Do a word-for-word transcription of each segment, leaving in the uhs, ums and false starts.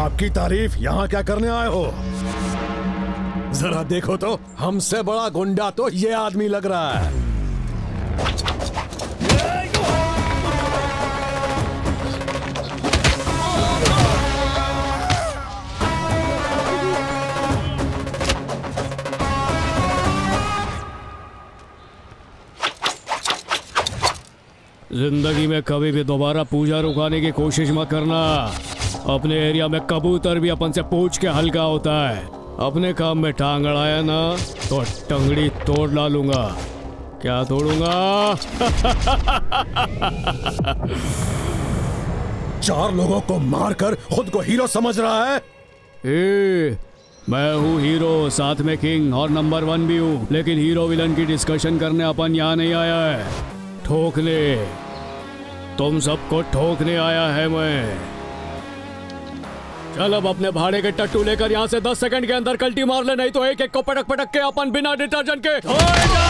आपकी तारीफ यहाँ क्या करने आए हो? जरा देखो तो, हमसे बड़ा गुंडा तो ये आदमी लग रहा है। जिंदगी में कभी भी दोबारा पूजा रुकाने की कोशिश मत करना। अपने एरिया में कबूतर भी अपन से पूछ के हल्का होता है। अपने काम में टांग अड़ाया ना तो टंगड़ी तोड़ डालूंगा। क्या तोड़ूंगा? चार लोगों को मारकर खुद को हीरो समझ रहा है। ए, मैं हूँ हीरो, साथ में किंग और नंबर वन भी हूँ। लेकिन हीरो विलन की डिस्कशन करने अपन यहाँ नहीं आया है। ठोकने, तुम सबको ठोकने आया है मैं। चल अब अपने भाड़े के टट्टू लेकर यहाँ से दस सेकंड के अंदर कल्टी मार ले, नहीं तो एक एक को पटक पटक के अपन बिना डिटर्जेंट के होएगा।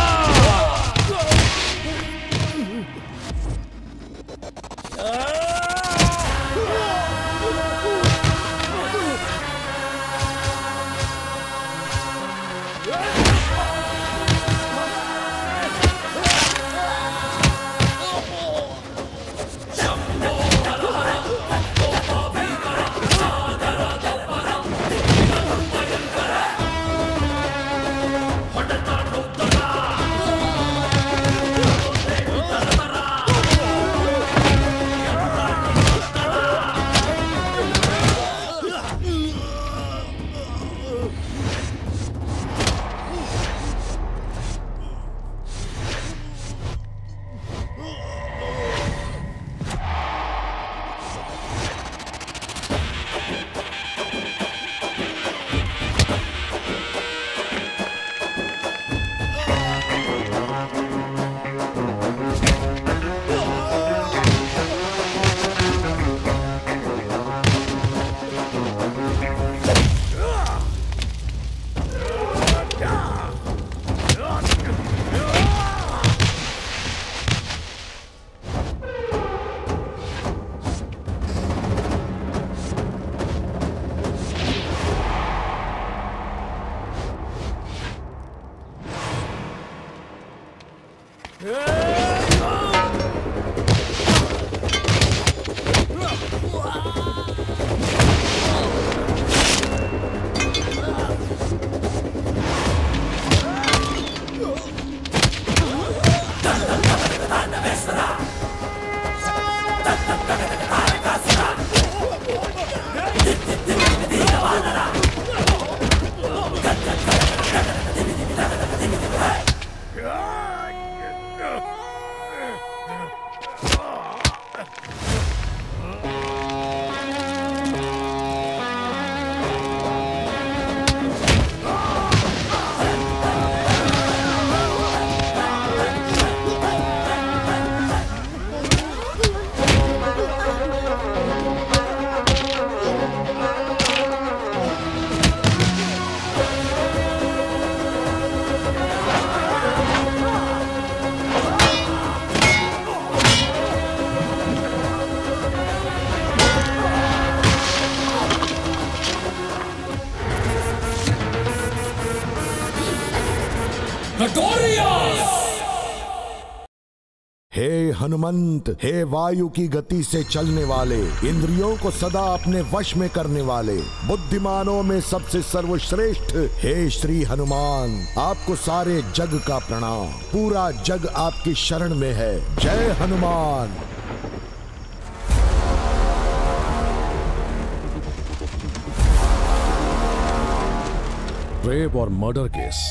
हनुमंत, हे वायु की गति से चलने वाले, इंद्रियों को सदा अपने वश में करने वाले, बुद्धिमानों में सबसे सर्वश्रेष्ठ, हे श्री हनुमान, आपको सारे जग का प्रणाम। पूरा जग आपकी शरण में है। जय हनुमान। रेप और मर्डर केस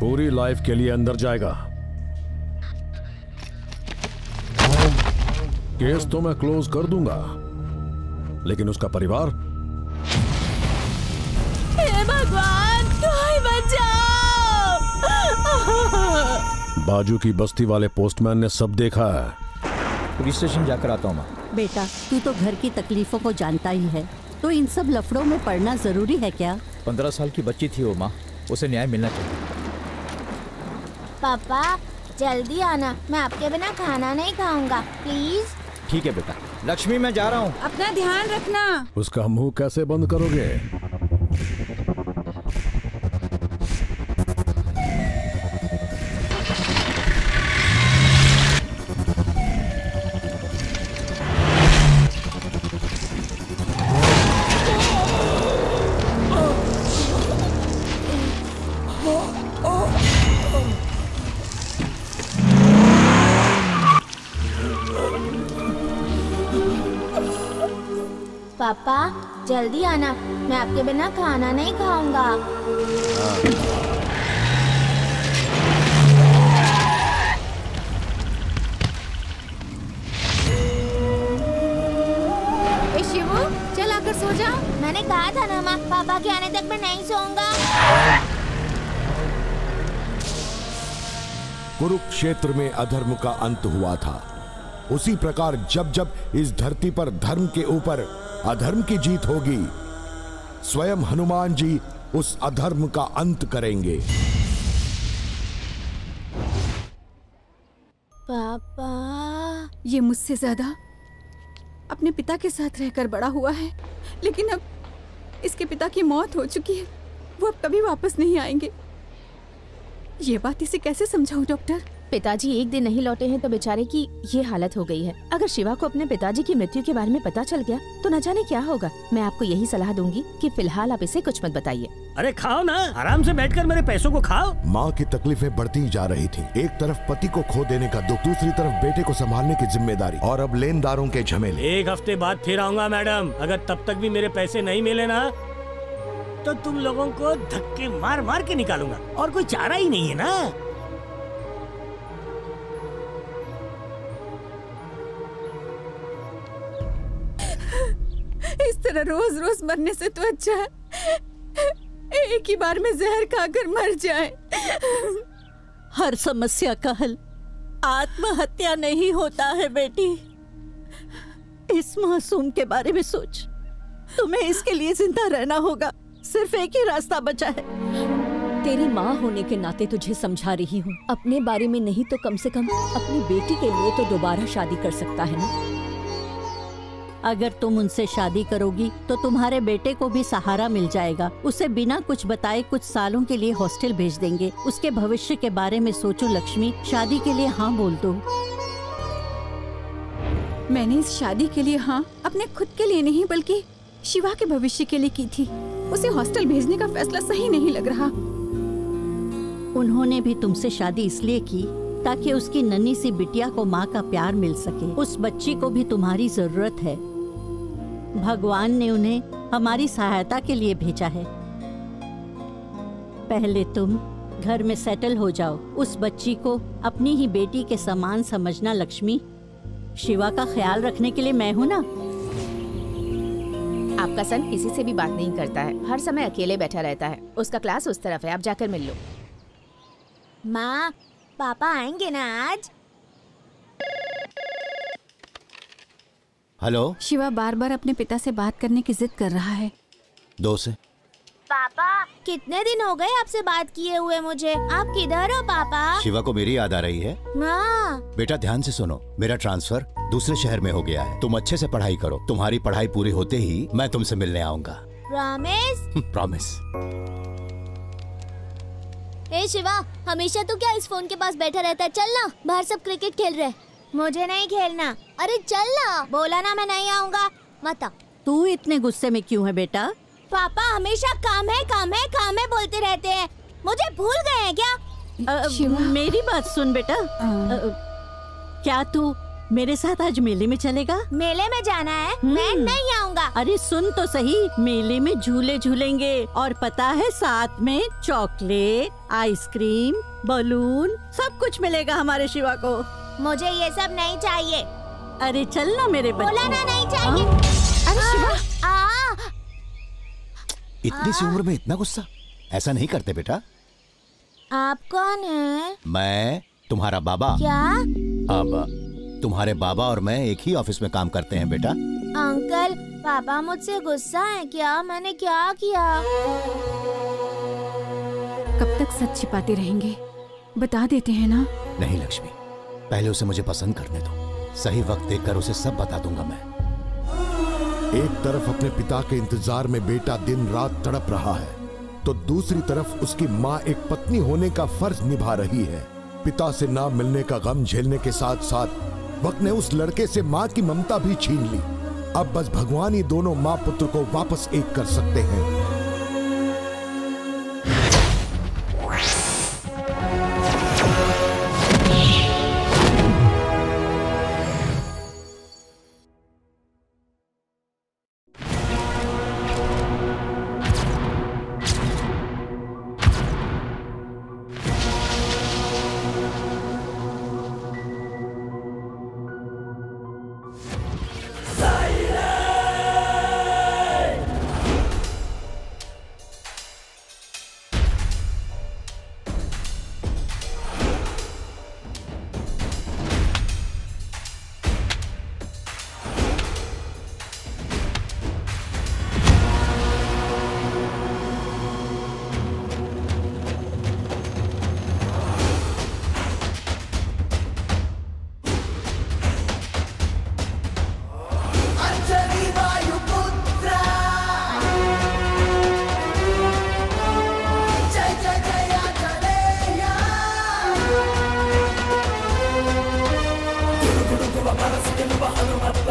पूरी लाइफ के लिए अंदर जाएगा। केस तो मैं क्लोज कर दूंगा, लेकिन उसका परिवार। हे भगवान, तू ही बचाओ। बाजू की बस्ती वाले पोस्टमैन ने सब देखा है। पुलिस स्टेशन जाकर आता हूँ। बेटा, तू तो घर की तकलीफों को जानता ही है, तो इन सब लफड़ों में पढ़ना जरूरी है क्या? पंद्रह साल की बच्ची थी वो माँ, उसे न्याय मिलना चाहिए। पापा, जल्दी आना, मैं आपके बिना खाना नहीं खाऊंगा, प्लीज। ठीक है बेटा, लक्ष्मी मैं जा रहा हूँ, अपना ध्यान रखना। उसका मुंह कैसे बंद करोगे? पापा जल्दी आना, मैं आपके बिना खाना नहीं खाऊंगा। शिवू चल आकर सो जा। मैंने कहा था ना माँ, पापा के आने तक मैं नहीं सोऊंगा। कुरुक्षेत्र में अधर्म का अंत हुआ था, उसी प्रकार जब जब इस धरती पर धर्म के ऊपर अधर्म की जीत होगी, स्वयं हनुमान जी उस अधर्म का अंत करेंगे। पापा, ये मुझसे ज्यादा अपने पिता के साथ रहकर बड़ा हुआ है, लेकिन अब इसके पिता की मौत हो चुकी है, वो अब कभी वापस नहीं आएंगे। ये बात इसे कैसे समझाऊं डॉक्टर? पिताजी एक दिन नहीं लौटे हैं तो बेचारे की ये हालत हो गई है। अगर शिवा को अपने पिताजी की मृत्यु के बारे में पता चल गया तो न जाने क्या होगा। मैं आपको यही सलाह दूंगी कि फिलहाल आप इसे कुछ मत बताइए। अरे खाओ ना, आराम से बैठकर मेरे पैसों को खाओ। माँ की तकलीफें बढ़ती जा रही थी। एक तरफ पति को खो देने का दुख, दूसरी तरफ बेटे को संभालने की जिम्मेदारी, और अब लेनदारों के झमेले। एक हफ्ते बाद फिर आऊंगा मैडम, अगर तब तक भी मेरे पैसे नहीं मिले ना तो तुम लोगों को धक्के मार मार के निकालूंगा। और कोई चारा ही नहीं है ना। इस तरह रोज रोज मरने से तो अच्छा है एक ही बार में जहर खाकर मर जाए। हर समस्या का हल आत्महत्या नहीं होता है बेटी। इस मासूम के बारे में सोच, तुम्हें इसके लिए जिंदा रहना होगा। सिर्फ एक ही रास्ता बचा है। तेरी माँ होने के नाते तुझे समझा रही हूँ, अपने बारे में नहीं तो कम से कम अपनी बेटी के लिए तो दोबारा शादी कर सकता है ना। अगर तुम उनसे शादी करोगी तो तुम्हारे बेटे को भी सहारा मिल जाएगा। उसे बिना कुछ बताए कुछ सालों के लिए हॉस्टल भेज देंगे। उसके भविष्य के बारे में सोचो लक्ष्मी। शादी के लिए हाँ बोल दो। मैंने इस शादी के लिए हाँ अपने खुद के लिए नहीं बल्कि शिवा के भविष्य के लिए की थी। उसे हॉस्टल भेजने का फैसला सही नहीं लग रहा। उन्होंने भी तुमसे शादी इसलिए की ताकि उसकी नन्ही सी बिटिया को माँ का प्यार मिल सके। उस बच्ची को भी तुम्हारी जरूरत है। भगवान ने उन्हें हमारी सहायता के लिए भेजा है। पहले तुम घर में सेटल हो जाओ। उस बच्ची को अपनी ही बेटी के समान समझना लक्ष्मी। शिवा का ख्याल रखने के लिए मैं हूँ ना। आपका सन किसी से भी बात नहीं करता है, हर समय अकेले बैठा रहता है। उसका क्लास उस तरफ है, आप जाकर मिल लो। माँ पापा आएंगे ना आज? हेलो। शिवा बार बार अपने पिता से बात करने की जिद कर रहा है। दो से। पापा कितने दिन हो गए आपसे बात किए हुए मुझे। आप किधर हो पापा? शिवा को मेरी याद आ रही है। हाँ। बेटा ध्यान से सुनो, मेरा ट्रांसफर दूसरे शहर में हो गया है। तुम अच्छे से पढ़ाई करो। तुम्हारी पढ़ाई पूरी होते ही मैं तुमसे मिलने आऊँगा। प्रॉमिस? प्रॉमिस। ए शिवा, हमेशा तू क्या इस फोन के पास बैठा रहता है? चल ना, बाहर सब क्रिकेट खेल रहे। मुझे नहीं खेलना। अरे चल ना, बोला ना मैं नहीं आऊँगा। माता तू इतने गुस्से में क्यों है बेटा? पापा हमेशा काम है काम है काम है बोलते रहते हैं, मुझे भूल गए हैं क्या? आ, शिवा मेरी बात सुन बेटा। आ, आ, क्या तू मेरे साथ आज मेले में चलेगा? मेले में जाना है? मैं नहीं आऊँगा। अरे सुन तो सही, मेले में झूले झूलेंगे और पता है साथ में चॉकलेट, आइसक्रीम, बलून सब कुछ मिलेगा हमारे शिवा को। मुझे ये सब नहीं चाहिए। अरे चल ना मेरे बच्चे। बोला ना नहीं चाहिए। अरे शिवा, आ, आ, इतनी सी उम्र में इतना गुस्सा ऐसा नहीं करते बेटा। आप कौन है? मैं तुम्हारा बाबा। क्या? अब तुम्हारे बाबा और मैं एक ही ऑफिस में काम करते हैं बेटा। अंकल पापा मुझसे गुस्सा है क्या? मैंने क्या किया? कब तक सच छिपाते रहेंगे? बता देते हैं ना। नहीं लक्ष्मी, पहले उसे मुझे पसंद करने दो। सही वक्त देखकर उसे सब बता दूंगा मैं। एक तरफ अपने पिता के इंतजार में बेटा दिन रात तड़प रहा है, तो दूसरी तरफ उसकी माँ एक पत्नी होने का फर्ज निभा रही है। पिता से ना मिलने का गम झेलने के साथ साथ वक्त ने उस लड़के से माँ की ममता भी छीन ली। अब बस भगवान ही दोनों माँ पुत्र को वापस एक कर सकते हैं।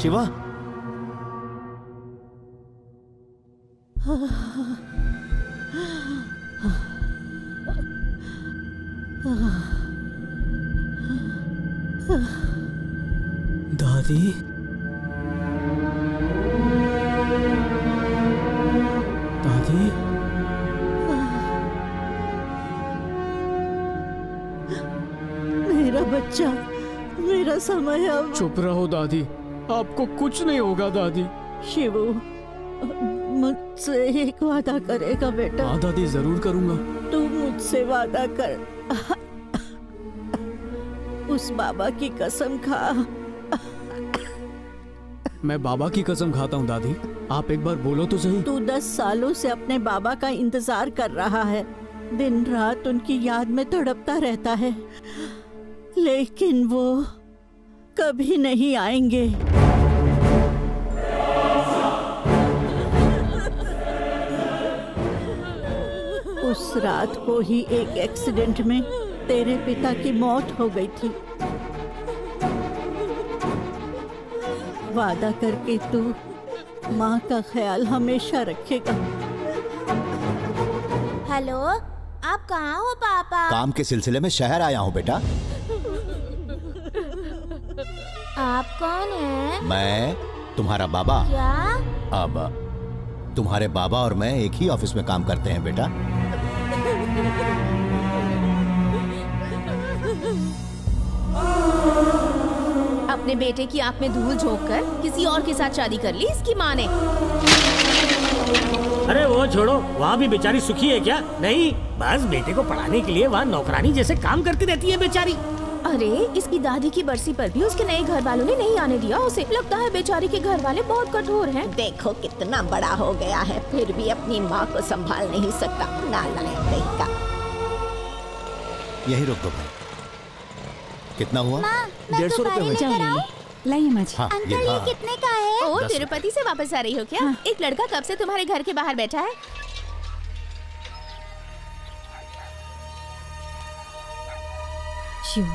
शिवा, दादी, दादी, मेरा बच्चा, मेरा समय अब। चुप रहो दादी, आपको कुछ नहीं होगा दादी। शिवू, मुझसे एक वादा करेगा बेटा? हाँ दादी, जरूर करूंगा। तू मुझसे वादा कर, उस बाबा की कसम खा। मैं बाबा की कसम खाता हूँ दादी, आप एक बार बोलो तो सही। तू दस सालों से अपने बाबा का इंतजार कर रहा है, दिन रात उनकी याद में तड़पता रहता है, लेकिन वो कभी नहीं आएंगे। उस रात को ही एक एक्सीडेंट में तेरे पिता की मौत हो गई थी। वादा करके तू माँ का ख्याल हमेशा रखेगा। हेलो, आप कहाँ हो पापा? काम के सिलसिले में शहर आया हूँ बेटा। आप कौन हैं? मैं तुम्हारा बाबा। क्या? अब तुम्हारे बाबा और मैं एक ही ऑफिस में काम करते हैं बेटा। अपने बेटे की आंख में धूल झोंककर किसी और के साथ शादी कर ली इसकी माँ ने। अरे वो छोड़ो, वहाँ भी बेचारी सुखी है क्या? नहीं, बस बेटे को पढ़ाने के लिए वहाँ नौकरानी जैसे काम करती रहती है बेचारी। अरे इसकी दादी की बरसी पर भी उसके नए घर वालों ने नहीं आने दिया उसे। लगता है बेचारी के घर वाले बहुत कठोर हैं। देखो कितना बड़ा हो गया है, फिर भी अपनी माँ को संभाल नहीं सकता, नालायक बेटा। यही रोक दो भाई। कितना हुआ? डेढ़ सौ रुपये हुआ। लाइए माँ जी। अंकल ये कितने का है? ओ, तिरुपति से वापस आ रही हो क्या? हाँ। एक लड़का कब से तुम्हारे घर के बाहर बैठा है? शिव,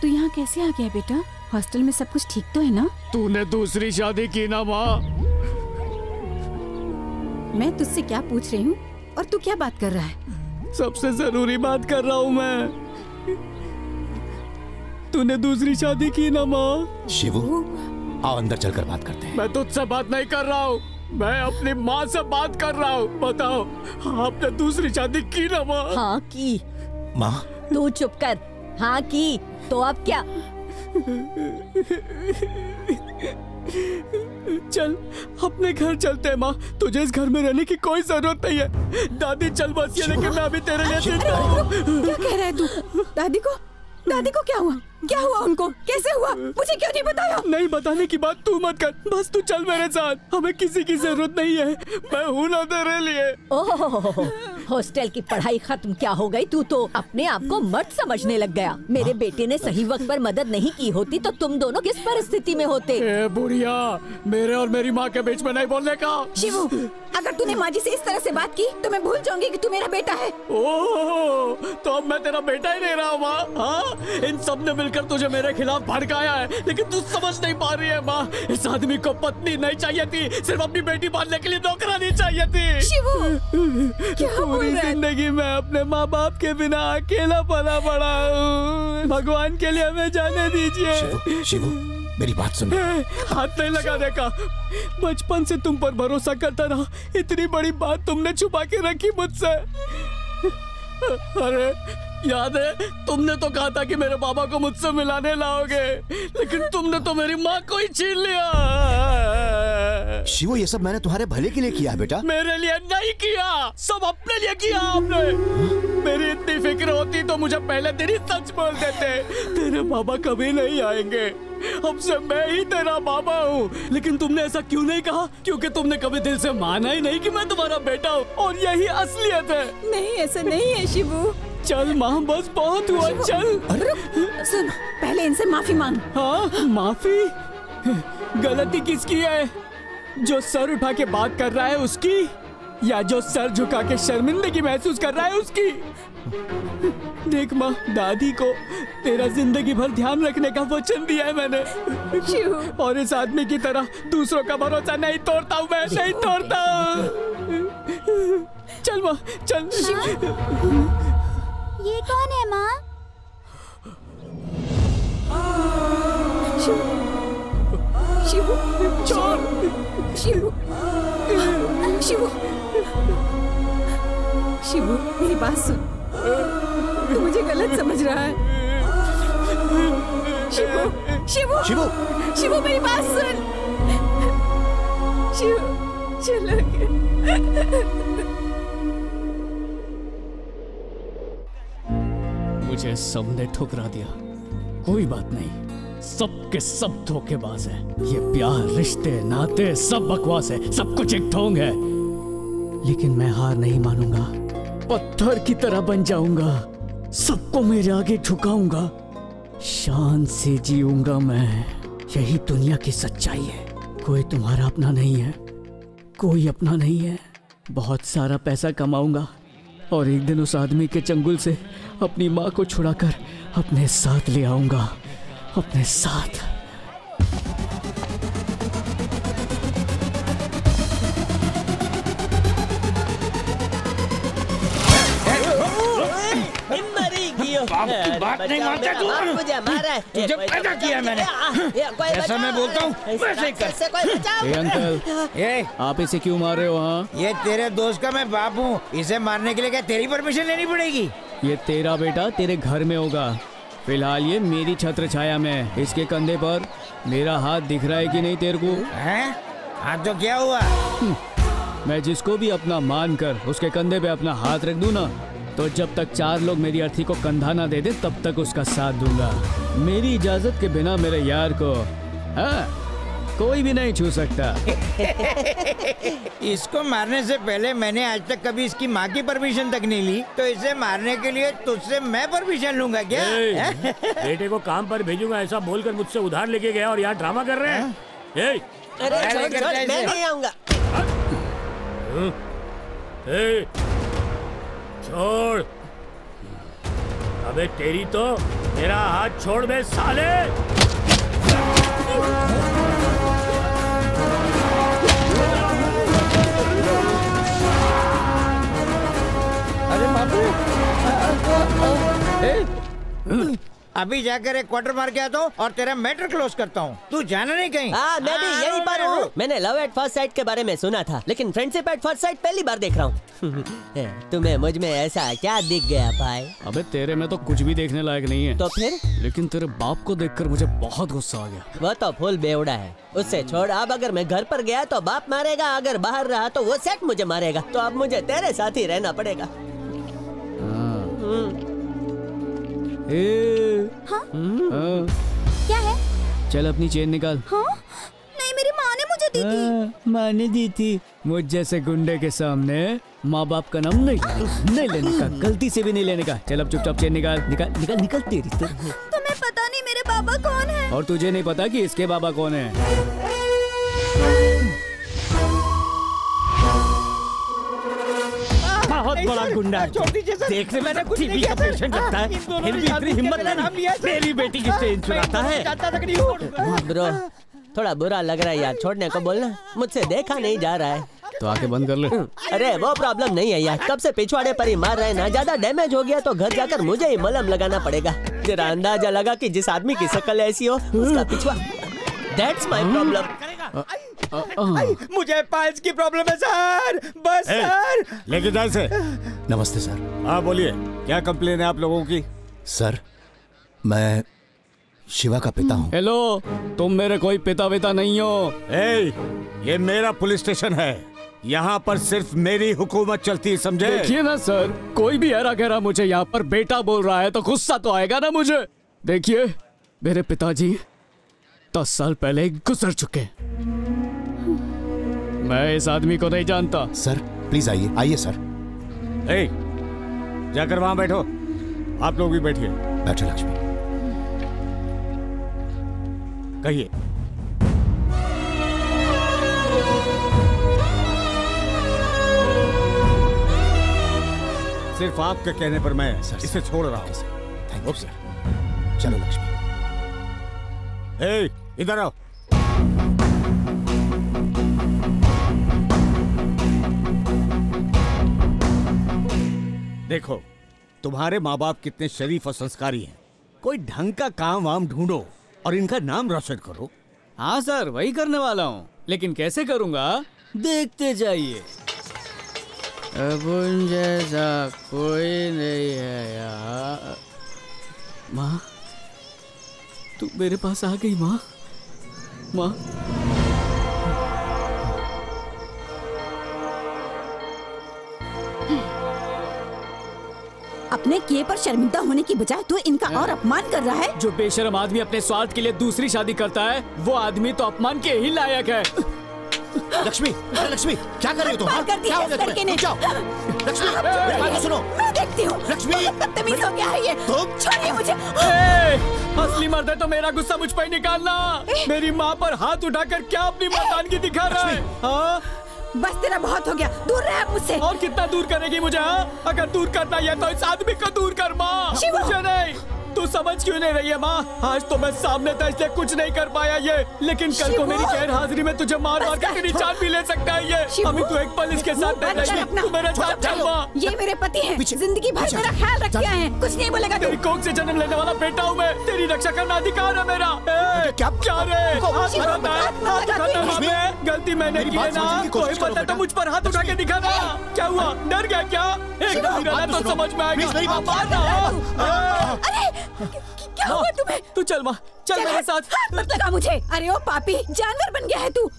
तू यहाँ कैसे आ गया बेटा? हॉस्टल में सब कुछ ठीक तो है ना? तूने दूसरी शादी की ना माँ? मैं तुझसे क्या पूछ रही हूँ और तू क्या बात कर रहा है? सबसे जरूरी बात कर रहा हूँ मैं। तूने दूसरी शादी की ना माँ? शिवू, आओ अंदर चलकर बात करते हैं। मैं तुझसे बात नहीं कर रहा हूँ, मैं अपनी माँ से बात कर रहा हूँ। बताओ, आपने दूसरी शादी की ना माँ? हाँ की। माँ तू चुप कर। हाँ की तो अब क्या? चल अपने घर चलते हैं माँ, तुझे इस घर में रहने की कोई जरूरत नहीं है। दादी चल बस, ये लेकिन मैं अभी तेरे लिए चिंता हूँ। क्या कह रहा है तू? दादी को दादी को क्या हुआ? क्या हुआ उनको? कैसे हुआ? मुझे क्यों नहीं बताया? नहीं बताने की बात तू मत कर, बस तू चल मेरे साथ, हमें किसी की जरूरत नहीं है, मैं हूँ ना तेरे लिए। ओह, हॉस्टल की पढ़ाई खत्म क्या हो गई? तू तो अपने आप को मर्द समझने लग गया। मेरे बेटे ने सही वक्त पर मदद नहीं की होती तो तुम दोनों किस परिस्थिति में होते? ए बुढ़िया, मेरे और मेरी माँ के बीच में नहीं बोलने का। शिवू, अगर तूने माँ जी से इस तरह से बात की तो मैं भूल जाऊंगी कि तू मेरा बेटा है। ओह, तो अब मैं तेरा बेटा ही ले रहा हूँ माँ। हाँ, इन सब ने मिलकर तुझे मेरे खिलाफ भड़काया है, लेकिन तू समझ नहीं पा रही है माँ। इस आदमी को पत्नी नहीं चाहिए थी, सिर्फ अपनी बेटी पालने के लिए नौकरानी चाहिए थी। शिवू, पूरी जिंदगी मैं अपने माँ बाप के बिना अकेला पला पड़ा हूँ, भगवान के लिए हमें जाने दीजिए। शिवू, शिवू, मेरी बात सुन। हाथ नहीं लगाने का, बचपन से तुम पर भरोसा करता रहा, इतनी बड़ी बात तुमने छुपा के रखी मुझसे। अरे याद है, तुमने तो कहा था कि मेरे बाबा को मुझसे मिलाने लाओगे, लेकिन तुमने तो मेरी माँ को ही छीन लिया। शिवू, ये सब मैंने तुम्हारे भले के लिए किया है बेटा। मेरे लिए नहीं किया, सब अपने लिए किया आपने। हा? मेरी इतनी फिक्र होती तो मुझे पहले दिन ही सच बोल देते। तेरे बाबा कभी नहीं आएंगे, अब से मैं ही तेरा बाबा हूँ। लेकिन तुमने ऐसा क्यों नहीं कहा? क्योंकि तुमने कभी दिल से माना ही नहीं कि मैं तुम्हारा बेटा हूँ, और यही असलियत है। नहीं, ऐसा नहीं है शिवू। चल माँ, बस बहुत हुआ, चल। अरे सुन, पहले इनसे माफी मांग। हाँ, माफी? गलती किसकी है? जो सर उठा के बात कर रहा है उसकी, या जो सर झुका के शर्मिंदगी महसूस कर रहा है उसकी? देख माँ, दादी को तेरा जिंदगी भर ध्यान रखने का वचन दिया है मैंने, और इस आदमी की तरह दूसरों का भरोसा नहीं तोड़ता हूँ मैं, नहीं तोड़ता। चल माँ, चल। ये कौन है माँ? शिवू, छोड़। शिवू, शिवू, शिवू, मेरी बात सुन, तू मुझे गलत समझ रहा है। शिवू, शिवू, शिवू, शिवू, मेरी बात सुन। शिवू, चलो। मुझे सबने ठुकरा दिया, कोई बात नहीं, सबके सब धोखेबाज है। ये प्यार, रिश्ते, नाते सब बकवास है, सब कुछ एक ढोंग है। लेकिन मैं हार नहीं मानूंगा, पत्थर की तरह बन जाऊंगा, सबको मेरे आगे झुकाऊंगा, शान से जीऊंगा मैं। यही दुनिया की सच्चाई है, कोई तुम्हारा अपना नहीं है, कोई अपना नहीं है। बहुत सारा पैसा कमाऊंगा और एक दिन उस आदमी के चंगुल से अपनी माँ को छुड़ाकर अपने साथ ले आऊंगा, अपने साथ। की बात नहीं मानता तू? मुझे मारा है, तुझे पैदा किया मैंने। ऐसा मैं बोलता हूँ वैसे ही कर। ए अंकल, ए आप इसे क्यों मार रहे हो? हाँ, ये तेरे दोस्त का मैं बाप हूँ, इसे मारने के लिए क्या तेरी परमिशन लेनी पड़ेगी? ये तेरा बेटा तेरे घर में होगा, फिलहाल ये मेरी छत्र छाया में। इसके कंधे पर मेरा हाथ दिख रहा है कि नहीं तेरे को? हाथ तो क्या हुआ? मैं जिसको भी अपना मान कर उसके कंधे पे अपना हाथ रख दूँ ना, तो जब तक चार लोग मेरी अर्थी को कंधा ना दे दे तब तक उसका साथ दूंगा। मेरी इजाजत के बिना मेरे यार को हाँ, कोई भी नहीं छू सकता। इसको मारने से पहले मैंने आज तक कभी इसकी माँ की परमिशन तक नहीं ली, तो इसे मारने के लिए तुझसे मैं परमिशन लूंगा क्या? बेटे को काम पर भेजूंगा ऐसा बोलकर मुझसे उधार लेके गया और यहाँ ड्रामा कर रहे हैं। ए, अरे छोड़, छोड़, मैं नहीं आऊंगा। छोड़, अबे तेरी तो, मेरा हाथ छोड़ बे साले। अरे बाबू, अभी जाकर एक क्वार्टर मार के आता हूँ और तेरा मैटर क्लोज करता हूँ। तू जाना नहीं कहीं। आ, मैं भी यही पर हूँ। मैंने लव एट फर्स्ट साइट के बारे में सुना था, लेकिन फ्रेंडशिप एट फर्स्ट साइट पहली बार देख रहा हूँ। तुम्हें मुझ में ऐसा क्या दिख गया भाई? अबे तेरे में तो कुछ भी देखने लायक नहीं है। तो फिर? लेकिन तेरे बाप को देख कर मुझे बहुत गुस्सा आ गया। वो तो फुल बेवड़ा है, उससे छोड़। अब अगर मैं घर पर गया तो बाप मारेगा, अगर बाहर रहा तो वो सेट मुझे मारेगा, तो अब मुझे तेरे साथ ही रहना पड़ेगा। ए, हाँ? आ, क्या है? चल अपनी चेन निकाल। हाँ? नहीं, मेरी माँ ने मुझे दी थी। माँ ने दी थी। मुझ जैसे गुंडे के सामने माँ बाप का नाम नहीं नहीं लेने का, गलती से भी नहीं लेने का। चल अब चुपचाप चेन निकाल निकाल निकाल निकाल तेरी तेरी। तुम्हें पता नहीं मेरे बाबा कौन है, और तुझे नहीं पता कि इसके बाबा कौन है। बहुत बड़ा गुंडा है, देखने में कुछ टीवी का पेशेंट लगता है, फिर भी इतनी हिम्मत नहीं। मेरी बेटी की चेन चुराता है। ब्रो, थोड़ा बुरा लग रहा है यार, छोड़ने को बोलना। मुझसे देखा नहीं जा रहा है तो आके बंद कर ले। अरे वो प्रॉब्लम नहीं है यार, कब से पिछवाड़े पर ही मार रहे ना। ज्यादा डैमेज हो गया तो घर जाकर मुझे ही मलहम लगाना पड़ेगा। जरा अंदाजा लगा कि जिस आदमी की शक्ल ऐसी हो उसका पिछवा। That's my problem. मुझे पाइल्स की प्रॉब्लम है सर। बस सर। लेके जाए से। नमस्ते सर। हाँ बोलिए, क्या कंप्लेन है आप लोगों की? सर, मैं शिवा का पिता हूँ। हेलो, तुम मेरे कोई पिता पिता नहीं हो। ए, ये मेरा पुलिस स्टेशन है, यहाँ पर सिर्फ मेरी हुकूमत चलती है, समझे? देखिए ना सर, कोई भी हरा गहरा मुझे यहाँ पर बेटा बोल रहा है तो गुस्सा तो आएगा ना मुझे। देखिए, मेरे पिताजी दस साल पहले गुजर चुके। मैं इस आदमी को नहीं जानता। सर प्लीज आइए, आइए सर। ए, जाकर वहां बैठो। आप लोग भी बैठिए। बैठो लक्ष्मी। कहिए। सिर्फ आपके कहने पर मैं सर, इसे छोड़ रहा हूं। Thank you sir. चलो लक्ष्मी। ए, इधर आओ। देखो, तुम्हारे माँ बाप कितने शरीफ और संस्कारी हैं। कोई ढंग का काम वाम ढूंढो और इनका नाम रोशन करो। हाँ सर, वही करने वाला हूँ, लेकिन कैसे करूँगा देखते जाइए। अब उन जैसा कोई नहीं है यार। माँ, तू मेरे पास आ गई। माँ माँ अपने किए पर शर्मिंदा होने की बजाय तू इनका और अपमान कर रहा है। जो बेशर्म आदमी अपने स्वार्थ के लिए दूसरी शादी करता है, वो आदमी तो अपमान के ही लायक है। लक्ष्मी, लक्ष्मी क्या कर रही हो तुम? क्या हो गया तुम्हें? जाओ लक्ष्मी, मेरी बात सुनो। मैं देखती हूँ। लक्ष्मी, बदतमीज हो गया है ये। छोड़िए मुझे। असली मर्द है तो मेरा गुस्सा मुझ पर निकालना। मेरी माँ पर हाथ उठाकर क्या अपनी मर्दानगी दिखा रहा है? बस तेरा बहुत हो गया, दूर रह मुझसे। और कितना दूर करेगी मुझे? हाँ, अगर दूर करना है तो इस आदमी को दूर कर। माँ मुझे नहीं। तू समझ क्यों नहीं रही है माँ? आज तो मैं सामने था इसलिए कुछ नहीं कर पाया ये, लेकिन कल को मेरी गैर हाजिरी में तुझे मार मार कर तेरी जान भी ले सकता है ये। अभी तू एक पल इसके साथ रहेगी। ये मेरे पति है, जिंदगी भर मेरा ख्याल रखते हैं, कुछ नहीं बोलेगा। तेरी कोख से जन्म लेने वाला बेटा हूँ मैं, तेरी रक्षा करना अधिकार है मेरा। क्या गलती मैंने की है ना? कोई पता तो मुझ पर हाथ उठा के दिखा था। क्या हुआ, डर गया क्या? एक तो समझ में आएगा। क्या हुआ तुम्हें? तू चल माँ, चल मेरे साथ। मत लगा मुझे। अरे ओ पापी, जानवर बन गया है तू।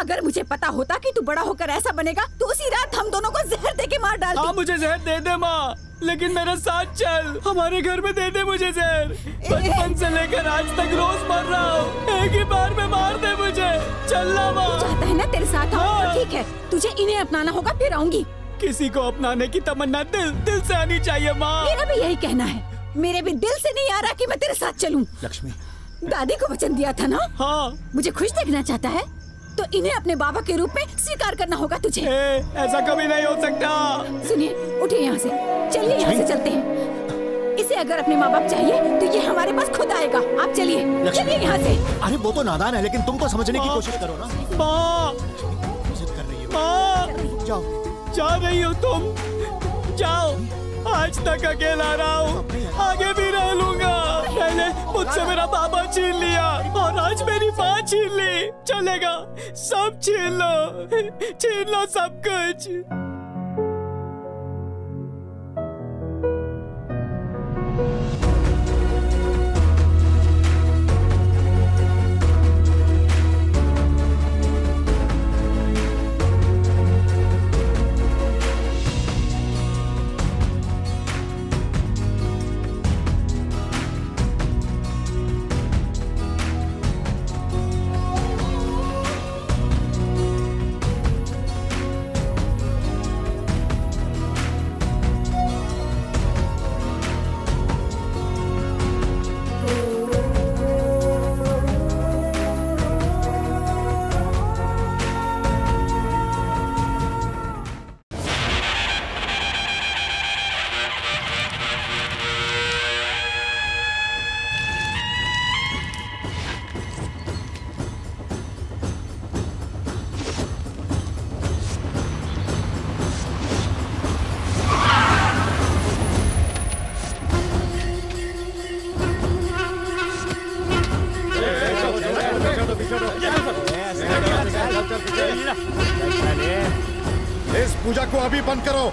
अगर मुझे पता होता कि तू बड़ा होकर ऐसा बनेगा तो उसी रात हम दोनों को जहर दे के मार डालती। हाँ, मुझे जहर दे दे माँ, लेकिन मेरे साथ चल। हमारे घर में दे दे मुझे जहर। बचपन से लेकर आज तक रोज मर रहा हूँ, एक ही बार में मार दे मुझे। चलना माँ। तू चाहता है ना तेरे साथ आऊं? ठीक है, तुझे इन्हें अपनाना होगा, फिर आऊंगी। किसी को अपनाने की तमन्ना दिल दिल से आनी चाहिए माँ। मेरा भी यही कहना है। मेरे भी दिल से नहीं आ रहा कि मैं तेरे साथ चलूं। लक्ष्मी, दादी को वचन दिया था ना। हाँ। मुझे खुश देखना चाहता है तो इन्हें अपने बाबा के रूप में स्वीकार करना होगा तुझे। ए, ऐसा कभी नहीं हो सकता। सुनिए, उठिए यहाँ से, चलिए यहाँ से चलते हैं। इसे अगर अपने माँ बाप चाहिए तो ये हमारे पास खुद आएगा। आप चलिए, चलिए यहाँ से। अरे वो तो नादान है, लेकिन तुम तो समझने की कोशिश करो ना। जा रही हो तुम? जाओ, आज तक अकेला रहा हूँ। आगे भी रह लूंगा। पहले मुझसे मेरा बाबा छीन लिया और आज मेरी माँ छीन ली। चलेगा, सब छीन लो, छीन लो सब कुछ।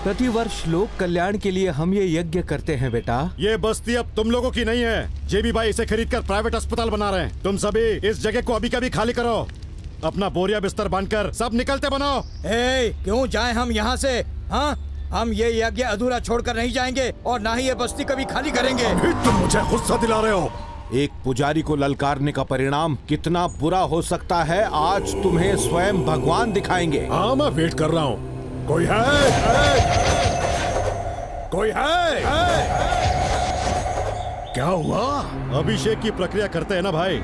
प्रतिवर्ष लोक कल्याण के लिए हम ये यज्ञ करते हैं बेटा। ये बस्ती अब तुम लोगों की नहीं है। जेबी भाई इसे खरीदकर प्राइवेट अस्पताल बना रहे हैं। तुम सभी इस जगह को अभी कभी खाली करो। अपना बोरिया बिस्तर बांधकर सब निकलते बनाओ। ए, क्यों जाएं हम यहाँ से? हाँ, हम ये यज्ञ अधूरा छोड़कर नहीं जाएंगे और ना ही ये बस्ती कभी खाली करेंगे। तुम मुझे गुस्सा दिला रहे हो। एक पुजारी को ललकारने का परिणाम कितना बुरा हो सकता है आज तुम्हें स्वयं भगवान दिखाएंगे। हाँ, मैं वेट कर रहा हूँ। कोई है? है? कोई है? है? क्या हुआ? अभिषेक की प्रक्रिया करते हैं ना भाई।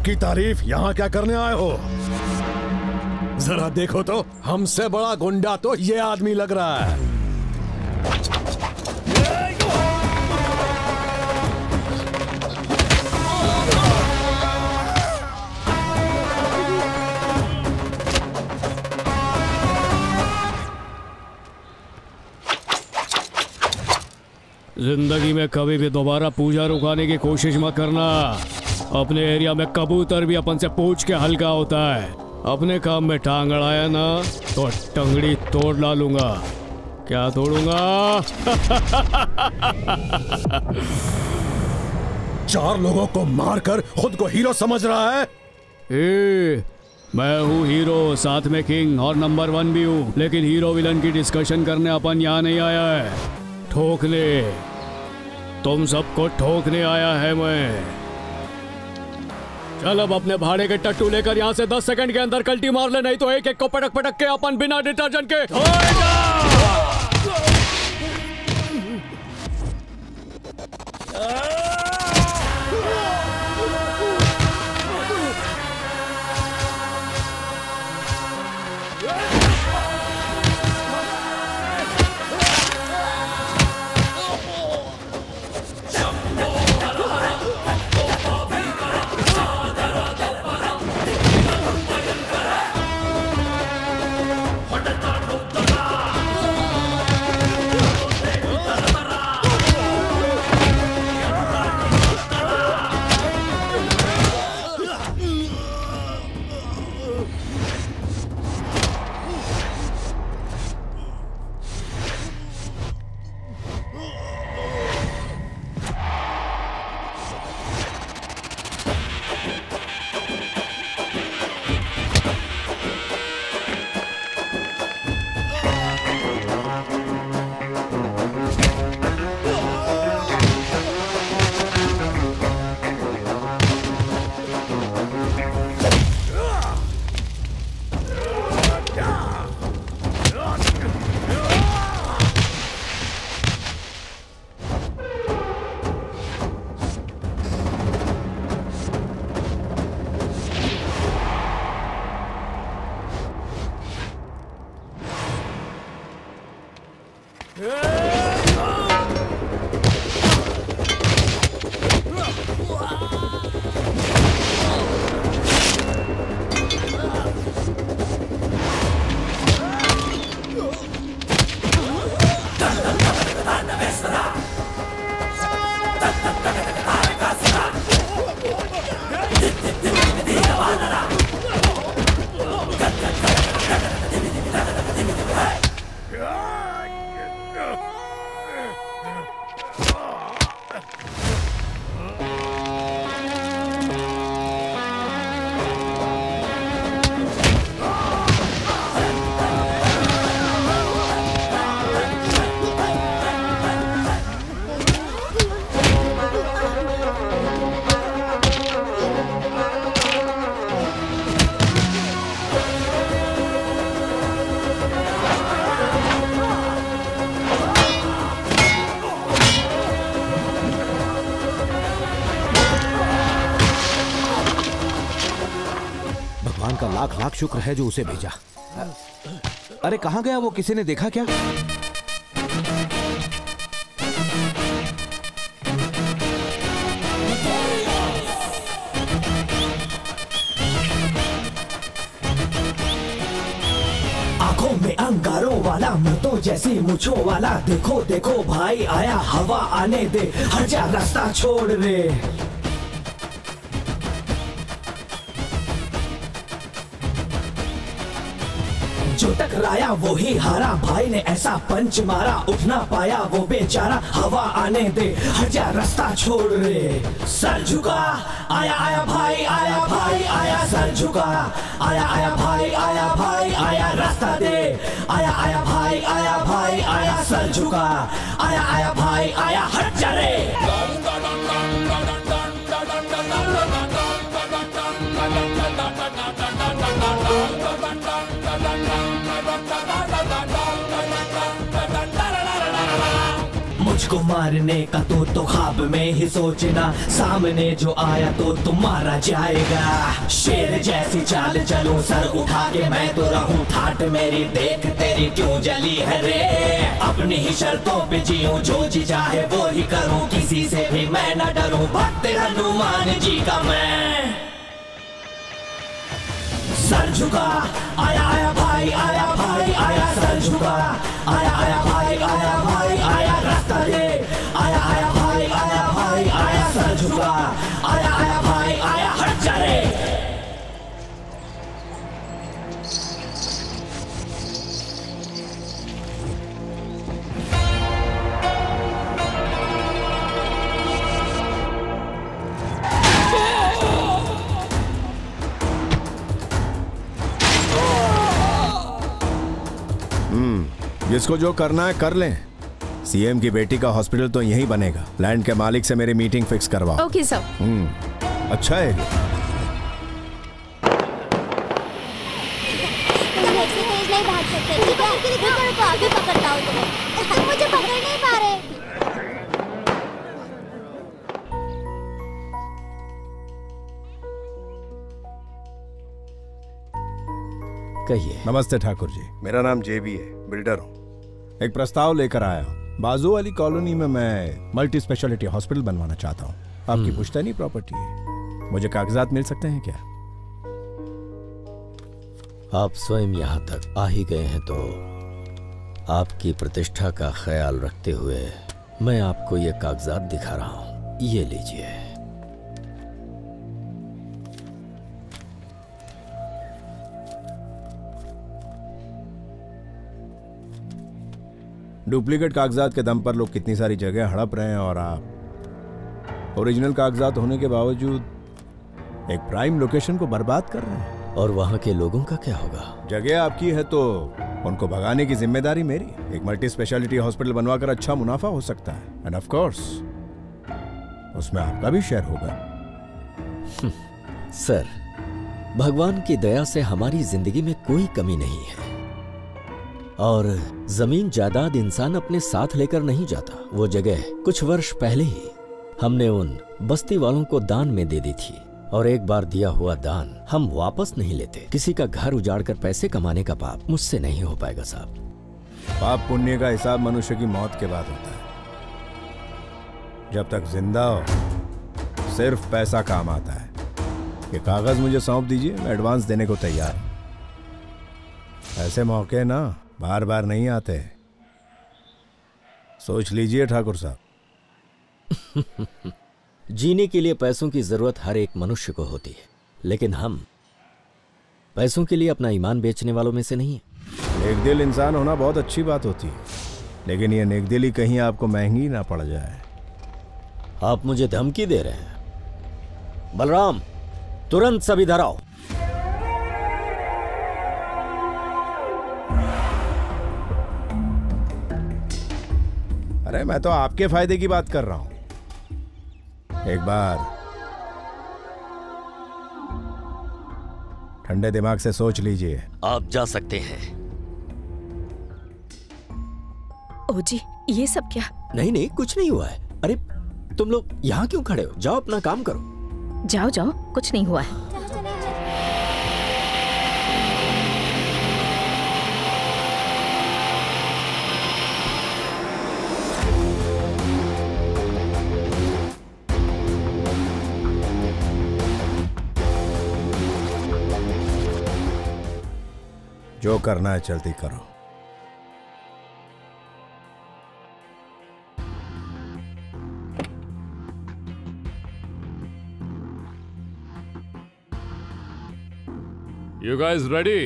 आपकी तारीफ यहाँ क्या करने आए हो? जरा देखो तो, हमसे बड़ा गुंडा तो ये आदमी लग रहा है। जिंदगी में कभी भी दोबारा पूजा रुकाने की कोशिश मत करना। अपने एरिया में कबूतर भी अपन से पूछ के हल्का होता है। अपने काम में टांग अड़ाया ना तो टंगड़ी तोड़ डालूंगा। क्या तोड़ूंगा? चार लोगों को मारकर खुद को हीरो समझ रहा है। ए, मैं हूँ हीरो, साथ में किंग और नंबर वन भी हूँ। लेकिन हीरो विलन की डिस्कशन करने अपन यहाँ नहीं आया है। ठोकने, तुम सबको ठोकने आया है मैं। चल अब अपने भाड़े के टट्टू लेकर यहाँ से दस सेकंड के अंदर कल्टी मार ले, नहीं तो एक एक को पटक पटक के अपन बिना डिटर्जेंट के होएगा। लाख लाख शुक्र है जो उसे भेजा। अरे कहाँ गया वो, किसी ने देखा क्या? आंखों में अंगारों वाला, मृतों जैसी मूंछों वाला, देखो देखो भाई आया, हवा आने दे, हट जा रास्ता छोड़ रे। जो टकराया वो ही हारा, भाई ने ऐसा पंच मारा, उठ ना पाया वो बेचारा, हवा आने दे, हट जा रास्ता छोड़ रे। सर झुका आया आया भाई आया भाई आया, सर झुका आया आया भाई आया भाई आया, रास्ता दे आया आया भाई आया भाई आया, सर झुका आया आया भाई आया, हट जा रे। मुझको मारने का तो तो ख्वाब में ही सोचना, सामने जो आया तो तुम्हारा जाएगा। शेर जैसी चाल चलूं, सर उठा के मैं तो रहूं, ठाट मेरी देख तेरी क्यों जली है रे। अपनी ही शर्तों पे जीऊं, जो जी चाहे वो ही करूं, किसी से भी मैं न डरूं, भक्त हनुमान जी का मैं। सर झुका आया आया भाई आया भाई आया, सर झुका आया आया भाई आया भाई आया, रास्ता दे आया आया भाई आया भाई आया, सर झुका आया आया भाई आया, हट जा रे। जिसको जो करना है कर लें। सीएम की बेटी का हॉस्पिटल तो यहीं बनेगा। लैंड के मालिक से मेरी मीटिंग फिक्स करवाओ। Okay sir. हम्म, अच्छा है। मुझे पकड़ नहीं पा रहे। कहिए। नमस्ते ठाकुर जी, मेरा नाम जेबी है, बिल्डर हूँ। एक प्रस्ताव लेकर आया हूँ। बाजू वाली कॉलोनी में मैं मल्टी स्पेशलिटी हॉस्पिटल बनवाना चाहता हूँ। आपकी पुश्तैनी प्रॉपर्टी है, मुझे कागजात मिल सकते हैं क्या? आप स्वयं यहाँ तक आ ही गए हैं तो आपकी प्रतिष्ठा का ख्याल रखते हुए मैं आपको ये कागजात दिखा रहा हूँ, ये लीजिए। डुप्लीकेट कागजात के दम पर लोग कितनी सारी जगह हड़प रहे हैं और आप ओरिजिनल कागजात होने के बावजूद एक प्राइम लोकेशन को बर्बाद कर रहे हैं। और वहां के लोगों का क्या होगा? जगह आपकी है तो उनको भगाने की जिम्मेदारी मेरी। एक मल्टी स्पेशलिटी हॉस्पिटल बनवाकर अच्छा मुनाफा हो सकता है, एंड ऑफ कोर्स उसमें आपका भी शेयर होगा। सर, भगवान की दया से हमारी जिंदगी में कोई कमी नहीं है और जमीन जायदाद इंसान अपने साथ लेकर नहीं जाता। वो जगह कुछ वर्ष पहले ही हमने उन बस्ती वालों को दान में दे दी थी और एक बार दिया हुआ दान हम वापस नहीं लेते। किसी का घर उजाड़कर पैसे कमाने का पाप मुझसे नहीं हो पाएगा साहब। पाप पुण्य का हिसाब मनुष्य की मौत के बाद होता है। जब तक जिंदा हो सिर्फ पैसा काम आता है। ये कागज मुझे सौंप दीजिए, मैं एडवांस देने को तैयार हूं। ऐसे मौके ना बार बार नहीं आते। सोच लीजिए ठाकुर साहब। जीने के लिए पैसों की जरूरत हर एक मनुष्य को होती है, लेकिन हम पैसों के लिए अपना ईमान बेचने वालों में से नहीं है। नेकदिल इंसान होना बहुत अच्छी बात होती है, लेकिन ये नेकदिली कहीं आपको महंगी ना पड़ जाए। आप मुझे धमकी दे रहे हैं? बलराम, तुरंत सभी इधर आओ। अरे मैं तो आपके फायदे की बात कर रहा हूं। एक बार ठंडे दिमाग से सोच लीजिए। आप जा सकते हैं। ओ जी, ये सब क्या? नहीं नहीं, कुछ नहीं हुआ है। अरे तुम लोग यहाँ क्यों खड़े हो? जाओ अपना काम करो। जाओ जाओ, कुछ नहीं हुआ है। जो करना है जल्दी करो। You guys ready?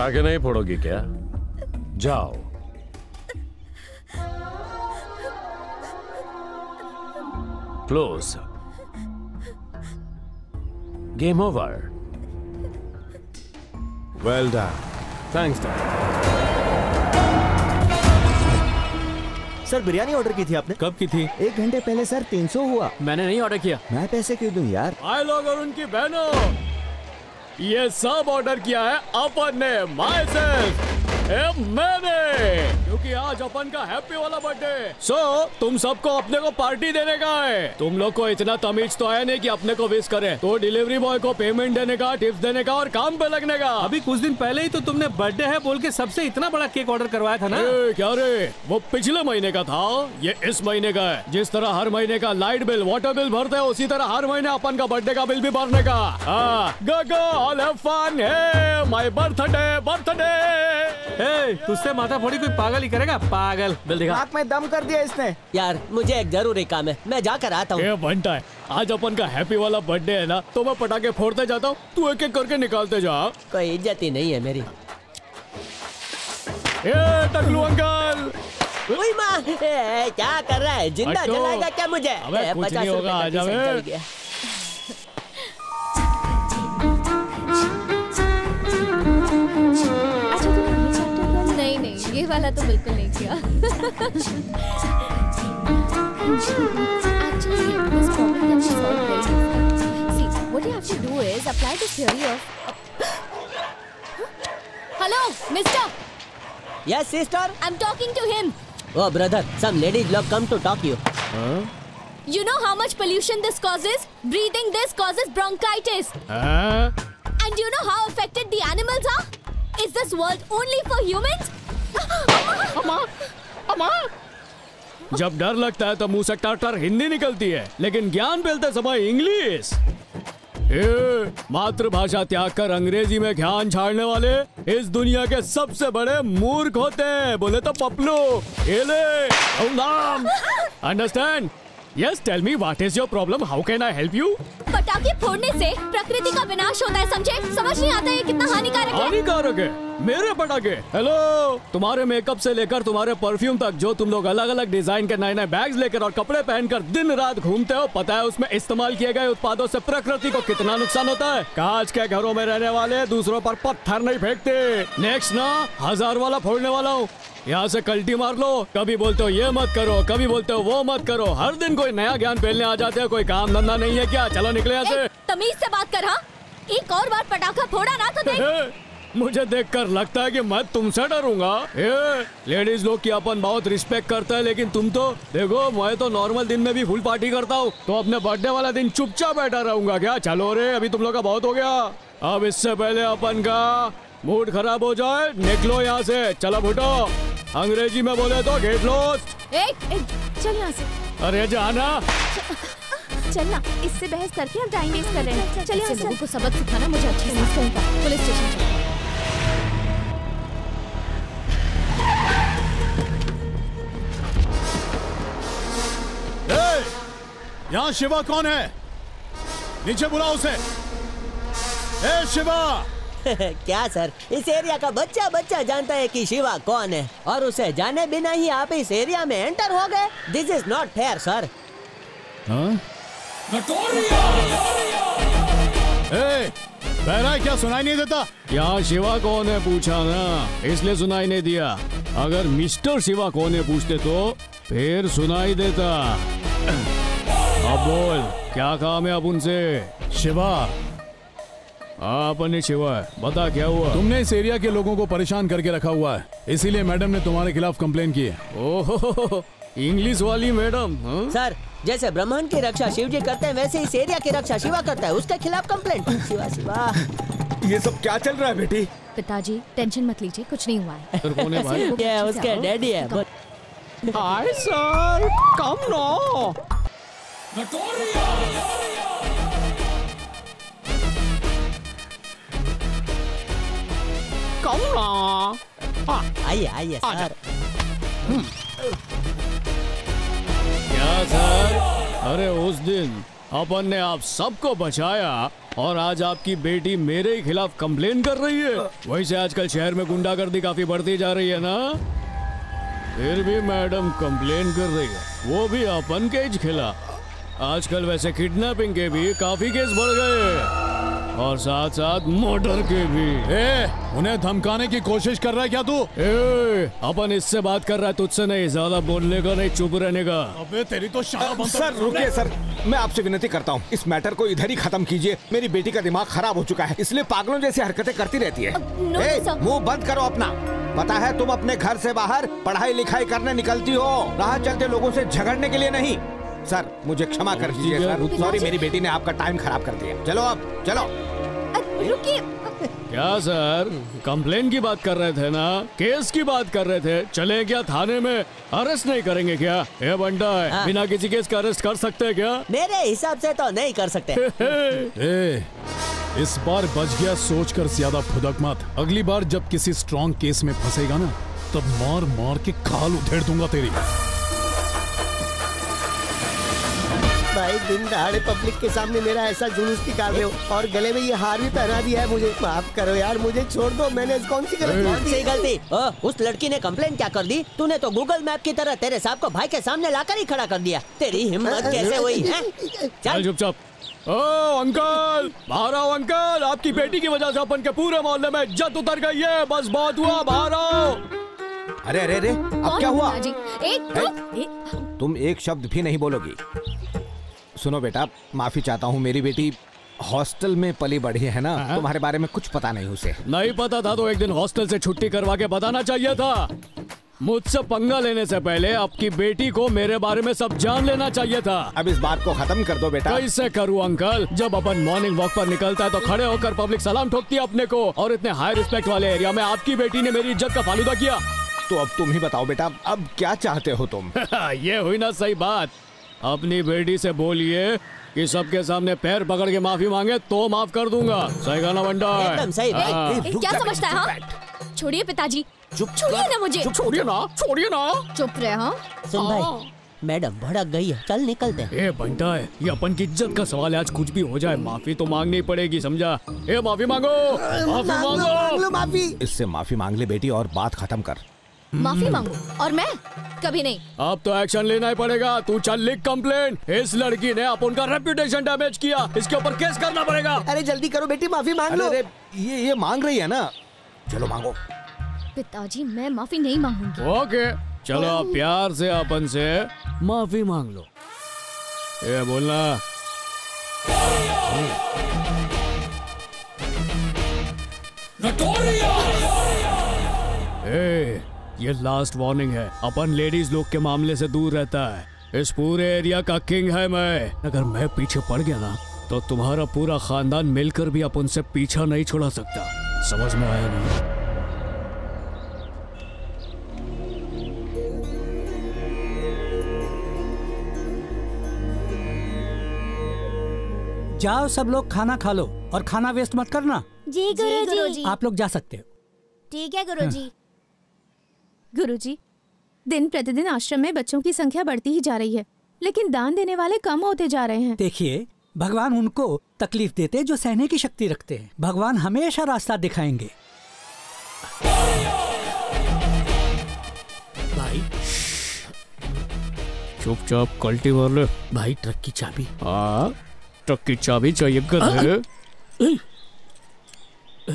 आगे नहीं फोड़ोगी क्या? जाओ। Close. Game over. Well done. Thanks done. Sir, biryani order की थी आपने? कब की थी? एक घंटे पहले सर। तीन सौ हुआ। मैंने नहीं ऑर्डर किया। मैं पैसे क्यों दूं यार? आए लोग और उनकी बहनों, ये सब ऑर्डर किया है अपन ने, माय सेल्फ, मैंने, क्योंकि आज अपन का हैप्पी वाला बर्थडे। सो so, तुम सबको अपने को पार्टी देने का है। तुम लोग को इतना तमीज तो आया नहीं कि अपने को विश करें, तो डिलीवरी बॉय को पेमेंट देने का, टिप्स देने का और काम पे लगने का। अभी कुछ दिन पहले ही तो तुमने बर्थडे है बोल के सबसे इतना बड़ा केक ऑर्डर करवाया था ना। ए, क्या रे, वो पिछले महीने का था, ये इस महीने का है। जिस तरह हर महीने का लाइट बिल, वाटर बिल भरते है, उसी तरह हर महीने अपन का बर्थडे का बिल भी भरने का। हाँ, माई बर्थडे बर्थडे। तुझसे माथा फोड़ी कोई पागल ही करेगा, पागल। बिल दिखा। नाक में दम कर दिया इसने। यार मुझे एक जरूरी काम है, मैं जाकर आता हूँ। ये बंटा है, आज अपन का हैप्पी वाला बर्थडे है ना, तो मैं पटाखे फोड़ते जाता हूँ, तू एक एक करके निकालते जा। कोई इज्जत ही नहीं है मेरी। ए टकलू अंकल, ओए माँ, क्या कर रहा है? जिंदा जलाएगा क्या मुझे? कुछ नहीं होगा, आ जाओ। ये वाला तो बिल्कुल नहीं किया। Actually, this problem can be solved very easily. See, what you have to do is apply the theory of. Hello, Mister. Yes, sister. I'm talking to him. Oh, brother, some ladies love come to talk you. Huh? You know how much pollution this causes? Breathing this causes bronchitis. Huh? And you know how affected the animals are? Is this world only for humans? अमा, अमा। जब डर लगता है तो मुंह से tartar Hindi निकलती है, लेकिन ज्ञान फैलते समय इंग्लिश। मातृभाषा त्याग कर अंग्रेजी में ध्यान छाड़ने वाले इस दुनिया के सबसे बड़े मूर्ख होते हैं, बोले तो पपलू। Understand? Yes, tell me what is your problem? How can I help you? पटाखे फोड़ने से प्रकृति का विनाश होता है, समझे? समझ नहीं आता ये कितना हानिकारक है। हानिकारक है? मेरे पटाखे, हेलो, तुम्हारे मेकअप से लेकर तुम्हारे परफ्यूम तक जो तुम लोग अलग अलग डिजाइन के नए नए बैग्स लेकर और कपड़े पहनकर दिन रात घूमते हो, पता है उसमें इस्तेमाल किए गए उत्पादों से प्रकृति को कितना नुकसान होता है? कांच के घरों में रहने वाले दूसरों पर पत्थर नहीं फेंकते। नेक्स्ट ना हजार वाला फोड़ने वाला हूँ, यहाँ से कल्टी मार लो। कभी बोलते हो ये मत करो, कभी बोलते हो वो मत करो, हर दिन कोई नया ज्ञान फैलने आ जाते हो। कोई काम धंधा नहीं है क्या? चलो निकले यहाँ से। तमीज से बात कर। हाँ, एक और बार पटाखा फोड़ा ना तो मुझे देखकर लगता है कि मैं तुमसे डरूंगा। लेडीज लोग की अपन बहुत रिस्पेक्ट करता है, लेकिन तुम तो देखो, मैं तो नॉर्मल दिन में भी फुल पार्टी करता हूँ, तो अपने बर्थडे वाला दिन चुपचाप बैठा रहूंगा क्या? चलो रे, अभी तुम लोग का बहुत हो गया, अब इससे पहले अपन का मूड खराब हो जाए, निकलो यहाँ से। चलो फुटो, अंग्रेजी में बोले तो गेट लॉस्ट। चल यहाँ से। अरे जाना, चलना, इससे बहस करके हम टाइम वेस्ट कर रहे हैं। चल यहाँ से, लोगों को सबक सिखाना मुझे अच्छे से आता है। Police station. यहाँ शिवा कौन है? नीचे बुलाओ उसे। ए शिवा। क्या सर, इस एरिया का बच्चा बच्चा जानता है कि शिवा कौन है, और उसे जाने बिना ही आप इस एरिया में एंटर हो गए। This is not fair sir. ए, बहरा क्या सुनाई नहीं देता? यहाँ शिवा कौन है पूछा ना, इसलिए सुनाई नहीं दिया। अगर मिस्टर शिवा कौन है पूछते तो फिर सुनाई देता। अब बोल, क्या काम है अब उनसे? शिवा, आपने शिवा, बता क्या हुआ? तुमने इस एरिया के लोगों को परेशान करके रखा हुआ है, इसीलिए मैडम ने तुम्हारे खिलाफ कंप्लेन की है। ओहो, इंग्लिश वाली मैडम। सर, जैसे ब्रह्मांड की रक्षा शिव जी करते हैं, वैसे इस एरिया की रक्षा शिवा करता है, उसके खिलाफ कंप्लेन। शिवा शिवा, ये सब क्या चल रहा है बेटी? पिताजी टेंशन मत लीजिए, कुछ नहीं हुआ है। सर कौन है भाई? ये उसके डैडी है। Hi sir, come no. कौन? हाँ, आइए आइए सर। क्या सर? अरे उस दिन अपन ने आप सबको बचाया और आज आपकी बेटी मेरे ही खिलाफ कंप्लेन कर रही है। वैसे आजकल शहर में गुंडागर्दी काफी बढ़ती जा रही है ना, फिर भी मैडम कंप्लेन कर रही है, वो भी अपन के खिलाफ। आजकल वैसे किडनैपिंग के भी काफी केस बढ़ गए, और साथ साथ मर्डर के भी। ए, उन्हें धमकाने की कोशिश कर रहा है क्या तू? अपन इससे बात कर रहा है, तुझसे नहीं। ज्यादा बोलने का नहीं, चुप रहने का। अबे तेरी तो शान। सर रुकिए सर, मैं आपसे विनती करता हूँ, इस मैटर को इधर ही खत्म कीजिए। मेरी बेटी का दिमाग खराब हो चुका है, इसलिए पागलों जैसी हरकतें करती रहती है। मुँह बंद करो अपना। पता है तुम अपने घर से बाहर पढ़ाई लिखाई करने निकलती हो, राह चलते लोगों से झगड़ने के लिए नहीं। सर मुझे क्षमा कर दीजिए सर, सॉरी, मेरी बेटी ने आपका टाइम खराब कर दिया। चलो अब चलो। रुकिए। क्या सर, कंप्लेन की बात कर रहे थे ना, केस की बात कर रहे थे, चले क्या थाने में? अरेस्ट नहीं करेंगे क्या? ये बंटा है, हाँ। बिना किसी केस का अरेस्ट कर सकते हैं क्या? मेरे हिसाब से तो नहीं कर सकते। ए, इस बार बच गया, सोच कर ज्यादा फुदक मत। अगली बार जब किसी स्ट्रॉन्ग केस में फंसेगा ना, तब मार मार के खाल उधेड़ दूंगा तेरी। भाई दिन दहाड़े पब्लिक के सामने मेरा ऐसा जुलूस निकाल रहे हो, और गले में ये हार भी पहना दिया है मुझे। माफ करो यार, मुझे छोड़ दो। मैंने कौन सी गलती? ओ, उस लड़की ने कंप्लेन क्या कर दी? तूने तो गूगल मैप की तरह तेरे साहब को भाई के सामने लाकर ही खड़ा कर दिया। तेरी हिम्मत कैसे हुई है? चल चुपचाप। ओ अंकल, बाहर आओ अंकल, आपकी बेटी की वजह से अपन के पूरे मोहल्ले में इज्जत उतर गई है। बस बहुत हुआ, बाहर आओ। अरे अरे अरे, अब क्या हुआ? तुम एक शब्द भी नहीं बोलोगी। सुनो बेटा, माफी चाहता हूँ, मेरी बेटी हॉस्टल में पली बढ़ी है ना, तुम्हारे बारे में कुछ पता नहीं उसे। नहीं पता था तो एक दिन हॉस्टल से छुट्टी करवा के बताना चाहिए था। मुझसे पंगा लेने से पहले आपकी बेटी को मेरे बारे में सब जान लेना चाहिए था। अब इस बात को खत्म कर दो बेटा। कैसे करूँ अंकल? जब अपन मॉर्निंग वॉक पर निकलता है तो खड़े होकर पब्लिक सलाम ठोकती है अपने को, और इतने हाई रिस्पेक्ट वाले एरिया में आपकी बेटी ने मेरी इज्जत का फालूदा किया। तो अब तुम ही बताओ बेटा, अब क्या चाहते हो तुम? ये हुई ना सही बात। अपनी बेटी से बोलिए कि सबके सामने पैर पकड़ के माफी मांगे तो माफ कर दूंगा। सही गाना बंडा? एकदम सही। क्या समझता है? छोड़िए पिताजी, छोड़िए ना मुझे। छोड़िए ना, छोड़िए ना। चुप रहे। सुन भाई, मैडम भड़क गई है, चल निकलते हैं। ए बंटा है, ये अपन की इज्जत का सवाल है, आज कुछ भी हो जाए माफी तो मांगनी पड़ेगी, समझा। ए माफी मांगो, माफी मांगो, मांग लो माफी। इससे माफी मांग ले बेटी और बात खत्म कर। माफी मांगो और मैं कभी नहीं। अब तो एक्शन लेना ही पड़ेगा, तू चल लिख कंप्लेंट। इस लड़की ने आप उनका रेपुटेशन डैमेज किया, इसके ऊपर केस करना पड़ेगा। अरे जल्दी करो बेटी, माफी मांग लो। ये ये मांग रही है ना, चलो मांगो। पिताजी मैं माफी नहीं मांगूंगी। ओके चलो प्यार से अपन से माफी मांग लो। ये बोलना ए, ये लास्ट वार्निंग है, अपन लेडीज लोग के मामले से दूर रहता है। इस पूरे एरिया का किंग है मैं, अगर मैं पीछे पड़ गया ना तो तुम्हारा पूरा खानदान मिलकर भी अपन से पीछा नहीं छुड़ा सकता, समझ में आया ना? जाओ सब लोग खाना खा लो और खाना वेस्ट मत करना। जी गुरुजी। आप लोग जा सकते हो। ठीक है गुरुजी। हाँ। गुरुजी, दिन प्रतिदिन आश्रम में बच्चों की संख्या बढ़ती ही जा रही है, लेकिन दान देने वाले कम होते जा रहे हैं। देखिए भगवान उनको तकलीफ देते हैं जो सहने की शक्ति रखते हैं। भगवान हमेशा रास्ता दिखाएंगे। भाई चुपचाप कल्टीवर ले। भाई ट्रक की चाबी, ट्रक की चाबी चाहिए कर।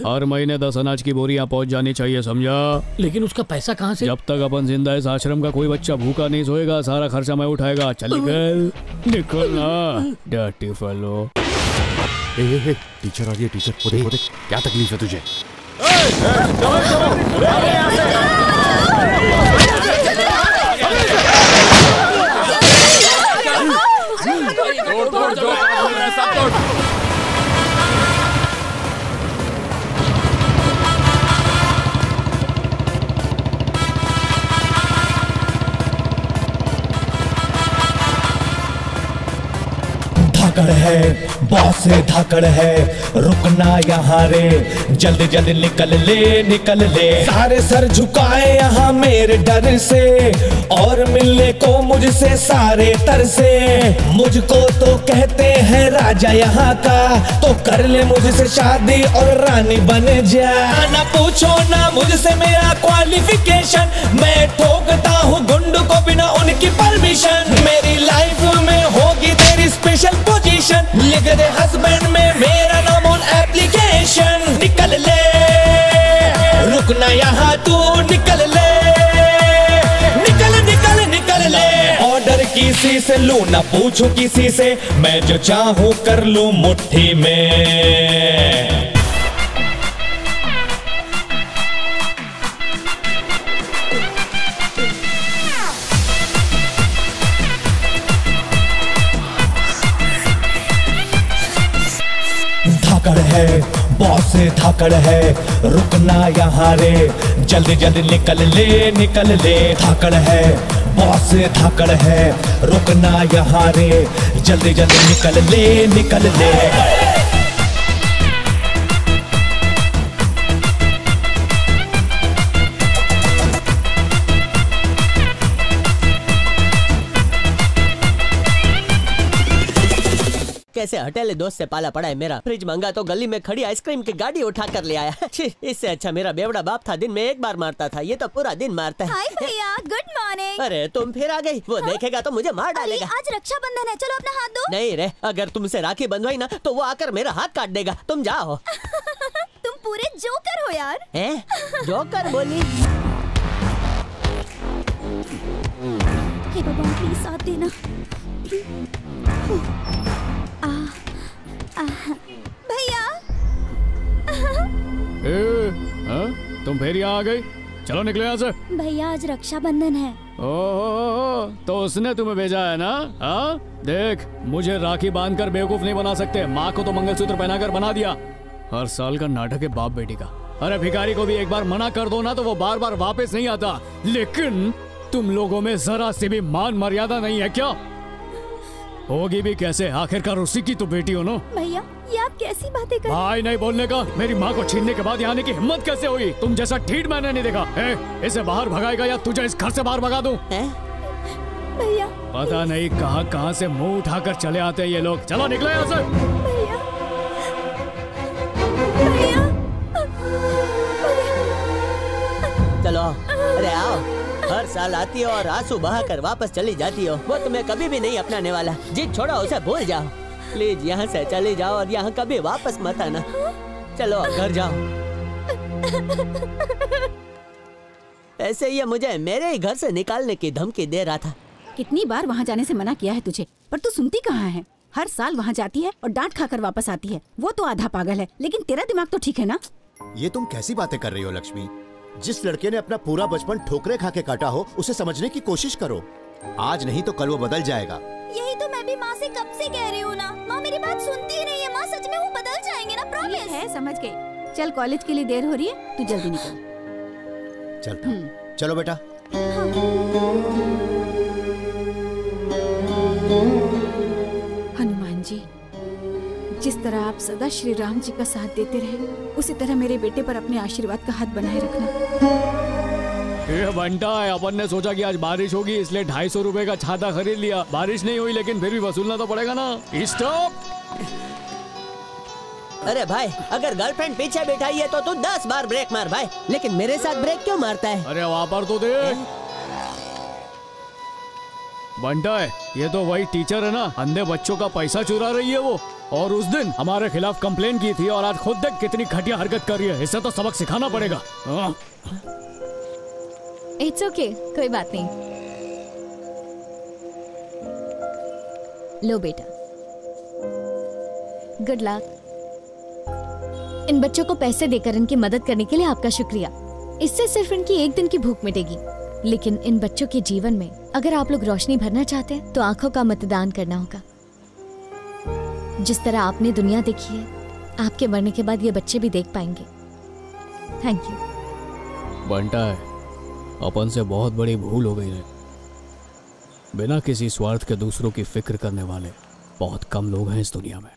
हर महीने दस अनाज की बोरियां पहुंच जानी चाहिए, समझा? लेकिन उसका पैसा कहाँ से? जब तक अपन जिंदा है इस आश्रम का कोई बच्चा भूखा नहीं सोएगा, सारा खर्चा मैं उठाएगा। चल निकल, निकल ना डर्टी फैलो। टीचर आ गया, टीचर पोते पोते। क्या तकलीफ है तुझे? धाकड़ है बॉस से धाकड़ है, रुकना यहाँ रे, जल्दी जल्दी निकल ले निकल ले। सारे सर झुकाए यहाँ मेरे डर से, और मिलने को मुझसे सारे तरसे। मुझको तो कहते हैं राजा यहाँ का, तो कर ले मुझसे शादी और रानी बन जा। ना पूछो ना मुझसे मेरा क्वालिफिकेशन, मैं ठोकता हूँ गुंड को बिना उनकी परमिशन। मेरी लाइफ में होगी तेरी स्पेशल पोजीशन, लिख दे हस्बैंड में मेरा नाम ऑन एप्लीकेशन। निकल ले, रुकना यहाँ तू निकल ले, निकल निकल निकल ले। ऑर्डर किसी से लू ना पूछू किसी से, मैं जो चाहूँ कर लू मुट्ठी में। धाकड़ है बॉस से धाकड़ है, रुकना यहाँ रे, जल्दी जल्दी निकल ले निकल ले। धाकड़ है बॉस से धाकड़ है, रुकना यहाँ रे, जल्दी जल्दी निकल ले निकल ले। कैसे हटेले दोस्त से पाला पड़ा है मेरा। फ्रिज मंगा तो गली में खड़ी आइसक्रीम की गाड़ी उठा कर ले आया। इससे अच्छा मेरा बेवड़ा बाप था, दिन में एक बार मारता था, ये तो पूरा दिन मारता है। हाय भैया गुड मॉर्निंग। अरे तुम फिर आ गई, वो देखेगा तो मुझे मार डालेगा। आज रक्षाबंधन है, चलो अपना हाथ दो। नहीं रे, अगर तुमसे राखी बंधवाई ना तो वो आकर मेरा हाथ काट देगा, तुम जाओ। तुम पूरे जोकर हो यार। जोकर बोली? हे भगवान प्लीज साथ देना। भैया ए, हाँ? तुम फिर यहाँ आ गई, चलो निकले यहाँ से। भैया आज रक्षाबंधन है। ओ, ओ, ओ, तो उसने तुम्हें भेजा है ना? हाँ देख, मुझे राखी बांधकर बेवकूफ नहीं बना सकते। माँ को तो मंगलसूत्र पहनाकर बना दिया। हर साल का नाटक है बाप बेटी का। अरे भिखारी को भी एक बार मना कर दो ना तो वो बार बार वापस नहीं आता। लेकिन तुम लोगों में जरा से भी मान मर्यादा नहीं है क्या? होगी भी कैसे, आखिरकार उसी की तो बेटी हो ना। भैया ये आप कैसी बातें कर? भाई नहीं बोलने का। मेरी माँ को छीनने के बाद यहाँ आने की हिम्मत कैसे हुई? तुम जैसा ठीक मैंने नहीं देखा। ए, इसे बाहर भगाएगा या तुझे इस घर से बाहर भगा दूं? भैया, पता नहीं कहां कहां से मुंह उठाकर चले आते हैं ये लोग। चलो निकलो यहाँ से। भैया, भैया, चलो। अरे आओ, हर साल आती हो और आंसू बहाकर वापस चली जाती हो। वो तुम्हें कभी भी नहीं अपनाने वाला। जिद छोड़ो, उसे भूल जाओ। प्लीज यहाँ से चले जाओ और यहाँ कभी वापस मत आना। चलो घर जाओ। ऐसे ये मुझे मेरे ही घर से निकालने की धमकी दे रहा था। कितनी बार वहाँ जाने से मना किया है तुझे, पर तू सुनती कहाँ है? हर साल वहाँ जाती है और डांट खाकर वापस आती है। वो तो आधा पागल है, लेकिन तेरा दिमाग तो ठीक है ना? ये तुम कैसी बातें कर रही हो लक्ष्मी? जिस लड़के ने अपना पूरा बचपन ठोकरे खा के काटा हो, उसे समझने की कोशिश करो। आज नहीं तो कल वो बदल जाएगा। यही तो मैं भी माँ से कब से कह रही हूँ ना। माँ मेरी बात सुनती नहीं है। माँ सच में वो बदल जाएंगे ना, प्रॉमिस है। समझ गई। चल कॉलेज के लिए देर हो रही है, तू जल्दी निकल। चल चलो बेटा। हनुमान जी, जिस तरह आप सदा श्री राम जी का साथ देते रहे, उसी तरह मेरे बेटे पर अपने आशीर्वाद का हाथ बनाए रखना। ये बंटा है, अपन ने सोचा कि आज बारिश होगी, इसलिए ढाई सौ रूपए का छाता खरीद लिया। बारिश नहीं हुई लेकिन फिर भी वसूलना तो पड़ेगा ना। स्टॉप। अरे भाई, अगर गर्लफ्रेंड पीछे बैठाई है तो तू दस बार ब्रेक मार भाई, लेकिन मेरे साथ ब्रेक क्यों मारता है? अरे वहाँ पर तो देख। बंटा है, ये तो वही टीचर है ना, अंधे बच्चों का पैसा चुरा रही है वो। और उस दिन हमारे खिलाफ कंप्लेन की थी और आज खुद देख कितनी घटिया हरकत कर रही है। इसे तो सबक सिखाना पड़ेगा। इट्स ओके, कोई बात नहीं। लो बेटा, गुड लक। इन बच्चों को पैसे देकर इनकी मदद करने के लिए आपका शुक्रिया। इससे सिर्फ इनकी एक दिन की भूख मिटेगी, लेकिन इन बच्चों के जीवन में अगर आप लोग रोशनी भरना चाहते हैं तो आंखों का मतदान करना होगा। जिस तरह आपने दुनिया देखी है, आपके मरने के बाद ये बच्चे भी देख पाएंगे। Thank you. बंटा है, अपन से बहुत बड़ी भूल हो गई है। बिना किसी स्वार्थ के दूसरों की फिक्र करने वाले बहुत कम लोग हैं इस दुनिया में।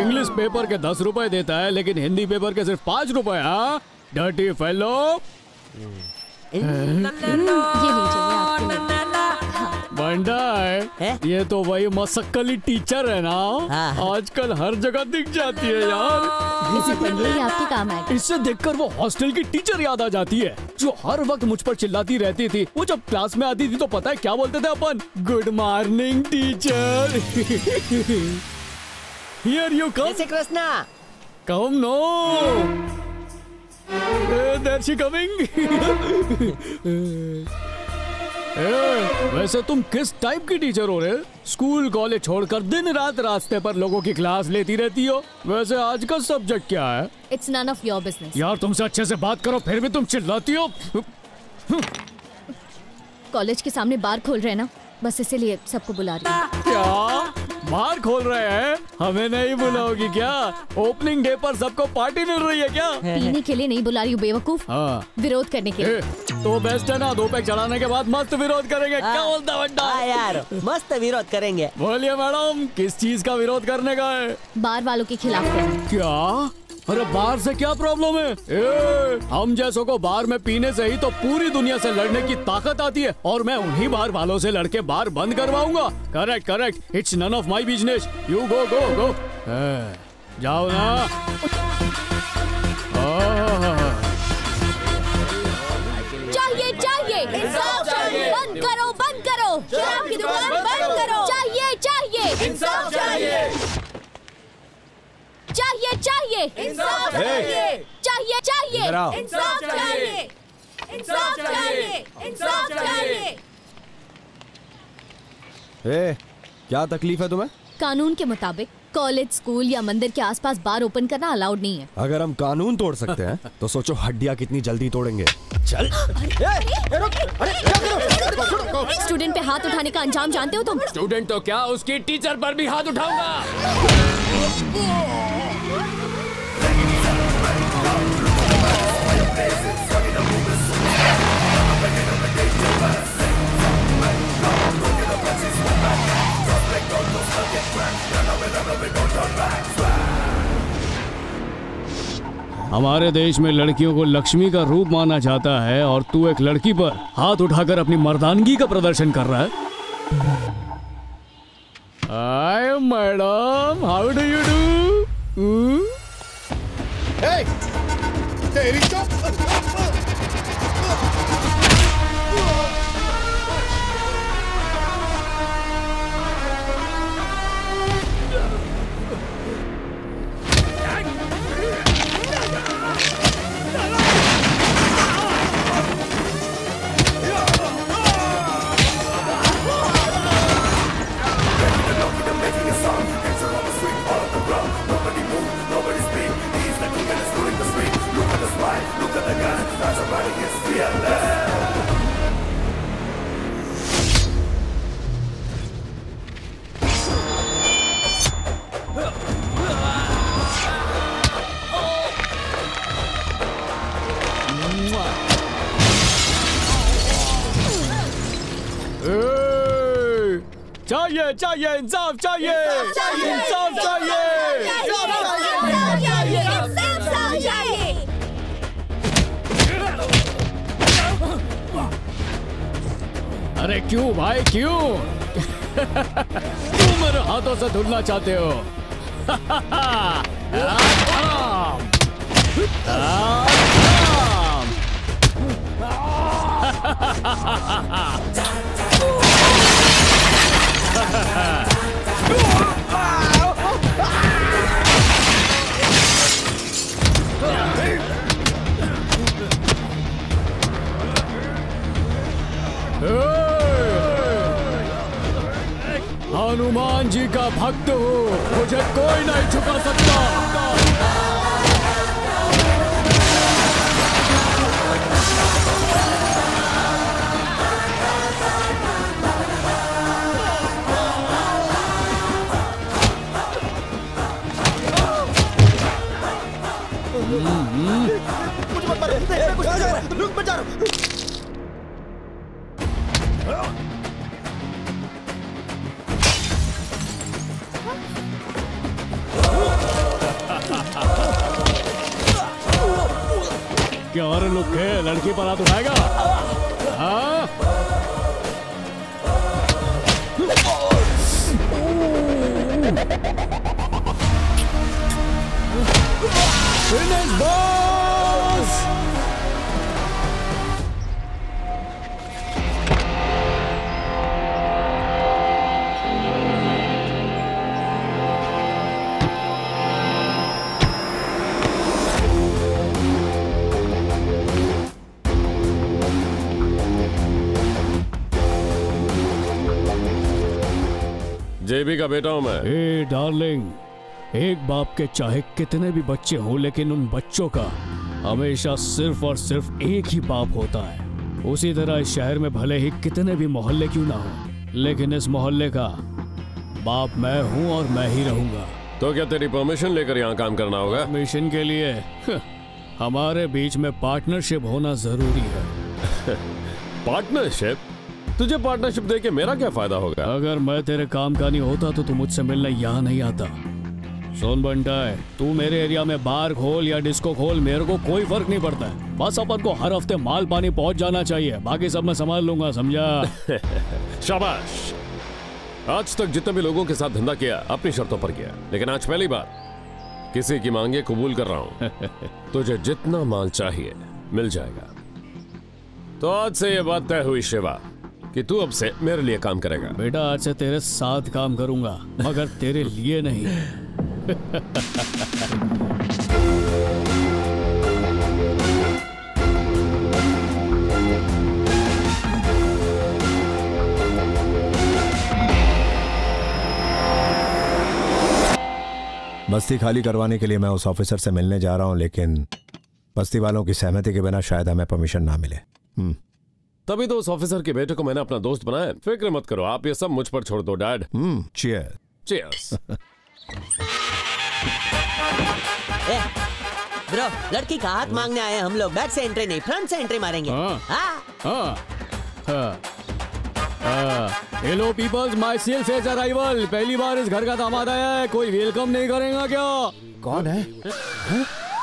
इंग्लिश पेपर के दस रुपए देता है लेकिन हिंदी पेपर के सिर्फ पाँच रुपए। हाँ, डर्टी फेलो। बंटा है, ये तो वही मसक्कली टीचर है ना। आजकल हर जगह दिख जाती है यार। आपके काम है। इससे देखकर वो हॉस्टल की टीचर याद आ जाती है, जो हर वक्त मुझ पर चिल्लाती रहती थी। वो जब क्लास में आती थी तो पता है क्या बोलते थे अपन? Good morning teacher. Here you come. Yes, Krishna. Come no. Uh, there she coming. hey, वैसे तुम किस टाइप की टीचर हो रहे? स्कूल कॉलेज छोड़कर दिन रात रास्ते पर लोगों की क्लास लेती रहती हो। वैसे आज का सब्जेक्ट क्या है? It's none of your business. यार तुमसे अच्छे से बात करो, फिर भी तुम चिल्लाती हो। कॉलेज के सामने बार खोल रहे ना, बस इसीलिए सबको बुला रही हूँ। क्या बार खोल रहे हैं? हमें नहीं बुलाओगी क्या? ओपनिंग डे पर सबको पार्टी मिल रही है क्या? पीने के लिए नहीं बुला रही हूँ बेवकूफ। हाँ। विरोध करने के लिए। तो बेस्ट है ना, दो पैक चढ़ाने के बाद मस्त विरोध करेंगे। क्या बोलता बंटा यार? मस्त विरोध करेंगे। बोलिए मैडम, किस चीज का विरोध करने का है? बार वालों के खिलाफ। क्या? अरे बार से क्या प्रॉब्लम है? ए, हम जैसों को बार में पीने से ही तो पूरी दुनिया से लड़ने की ताकत आती है, और मैं उन्हीं बार वालों से लड़के बार बंद करवाऊंगा। Correct correct. It's none of my business. You go go go. ए, जाओ ना। चाहिए चाहिए, इंसाफ चाहिए। बंद करो बंद करो, शराब की दुकान बंद करो। चाहिए चाहिए, इंसाफ चाहिए। चाहिए चाहिए, इंसाफ चाहिए। चाहिए चाहिए, इंसाफ चाहिए। इंसाफ चाहिए, इंसाफ चाहिए। ए, क्या तकलीफ है तुम्हें? कानून के मुताबिक कॉलेज, स्कूल या मंदिर के आसपास बार ओपन करना अलाउड नहीं है। अगर हम कानून तोड़ सकते हैं तो सोचो हड्डियाँ कितनी जल्दी तोड़ेंगे। चल। स्टूडेंट पे हाथ उठाने का अंजाम जानते हो तुम? स्टूडेंट तो क्या, उसकी टीचर पर भी हाथ उठाऊंगा। हमारे देश में लड़कियों को लक्ष्मी का रूप माना जाता है और तू एक लड़की पर हाथ उठाकर अपनी मर्दानगी का प्रदर्शन कर रहा है। Hi madam, how do you do? Hey, तेरी तो चाहिए चाहिए इंसाफ चाहिए इंसाफ चाहिए चाहिए। अरे क्यों भाई क्यों तुम मेरे हाथों से धुलना चाहते हो? हनुमान जी का भक्त हूँ, मुझे कोई नहीं छुपा सकता। क्या और लोग है लड़की पर हाथ उठाएगा? हाँ जेबी का बेटा हूं मैं। ए डार्लिंग, एक बाप के चाहे कितने भी बच्चे हो, लेकिन उन बच्चों का हमेशा सिर्फ और सिर्फ एक ही बाप होता है। उसी तरह इस शहर में भले ही कितने भी मोहल्ले क्यों ना हो, लेकिन इस मोहल्ले का बाप मैं हूं और मैं ही रहूंगा। तो क्या तेरी परमिशन लेकर यहाँ काम करना होगा? परमिशन के लिए हमारे बीच में पार्टनरशिप होना जरूरी है। पार्टनरशिप? तुझे पार्टनरशिप देके मेरा क्या फायदा होगा? अगर मैं तेरे काम का नहीं होता तो तू मुझसे मिलने यहाँ नहीं आता। सोन बंटा है, तू मेरे एरिया में बार खोल या डिस्को खोल, मेरे को कोई फर्क नहीं पड़ता है। बस अपन को हर हफ्ते माल पानी पहुँच जाना चाहिए, बाकी सब मैं संभाल लूंगा, समझा? शाबाश। आज तक जितने भी लोगों के साथ धंधा किया अपनी शर्तों पर किया, लेकिन आज पहली बार किसी की मांगे कबूल कर रहा हूँ। तुझे जितना माल चाहिए मिल जाएगा। तो आज से ये बात तय हुई शिवा कि तू अब से मेरे लिए काम करेगा। बेटा आज से तेरे साथ काम करूंगा, मगर तेरे लिए नहीं। बस्ती खाली करवाने के लिए मैं उस ऑफिसर से मिलने जा रहा हूं, लेकिन बस्ती वालों की सहमति के बिना शायद हमें परमिशन ना मिले। हम्म तभी तो उस ऑफिसर के बेटे को मैंने अपना दोस्त बनाया। फिक्र मत करो, आप ये सब मुझ पर छोड़ दो डैड। Hmm cheers cheers. ए, ब्रो, लड़की का हाथ मांगने आए हम लोग। बैक से एंट्री नहीं, फ्रंट से एंट्री मारेंगे। हाँ हाँ हाँ। Hello peoples, myself as arrival. पहली बार इस घर का दामाद आया है, कोई वेलकम नहीं करेगा क्या? कौन है?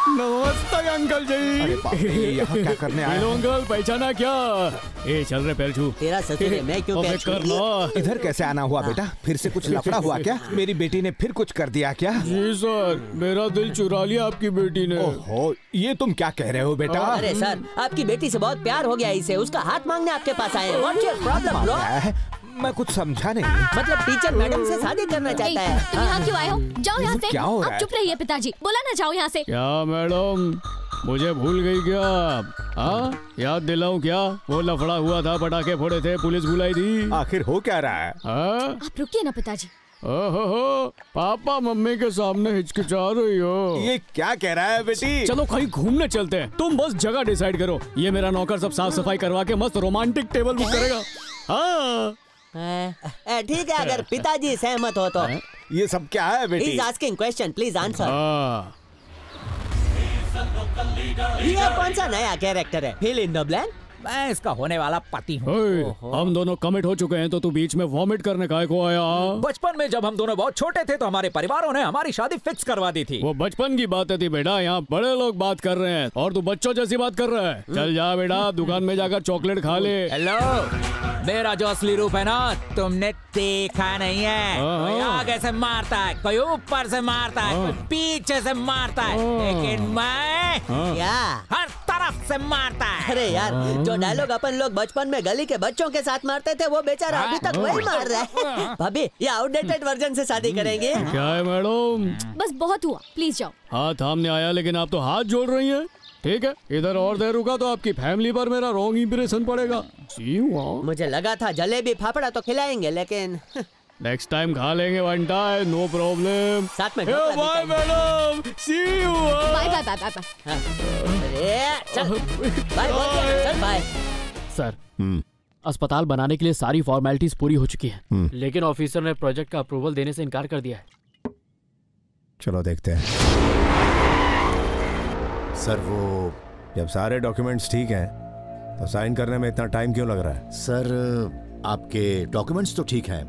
नमस्ते अंकल जी। यहाँ क्या करने आए हैं? अंकल पहचाना क्या? ए चल रहे पैर छू। तेरा ससुर मैं क्यों पैर छू? इधर कैसे आना हुआ बेटा? फिर से कुछ लफड़ा हुआ क्या? मेरी बेटी ने फिर कुछ कर दिया क्या? जी सर, मेरा दिल चुरा लिया आपकी बेटी ने। ओहो, ये तुम क्या कह रहे हो बेटा? अरे सर, आपकी बेटी से बहुत प्यार हो गया इसे, उसका हाथ मांगने आपके पास आए। व्हाट्स मैं कुछ समझा नहीं। मतलब टीचर मैडम से शादी करना चाहता है। तुम यहाँ क्यों आए हो? जाओ यहाँ से। आप चुप रहिए पिताजी, बोला ना जाओ यहाँ से। क्या मैडम मुझे भूल गई क्या? हाँ याद दिलाऊं क्या? वो लफड़ा हुआ था, पटाखे फोड़े थे, पुलिस बुलाई थी। आखिर हो क्या रहा है? हाँ? आप रुकिए ना पिताजी। ओहो, पापा मम्मी के सामने हिचकिचा रही हो। ये क्या कह रहा है बेटी? चलो कहीं घूमने चलते हैं। तुम बस जगह डिसाइड करो। ये मेरा नौकर सब साफ सफाई करवा के मस्त रोमांटिक टेबल बुक करेगा। हाँ ठीक है, अगर पिताजी सहमत हो तो। ये सब क्या है बेटी? He's asking question, please answer। ये कौन सा नया कैरेक्टर है? Fill in the blank। मैं इसका होने वाला पति हूँ। हम दोनों कमिट हो चुके हैं तो तू बीच में वॉमिट करने काहे को आया? बचपन में जब हम दोनों बहुत छोटे थे तो हमारे परिवारों ने हमारी शादी फिक्स करवा दी थी। वो बचपन की बातें थी बेटा, यहाँ बड़े लोग बात कर रहे हैं और तू बच्चों जैसी बात कर रहा है। चल जा बेटा, दुकान में जाकर चॉकलेट खा ले। हेलो, मेरा जो असली रूप है ना तुमने देखा नहीं है। कोई आगे से मारता है, कोई ऊपर से मारता है, कोई पीछे से मारता है, लेकिन मैं हर तरफ से मारता है। अरे यार, जो डायलॉग अपन लोग बचपन में गली के बच्चों के साथ मारते थे वो बेचारा अभी तक वही मार रहा है। भाभी, ये आउटडेटेड वर्जन से शादी करेंगे। क्या है मैडम? बस बहुत हुआ, प्लीज जाओ। हाथ हमने आया लेकिन आप तो हाथ जोड़ रही हैं। ठीक है, इधर और देर रुका तो आपकी फैमिली पर मेरा रॉन्ग इंप्रेशन पड़ेगा। मुझे लगा था जलेबी फाफड़ा तो खिलाएंगे लेकिन नेक्स्ट टाइम खा लेंगे बंटा, नो प्रॉब्लम। साथ में bye madam, see you. Bye bye bye bye. अरे चल बाय चल बाय। सर, अस्पताल बनाने के लिए सारी फॉर्मेलिटीज पूरी हो चुकी है लेकिन ऑफिसर ने प्रोजेक्ट का अप्रूवल देने से इनकार कर दिया है। चलो देखते हैं। सर, वो जब सारे डॉक्यूमेंट्स ठीक हैं तो साइन करने में इतना टाइम क्यों लग रहा है? सर, आपके डॉक्यूमेंट्स तो ठीक हैं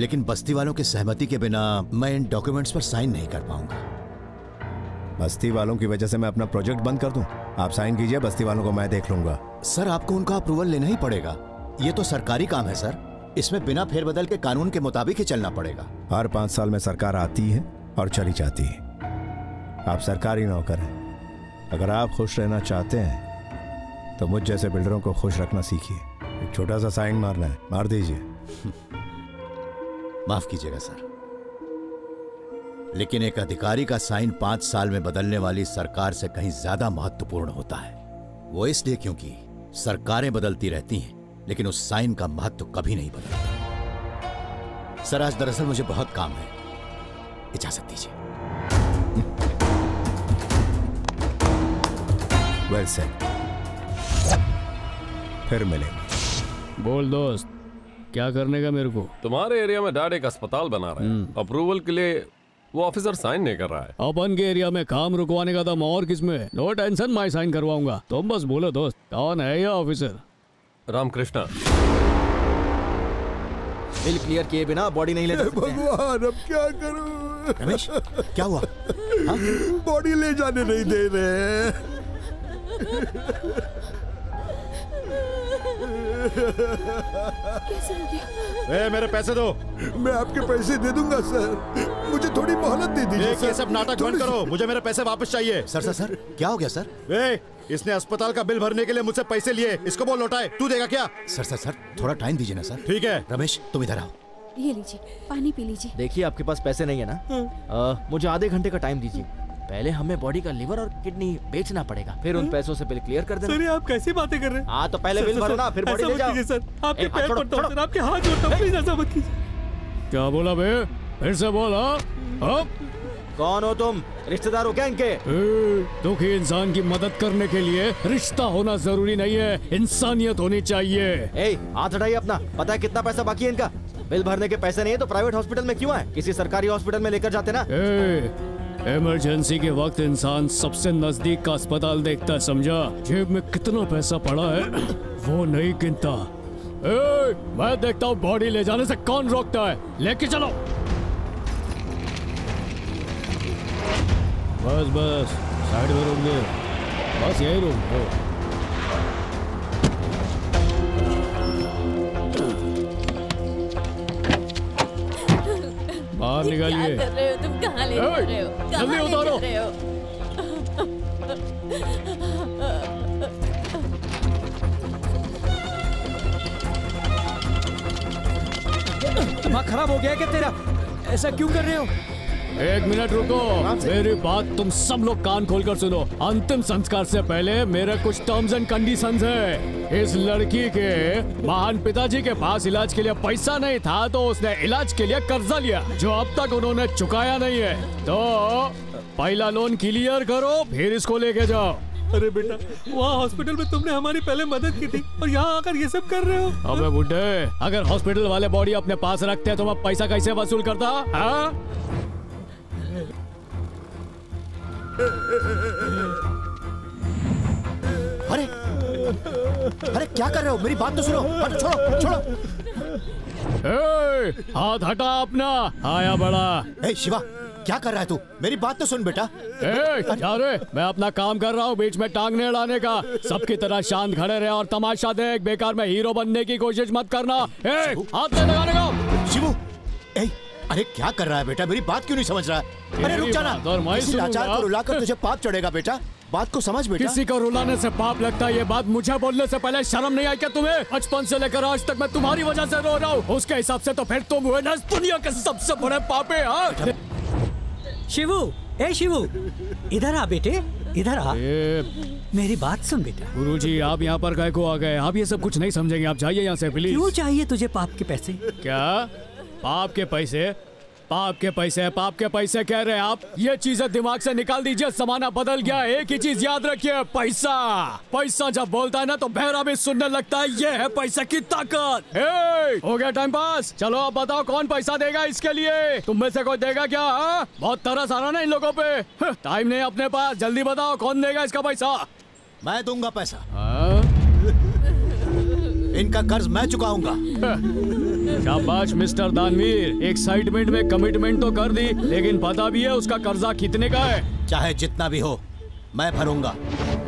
लेकिन बस्ती वालों के सहमति के बिना मैं इन डॉक्यूमेंट्स पर साइन नहीं कर पाऊंगा। बस्ती वालों की वजह से मैं अपना प्रोजेक्ट बंद कर दूं? आप साइन कीजिए, बस्ती वालों को मैं देख लूंगा। सर, आपको उनका अप्रूवल लेना ही पड़ेगा। ये तो सरकारी काम है सर, इसमें बिना फेरबदल के कानून के मुताबिक ही चलना पड़ेगा। हर पांच साल में सरकार आती है और चली जाती है। आप सरकारी नौकर हैं। अगर आप खुश रहना चाहते हैं तो मुझ जैसे बिल्डरों को खुश रखना सीखिए। एक छोटा सा साइन मारना है, मार दीजिए। माफ कीजिएगा सर, लेकिन एक अधिकारी का साइन पांच साल में बदलने वाली सरकार से कहीं ज्यादा महत्वपूर्ण होता है। वो इसलिए क्योंकि सरकारें बदलती रहती हैं लेकिन उस साइन का महत्व कभी नहीं बदलता। सर, आज दरअसल मुझे बहुत काम है, इजाजत दीजिए। Well said. फिर मिलेंगे। बोल दोस्त, क्या करने का मेरे को? तुम्हारे एरिया में डैड एक अस्पताल बना रहा है, अप्रूवल के लिए वो ऑफिसर साइन नहीं कर रहा है। अपन के एरिया में काम रुकवाने का दम और किसमें? नो टेंशन, मैं साइन करवाऊंगा। तुम बस बोलो दोस्त, कौन है ये ऑफिसर? रामकृष्णा। बिल क्लियर किए बिना बॉडी नहीं ले सकते। भगवान, अब क्या करूं? रमेश, क्या हुआ? बॉडी ले जाने नहीं दे रहे। कैसे हो गया? ए, मेरे पैसे दो। मैं आपके पैसे दे दूंगा सर, मुझे थोड़ी मोहलत दे दीजिए। ये सब नाटक बंद करो, मुझे मेरे पैसे वापस चाहिए। सर सर सर क्या हो गया सर? ए, इसने अस्पताल का बिल भरने के लिए मुझसे पैसे लिए, इसको बोल लौटाए। तू देगा क्या? सर सर सर थोड़ा टाइम दीजिए ना सर। ठीक है। रमेश, तुम इधर आओ, ये लीजिए, पानी पी लीजिए। देखिए, आपके पास पैसे नहीं है ना, आ, मुझे आधे घंटे का टाइम दीजिए। पहले हमें बॉडी का लीवर और किडनी बेचना पड़ेगा, फिर उन पैसों से बिल क्लियर कर देना। सर, आप कैसी बातें कर रहे हैं? हाँ तो पहले बिल भरो ना, फिर बॉडी ले जाओ। सर, आपके पैर पड़ता हूँ सर, आपके हाथ जोड़ता हूँ, प्लीज ऐसा मत कीजिए। क्या बोला बे? फिर से बोला। कौन हो तुम? रिश्तेदार हो क्या इनके? दुखी इंसान की मदद करने के लिए रिश्ता होना जरूरी नहीं है, इंसानियत होनी चाहिए। ए, हाथ हटाइए अपना। पता है कितना पैसा बाकी है इनका? बिल भरने के पैसे नहीं है तो प्राइवेट हॉस्पिटल में क्यों आए? किसी सरकारी हॉस्पिटल में लेकर जाते ना। इमरजेंसी के वक्त इंसान सबसे नजदीक का अस्पताल देखता है, समझा? जेब में कितना पैसा पड़ा है वो नहीं गिनता। ए, मैं देखता हूँ बॉडी ले जाने से कौन रोकता है। लेके चलो। बस बस, साइड में रोक दे, बस यही रोक दो। बाहर निकालिए। क्या कर रहे हो तुम? कहाँ ले जा रहे हो? जल्दी उतारो। दिमाग खराब हो गया क्या तेरा? ऐसा क्यों कर रहे हो? एक मिनट रुको, मेरी बात तुम सब लोग कान खोलकर सुनो। अंतिम संस्कार से पहले मेरे कुछ टर्म्स एंड कंडीशंस है। इस लड़की के महान पिताजी के पास इलाज के लिए पैसा नहीं था तो उसने इलाज के लिए कर्जा लिया जो अब तक उन्होंने चुकाया नहीं है। तो पहला लोन क्लियर करो, फिर इसको लेके जाओ। अरे बेटा, वहाँ हॉस्पिटल में तुमने हमारी पहले मदद की थी और यहाँ आकर ये सब कर रहे हो। अबे बुड्ढे, अगर हॉस्पिटल वाले बॉडी अपने पास रखते तो मैं पैसा कैसे वसूल करता? हा? अरे अरे क्या कर रहे हो? मेरी बात तो सुनो। अरे छोड़ो छोड़ो। ए, हाथ हटा अपना, आया बड़ा। ए शिवा, क्या कर रहा है तू? मेरी बात तो सुन बेटा। ए जा रे, मैं अपना काम कर रहा हूँ, बीच में टांग नहीं अड़ाने का। सबकी तरह शांत खड़े रहे और तमाशा देख। बेकार में हीरो बनने की कोशिश मत करना। ए हाथ नहीं लगाने का। शिवू, ए अरे क्या कर रहा है बेटा? मेरी बात क्यों नहीं समझ रहा है? अरे रुक जाना, किसी लाचार को रुलाकर तुझे पाप चढ़ेगा बेटा। बात को समझ बेटा। किसी को रुलाने से पाप लगता है, ये बात मुझे बोलने से पहले शर्म नहीं आई क्या तुम्हें? बचपन से लेकर आज तक मैं तुम्हारी वजह से रो रहा हूँ, उसके हिसाब से तो फिर तुम हुए ना दुनिया के सबसे बड़े पापे। शिवू, ए शिवू, इधर आ बेटे, इधर आ, मेरी बात सुन बेटा। गुरुजी, आप यहाँ पर काहे को आ गए? आप ये सब कुछ नहीं समझेंगे, आप जाइए यहाँ से प्लीज। क्यों चाहिए तुझे पाप के पैसे? क्या पाप के पैसे? पाप के पैसे पाप के पैसे कह रहे हैं आप? ये चीजें दिमाग से निकाल दीजिए, जमाना बदल गया। एक ही चीज याद रखिए, पैसा। पैसा जब बोलता है ना तो बहरा भी सुनने लगता है। ये है पैसे की ताकत। ए, हो गया टाइम पास। चलो अब बताओ कौन पैसा देगा इसके लिए? तुम में से कोई देगा क्या? हा? बहुत तरस आ रहा ना इन लोगों पे। टाइम नहीं अपने पास, जल्दी बताओ कौन देगा इसका पैसा? मैं दूंगा पैसा। आ? इनका कर्ज मैं चुकाऊंगा। शाबाश मिस्टर दानवीर, एक्साइटमेंट में कमिटमेंट तो कर दी, लेकिन पता भी है उसका कर्जा कितने का है? चाहे जितना भी हो, मैं भरूंगा।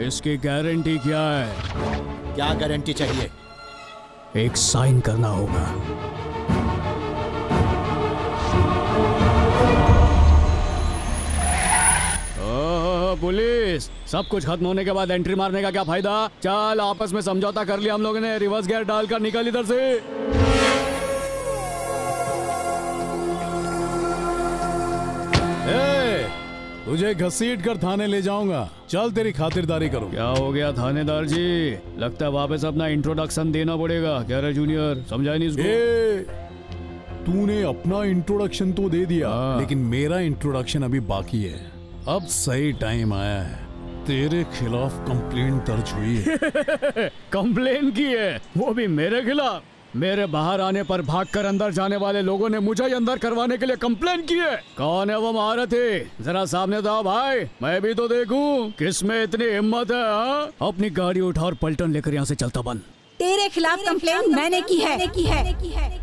इसकी गारंटी क्या है? क्या गारंटी चाहिए? एक साइन करना होगा। पुलिस, सब कुछ खत्म होने के बाद एंट्री मारने का क्या फायदा? चल, आपस में समझौता कर लिया हम लोगों ने। रिवर्स गियर डालकर निकल इधर से। ए, तुझे घसीट कर थाने ले जाऊंगा, चल तेरी खातिरदारी करूं। क्या हो गया थानेदार जी? लगता है वापस अपना इंट्रोडक्शन देना पड़ेगा। क्या रे जूनियर, समझा नहीं इसको? ए, तूने अपना इंट्रोडक्शन तो दे दिया, लेकिन मेरा इंट्रोडक्शन अभी बाकी है। अब सही टाइम आया है। तेरे खिलाफ कंप्लेंट दर्ज हुई है। कंप्लेंट की है, वो भी मेरे खिलाफ। मेरे बाहर आने पर भागकर अंदर जाने वाले लोगों ने मुझे अंदर करवाने के लिए कंप्लेंट की है। कौन है वो महारथी? जरा सामने तो आओ भाई, मैं भी तो देखूं किसमें इतनी हिम्मत है। हा? अपनी गाड़ी उठा और पलटन लेकर यहाँ से चलता बन। तेरे खिलाफ कंप्लेंट मैंने की है।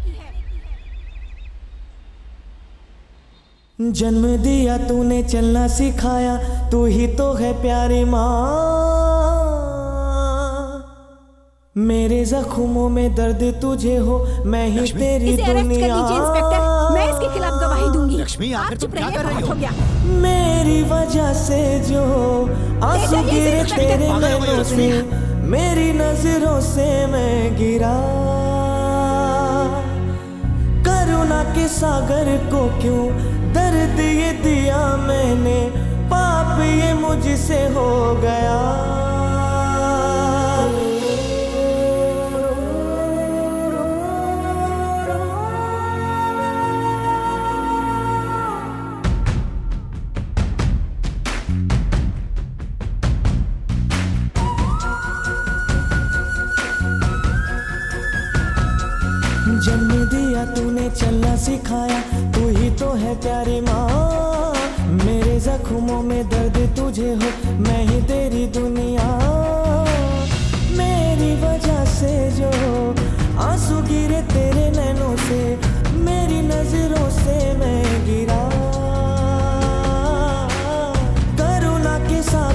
जन्म दिया तूने, चलना सिखाया, तू ही तो है प्यारी माँ। मेरे जख्मों में दर्द तुझे हो, मैं ही तेरी दुनिया। इसे अरेस्ट कर लीजिए इंस्पेक्टर, मैं इसके खिलाफ गवाही दूंगी। लक्ष्मी, आप चुप रहिए, बहुत हो गया। मेरी वजह से जो आंसू गिरे तेरे नैनों से, मेरी नजरों से मैं गिरा। करुणा के सागर को क्यों दर्द ये दिया मैंने, पाप ये मुझसे हो गया। जन्म दिया तूने, चलना सिखाया, तू ही तो है प्यारी माँ। मेरे जख्मों में दर्द तुझे हो, मैं ही तेरी दुनिया। मेरी वजह से जो आंसू गिरे तेरे नैनों से, मेरी नजरों से मैं गिरा। करुणा के साथ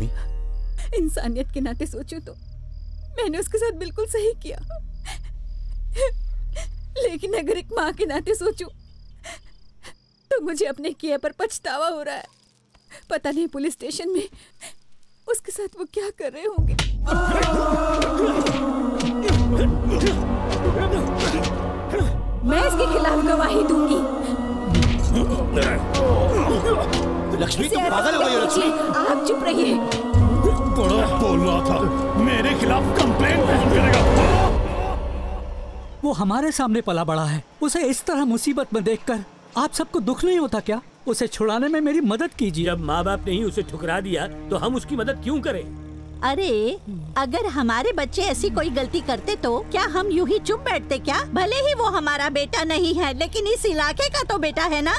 लक्ष्मी? इंसानियत के नाते सोचो तो मैंने उसके साथ बिल्कुल सही किया, लेकिन अगर एक माँ के नाते सोचो तो मुझे अपने किए पर पछतावा हो रहा है। पता नहीं पुलिस स्टेशन में उसके साथ वो क्या कर रहे होंगे। मैं इसके खिलाफ गवाही दूंगी। लक्ष्मी तुम पागल हो गई हो लक्ष्मी। आप चुप रहिए। बड़ा बोल रहा था मेरे खिलाफ कंप्लेंट कौन करेगा। वो हमारे सामने पला बड़ा है, उसे इस तरह मुसीबत में देखकर आप सबको दुख नहीं होता क्या? उसे छुड़ाने में मेरी मदद कीजिए। जब माँ बाप ने ही उसे ठुकरा दिया तो हम उसकी मदद क्यों करें? अरे अगर हमारे बच्चे ऐसी कोई गलती करते तो क्या हम यूं ही चुप बैठते क्या? भले ही वो हमारा बेटा नहीं है लेकिन इस इलाके का तो बेटा है ना।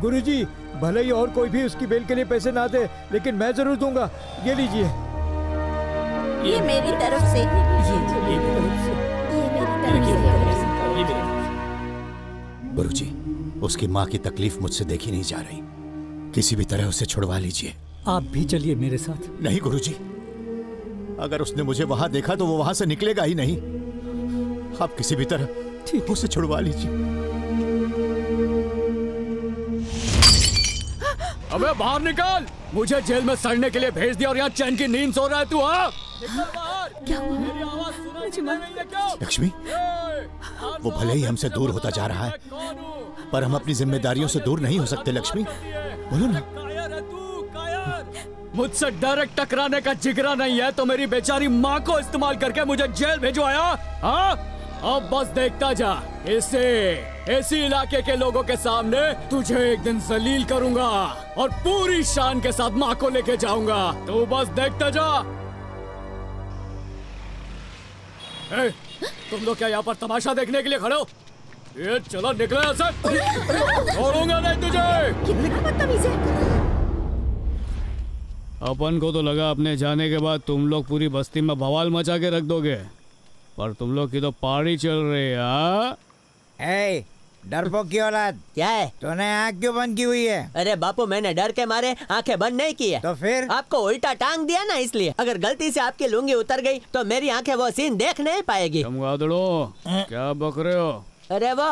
गुरुजी भले ही और कोई भी उसकी बेल के लिए पैसे ना दे लेकिन मैं जरूर दूंगा, ये लीजिए। ये, ये मेरी तरफ से, गुरुजी उसकी माँ की तकलीफ मुझसे देखी नहीं जा रही, किसी भी तरह उसे छुड़वा लीजिए। आप भी चलिए मेरे साथ। नहीं गुरुजी, अगर उसने मुझे वहाँ देखा तो वो वहाँ से निकलेगा ही नहीं। आप किसी भी तरह ठीक उसे छुड़वा लीजिए। अबे बाहर निकल, मुझे जेल में सड़ने के लिए भेज दिया और यहाँ चैन की नींद सो रहा है तू। हाँ क्या हुआ? लक्ष्मी वो भले ही हमसे दूर होता जा रहा है पर हम अपनी जिम्मेदारियों से दूर नहीं हो सकते। लक्ष्मी बोलो ना। मुझसे डायरेक्ट टकराने का जिगरा नहीं है तो मेरी बेचारी माँ को इस्तेमाल करके मुझे जेल भिजवाया। हाँ अब बस देखता जा, इसे इसी इलाके के लोगों के सामने तुझे एक दिन जलील करूंगा और पूरी शान के साथ माँ को लेके जाऊंगा। तू बस देखता जा। ए, तुम लोग क्या यहाँ पर तमाशा देखने के लिए खड़े हो? ये चलो निकले ऐसे, छोड़ूंगा नहीं तुझे। कितना बदतमीज है। अपन को तो लगा अपने जाने के बाद तुम लोग पूरी बस्ती में बवाल मचा के रख दोगे, पर तुम लोग की तो पारी चल रही है। डरपोक की औलाद, क्या है तूने आँख क्यों बंद की हुई है? अरे बापू मैंने डर के मारे आंखें बंद नहीं की है। तो फिर आपको उल्टा टांग दिया ना, इसलिए। अगर गलती से आपकी लुंगी उतर गई तो मेरी आंखें वो सीन देख नहीं पाएगी। क्या बक रहे हो? अरे वो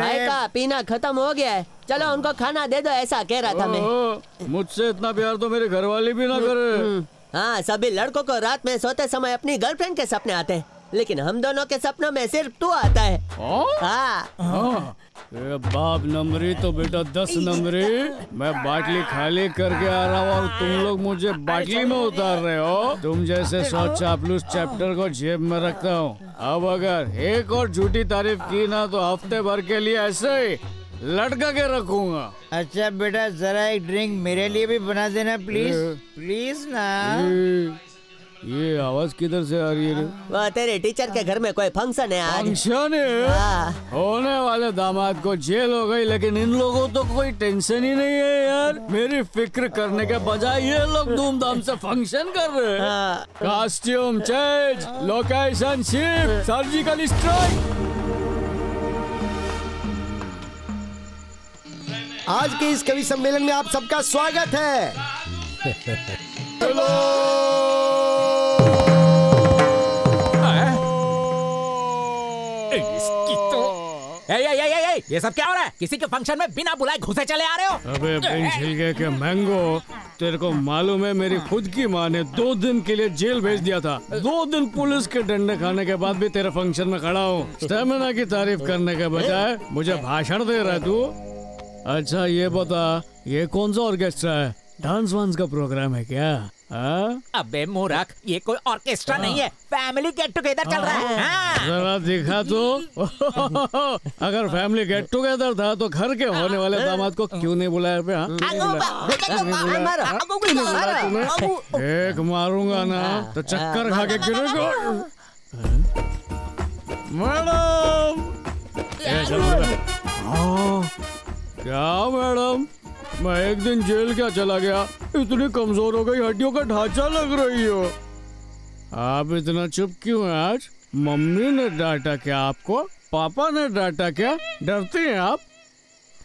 भाई का पीना खत्म हो गया है, चलो उनको खाना दे दो, ऐसा कह रहा था मैं। मुझसे इतना प्यार तो मेरे घरवाले भी ना करे। हाँ सभी लड़कों को रात में सोते समय अपनी गर्लफ्रेंड के सपने आते हैं लेकिन हम दोनों के सपनों में सिर्फ तू आता है। हाँ। हाँ। ये बाप नंबरी तो बेटा दस नंबरी। मैं बाटली खाली करके आ रहा हूँ और तुम लोग मुझे बाटली में उतार रहे हो। तुम जैसे सौ चापलूस चैप्टर को जेब में रखता हूँ। अब अगर एक और झूठी तारीफ की ना तो हफ्ते भर के लिए ऐसे ही लटका के रखूंगा। अच्छा बेटा जरा एक ड्रिंक मेरे लिए भी बना देना प्लीज प्लीज ना। ये आवाज किधर से आ रही है? वाह तेरे टीचर के घर में कोई फंक्शन है आज। फंक्शन है? होने वाले दामाद को जेल हो गई लेकिन इन लोगों तो कोई टेंशन ही नहीं है यार। मेरी फिक्र करने के बजाय ये लोग धूमधाम से फंक्शन कर रहे हैं। Costume change, location shift, surgical strike. आज के इस कवि सम्मेलन में आप सबका स्वागत है। ए, ए, ए, ए, ए, ये सब क्या हो रहा है? किसी के फंक्शन में बिना बुलाए घुसे चले आ रहे हो। अबे पिंछिलके के मैंगो, तेरे को मालूम है मेरी खुद की माँ ने दो दिन के लिए जेल भेज दिया था। दो दिन पुलिस के डंडे खाने के बाद भी तेरे फंक्शन में खड़ा हूँ। स्टेमिना की तारीफ करने के बजाय मुझे भाषण दे रहा है तू। अच्छा ये बता ये कौन सा ऑर्केस्ट्रा है? डांस वांस का प्रोग्राम है क्या? आ? अबे मूर्ख ये कोई ऑर्केस्ट्रा नहीं है, फैमिली गेट टुगेदर चल रहा है। हाँ। जरा दिखा तो। अगर फैमिली गेट टुगेदर था तो घर के होने वाले दामाद को क्यों नहीं बुलाया? एक मारूंगा ना तो चक्कर खा के गिरेगा। मैडम क्या मैडम, मैं एक दिन जेल क्या चला गया, इतनी कमजोर हो गई हड्डियों का ढांचा लग रही हो। आप इतना चुप क्यों हैं आज? मम्मी ने डांटा क्या आपको? पापा ने डांटा क्या? डरती हैं आप?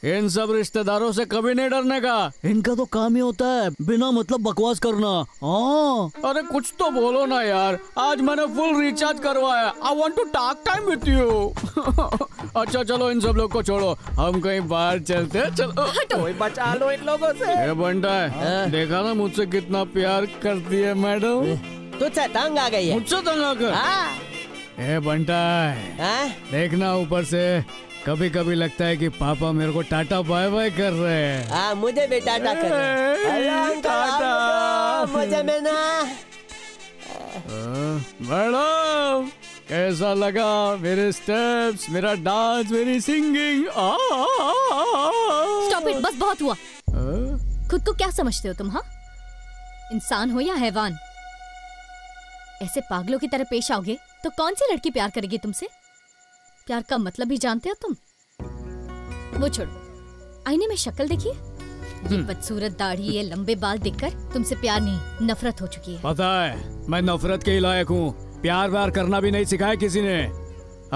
इन सब रिश्तेदारों से कभी नहीं डरने का, इनका तो काम ही होता है बिना मतलब बकवास करना। हाँ अरे कुछ तो बोलो ना यार, आज मैंने फुल रिचार्ज करवाया। I want to talk time with you. अच्छा चलो इन सब लोग को छोड़ो, हम कहीं बाहर चलते हैं। चलो कोई बचा लो इन लोगों से। बंटा है, देखा ना मुझसे कितना प्यार करती है मैडम। तुझसे तंग आ गई है? मुझसे तंग आकर? ए बंटा है, देखना ऊपर से कभी कभी लगता है कि पापा मेरे को टाटा बाय बाय कर रहे हैं। आ, मुझे भी टाटा कर रहे हैं। टाटा मुझे में ना। मैडम कैसा लगा मेरे स्टेप्स, मेरा डांस, मेरी सिंगिंग? स्टॉप इट, बस बहुत हुआ। आ? खुद को क्या समझते हो तुम? हाँ इंसान हो या हैवान, ऐसे पागलों की तरह पेश आओगे तो कौन सी लड़की प्यार करेगी तुमसे? प्यार का मतलब भी जानते हो तुम? वो छोड़ो, आईने में शक्ल देखिए। ये बदसूरत दाढ़ी, ये लंबे बाल देखकर तुमसे प्यार नहीं नफरत हो चुकी है। पता है मैं नफरत के लायक हूँ, प्यार व्यार करना भी नहीं सिखाया किसी ने।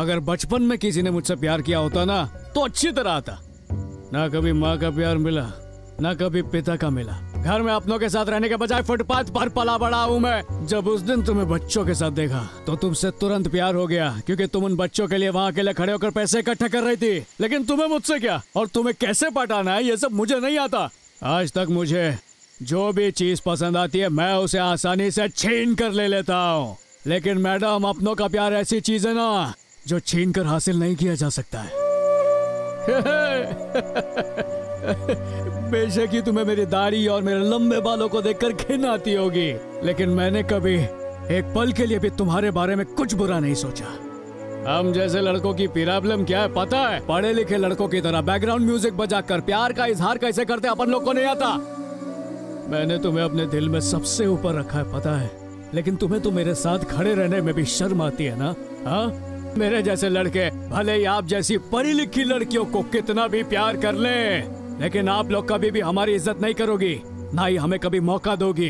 अगर बचपन में किसी ने मुझसे प्यार किया होता ना तो अच्छी तरह आता। ना कभी माँ का प्यार मिला, ना कभी पिता का मिला। घर में अपनों के साथ रहने के बजाय फुटपाथ पर पला बड़ा हूँ मैं। जब उस दिन तुम्हें बच्चों के साथ देखा तो तुमसे तुरंत प्यार हो गया, क्योंकि तुम उन बच्चों के लिए वहाँ अकेले खड़े होकर पैसे इकट्ठा कर रही थी। लेकिन तुम्हें मुझसे क्या, और तुम्हें कैसे पटाना है ये सब मुझे नहीं आता। आज तक मुझे जो भी चीज पसंद आती है मैं उसे आसानी से छीन कर ले लेता हूँ। लेकिन मैडम अपनों का प्यार ऐसी चीज है ना जो छीन कर हासिल नहीं किया जा सकता है। बेशक ही तुम्हें मेरी दाढ़ी और मेरे लंबे बालों को देखकर घिन आती होगी, लेकिन मैंने कभी एक पल के लिए भी तुम्हारे बारे में कुछ बुरा नहीं सोचा। हम जैसे लड़कों की प्रॉब्लम क्या है पता है? पढ़े लिखे लड़कों की तरह बैकग्राउंड म्यूजिक बजाकर प्यार का इजहार कैसे करते अपन लोग को नहीं आता। मैंने तुम्हें अपने दिल में सबसे ऊपर रखा है पता है, लेकिन तुम्हें तो मेरे साथ खड़े रहने में भी शर्म आती है ना। हाँ मेरे जैसे लड़के भले ही आप जैसी पढ़ी लिखी लड़कियों को कितना भी प्यार कर ले, लेकिन आप लोग कभी भी हमारी इज्जत नहीं करोगी, ना ही हमें कभी मौका दोगी।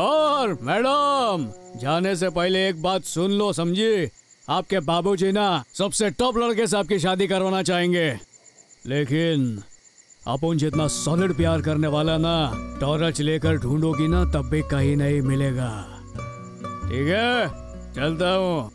और मैडम जाने से पहले एक बात सुन लो समझी, आपके बाबूजी ना सबसे टॉप लड़के से आपकी शादी करवाना चाहेंगे, लेकिन अपन जितना सॉलिड प्यार करने वाला ना टॉर्च लेकर ढूंढोगी ना तब भी कहीं नहीं मिलेगा। ठीक है चलता हूँ।